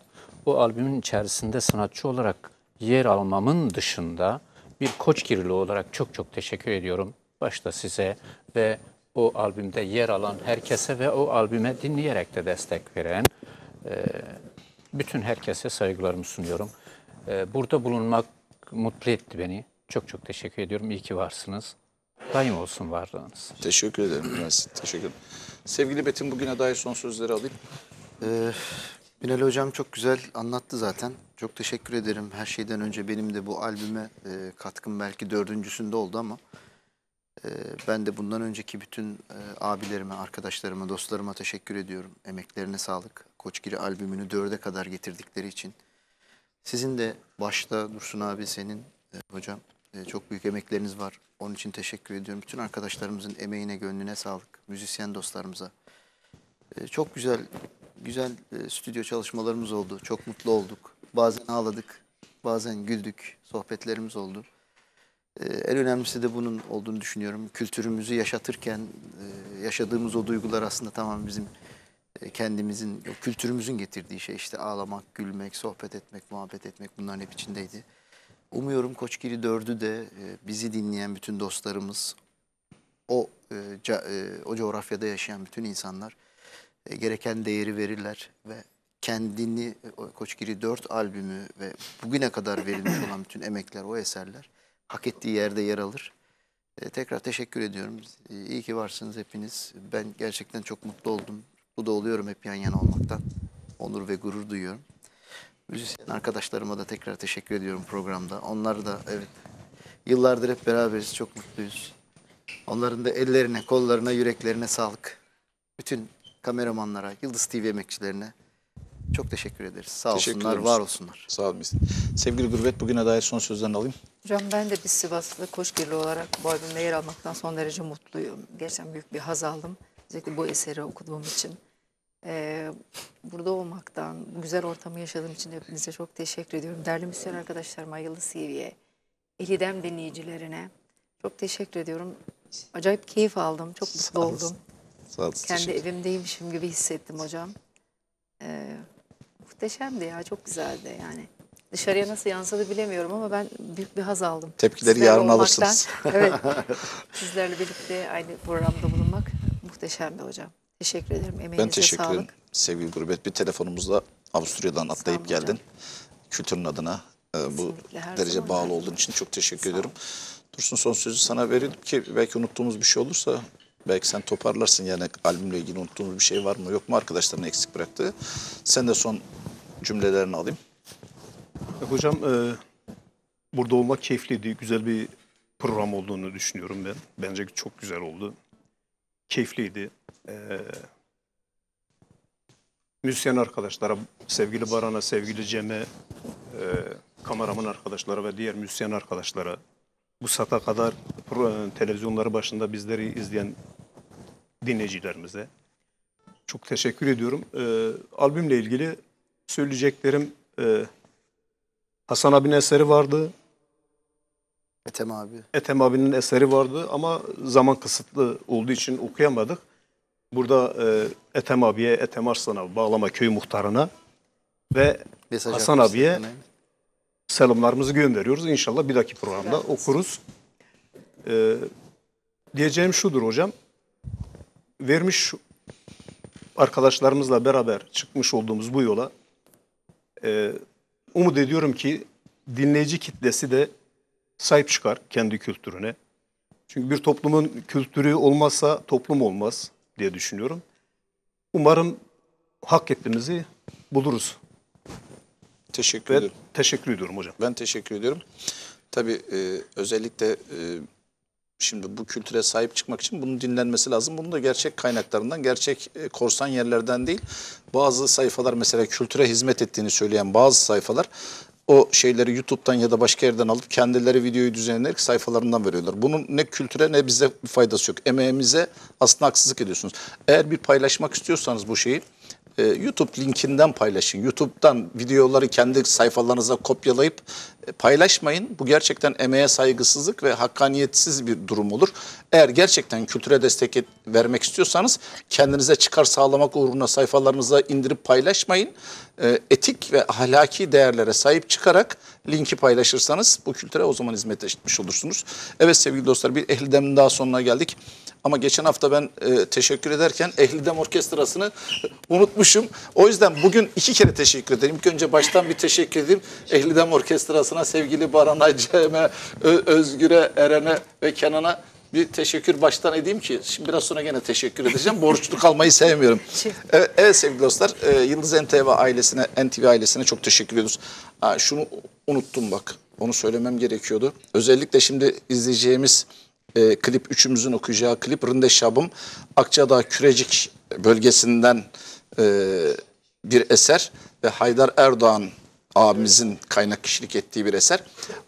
o albümün içerisinde sanatçı olarak yer almamın dışında bir Koçgirili olarak çok çok teşekkür ediyorum. Başta size ve o albümde yer alan herkese ve o albüme dinleyerek de destek veren bütün herkese saygılarımı sunuyorum. Burada bulunmak mutlu etti beni. Çok çok teşekkür ediyorum. İyi ki varsınız. Daim olsun varlığınız. Teşekkür ederim. Teşekkür ederim. Sevgili Metin, bugüne dair son sözleri alayım. Ee, Binali Hocam çok güzel anlattı zaten. Çok teşekkür ederim. Her şeyden önce benim de bu albüme e, katkım belki dördüncüsünde oldu ama e, ben de bundan önceki bütün e, abilerime, arkadaşlarıma, dostlarıma teşekkür ediyorum. Emeklerine sağlık. Koçgiri albümünü dörde kadar getirdikleri için. Sizin de başta Dursun abi, senin e, hocam e, çok büyük emekleriniz var. Onun için teşekkür ediyorum. Bütün arkadaşlarımızın emeğine, gönlüne sağlık. Müzisyen dostlarımıza. E, çok güzel güzel e, stüdyo çalışmalarımız oldu. Çok mutlu olduk. Bazen ağladık, bazen güldük. Sohbetlerimiz oldu. E, en önemlisi de bunun olduğunu düşünüyorum. Kültürümüzü yaşatırken e, yaşadığımız o duygular aslında tamam bizim kendimizin, kültürümüzün getirdiği şey, işte ağlamak, gülmek, sohbet etmek, muhabbet etmek, bunların hep içindeydi. Umuyorum Koçgiri dördü de bizi dinleyen bütün dostlarımız, o o coğrafyada yaşayan bütün insanlar gereken değeri verirler ve kendini Koçgiri dört albümü ve bugüne kadar verilmiş olan bütün emekler, o eserler hak ettiği yerde yer alır. Tekrar teşekkür ediyorum. İyi ki varsınız hepiniz. Ben gerçekten çok mutlu oldum. Bu da oluyorum hep yan yana olmaktan. Onur ve gurur duyuyorum. Müzisyen arkadaşlarıma da tekrar teşekkür ediyorum programda. Onlar da evet, yıllardır hep beraberiz, çok mutluyuz. Onların da ellerine, kollarına, yüreklerine sağlık. Bütün kameramanlara, Yıldız T V emekçilerine çok teşekkür ederiz. Sağ teşekkür olsunlar, olsun. Var olsunlar. Sağ olun. Sevgili Gurbet, bugüne dair son sözlerini alayım. Hocam ben de bir Sivaslı Koçgirli olarak bu albümde yer almaktan son derece mutluyum. Gerçekten büyük bir haz aldım. Özellikle bu eseri okuduğum için, ee, burada olmaktan, güzel ortamı yaşadığım için hepinize çok teşekkür ediyorum. Değerli müzisyen arkadaşlarıma, Yıldız T V'ye, Ehl-i Dem dinleyicilerine çok teşekkür ediyorum. Acayip keyif aldım, çok mutlu oldum. Sağ olun. Kendi evimdeymişim gibi hissettim hocam. Ee, muhteşemdi ya, çok güzeldi yani. Dışarıya nasıl yansıdı bilemiyorum ama ben büyük bir haz aldım. Tepkileri sizlerle yarın alırsınız. Evet, sizlerle birlikte aynı programda bulunmak muhteşemdi hocam. Teşekkür ederim. Emeğinize sağlık. Ben teşekkür ederim. Sevgili Gurbet, bir telefonumuzla Avusturya'dan atlayıp geldin. Kültürün adına e, bu derece bağlı olduğun için çok teşekkür ediyorum. Dursun, son sözü sana vereyim ki belki unuttuğumuz bir şey olursa belki sen toparlarsın. Yani albümle ilgili unuttuğumuz bir şey var mı yok mu, arkadaşların eksik bıraktı. Sen de son cümlelerini alayım. Hocam e, burada olmak keyifliydi. Güzel bir program olduğunu düşünüyorum ben. Bence çok güzel oldu. Keyifliydi. Ee, müzisyen arkadaşlara, sevgili Baran'a, sevgili Cem'e, e, kameraman arkadaşlara ve diğer müzisyen arkadaşlara, bu saate kadar televizyonları başında bizleri izleyen dinleyicilerimize çok teşekkür ediyorum. Ee, albümle ilgili söyleyeceklerim, e, Hasan abinin eseri vardı. Ethem abi. Ethem abinin eseri vardı ama zaman kısıtlı olduğu için okuyamadık. Burada e, Ethem abiye, Ethem Arslan'a, Bağlama Köyü muhtarına ve mesaj Hasan abiye selamlarımızı gönderiyoruz. İnşallah bir dahaki programda evet. okuruz. E, diyeceğim şudur hocam. Vermiş arkadaşlarımızla beraber çıkmış olduğumuz bu yola e, umut ediyorum ki dinleyici kitlesi de sahip çıkar kendi kültürüne. Çünkü bir toplumun kültürü olmazsa toplum olmaz diye düşünüyorum. Umarım hak ettiğimizi buluruz. Teşekkür ederim. Teşekkür ediyorum hocam. Ben teşekkür ediyorum. Tabii e, özellikle e, şimdi bu kültüre sahip çıkmak için bunun dinlenmesi lazım. Bunu da gerçek kaynaklarından, gerçek e, korsan yerlerden değil. Bazı sayfalar mesela kültüre hizmet ettiğini söyleyen bazı sayfalar o şeyleri YouTube'dan ya da başka yerden alıp kendileri videoyu düzenleyerek sayfalarından veriyorlar. Bunun ne kültüre ne bize bir faydası yok. Emeğimize aslında haksızlık ediyorsunuz. Eğer bir paylaşmak istiyorsanız bu şeyi YouTube linkinden paylaşın. YouTube'dan videoları kendi sayfalarınıza kopyalayıp paylaşmayın. Bu gerçekten emeğe saygısızlık ve hakkaniyetsiz bir durum olur. Eğer gerçekten kültüre destek et, vermek istiyorsanız kendinize çıkar sağlamak uğruna sayfalarınıza indirip paylaşmayın. E, etik ve ahlaki değerlere sahip çıkarak linki paylaşırsanız bu kültüre o zaman hizmet etmiş olursunuz. Evet sevgili dostlar, bir Ehl-i Dem'in daha sonuna geldik. Ama geçen hafta ben e, teşekkür ederken Ehl-i Dem orkestrasını unutmuşum. O yüzden bugün iki kere teşekkür ederim. İlk önce baştan bir teşekkür edeyim. Ehl-i Dem orkestrasına, sevgili Baran'a, Cem'e, Özgür'e, Eren'e ve Kenan'a bir teşekkür baştan edeyim ki şimdi biraz sonra gene teşekkür edeceğim. Borçlu kalmayı sevmiyorum. Evet, evet sevgili dostlar, e, Yıldız En Te Ve ailesine, En Te Ve ailesine çok teşekkür ediyoruz. Ha, şunu unuttum bak. Onu söylemem gerekiyordu. Özellikle şimdi izleyeceğimiz E, klip, üçümüzün okuyacağı klip Rındeşab'ım Akçadağ Kürecik bölgesinden e, bir eser ve Haydar Erdoğan abimizin kaynak kişilik ettiği bir eser.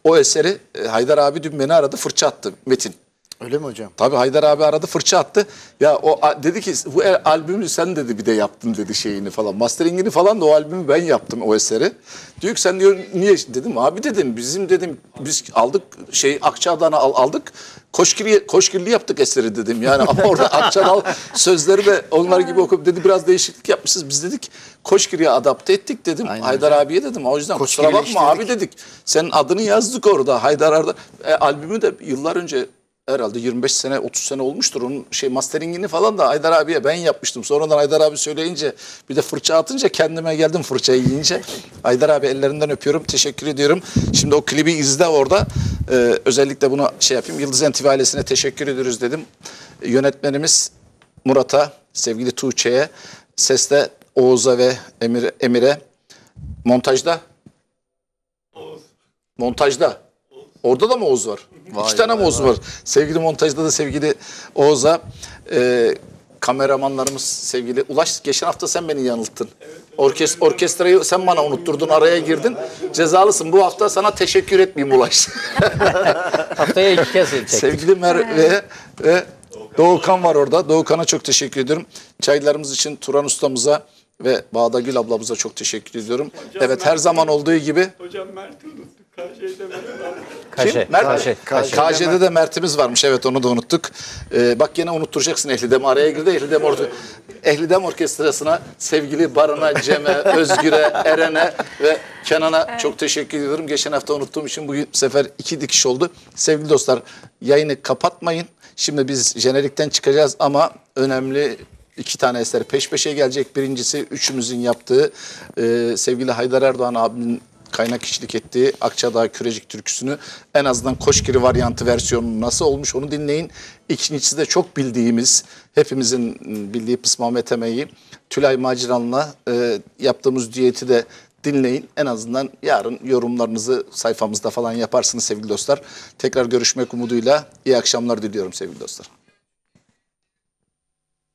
O eseri e, Haydar abi dün beni aradı, fırça attı Metin. Öyle mi hocam? Tabii Haydar abi aradı, fırça attı. Ya o dedi ki bu albümü sen dedi bir de yaptın dedi şeyini falan. Masteringini falan da o albümü ben yaptım, o eseri. Diyor ki sen diyor niye dedim abi dedim bizim dedim biz aldık şey Akçadağ'dan aldık. Koçgiri, Koçgirli yaptık eseri dedim. Yani ama orada Akçadağ sözleri de onlar gibi okup dedi biraz değişiklik yapmışız. Biz dedik Koçgiri'ye adapte ettik dedim. Aynen. Haydar abiye dedim. O yüzden kusura bakma abi dedik. Senin adını yazdık orada. Haydar Arda. E, albümü de yıllar önce herhalde yirmi beş sene otuz sene olmuştur. Onun şey masteringini falan da Haydar abiye ben yapmıştım. Sonradan Haydar abi söyleyince bir de fırça atınca kendime geldim fırçayı yiyince. Haydar abi ellerinden öpüyorum. Teşekkür ediyorum. Şimdi o klibi izle orada. Ee, özellikle bunu şey yapayım. Yıldız En Te Ve ailesine teşekkür ediyoruz dedim. Yönetmenimiz Murat'a, sevgili Tuğçe'ye, seste Oğuz'a ve Emir, Emir'e. Montajda? Oğuz. Montajda. Orada da mı Oğuz var? Vay İki tane vay Oğuz vay. var. Sevgili montajda da sevgili Oğuz'a, e, kameramanlarımız sevgili Ulaş. Geçen hafta sen beni yanılttın. Evet, Orkest, orkestrayı sen bana unutturdun, araya girdin. Cezalısın. Bu hafta sana teşekkür etmeyeyim Ulaş. Haftaya iki kez edecektik. Sevgili Merve ve Doğukan var orada. Doğukan'a çok teşekkür ediyorum. Çaylarımız için Turan Usta'mıza ve Bağdagül ablamıza çok teşekkür ediyorum. Hocam, evet, her zaman olduğu gibi. Hocam Mert'i unuttum. K J'de de Mert'imiz varmış. Evet, onu da unuttuk. Ee, bak yine unutturacaksın Ehl-i Dem. Araya girdi Ehl-i Dem, or Ehl-i Dem orkestrasına, sevgili Baran'a, Cem'e, Özgür'e, Eren'e ve Kenan'a evet. çok teşekkür ediyorum. Geçen hafta unuttuğum için bu sefer iki dikiş oldu. Sevgili dostlar, yayını kapatmayın. Şimdi biz jenerikten çıkacağız ama önemli İki tane eser peş peşe gelecek. Birincisi üçümüzün yaptığı, e, sevgili Haydar Erdoğan abinin kaynak kişilik ettiği Akçadağ Kürecik türküsünü, en azından Koçgiri varyantı versiyonunun nasıl olmuş onu dinleyin. İkincisi de çok bildiğimiz, hepimizin bildiği Pısmamet Emeği, Tülay Maciran'la e, yaptığımız düeti de dinleyin. En azından yarın yorumlarınızı sayfamızda falan yaparsınız sevgili dostlar. Tekrar görüşmek umuduyla iyi akşamlar diliyorum sevgili dostlar.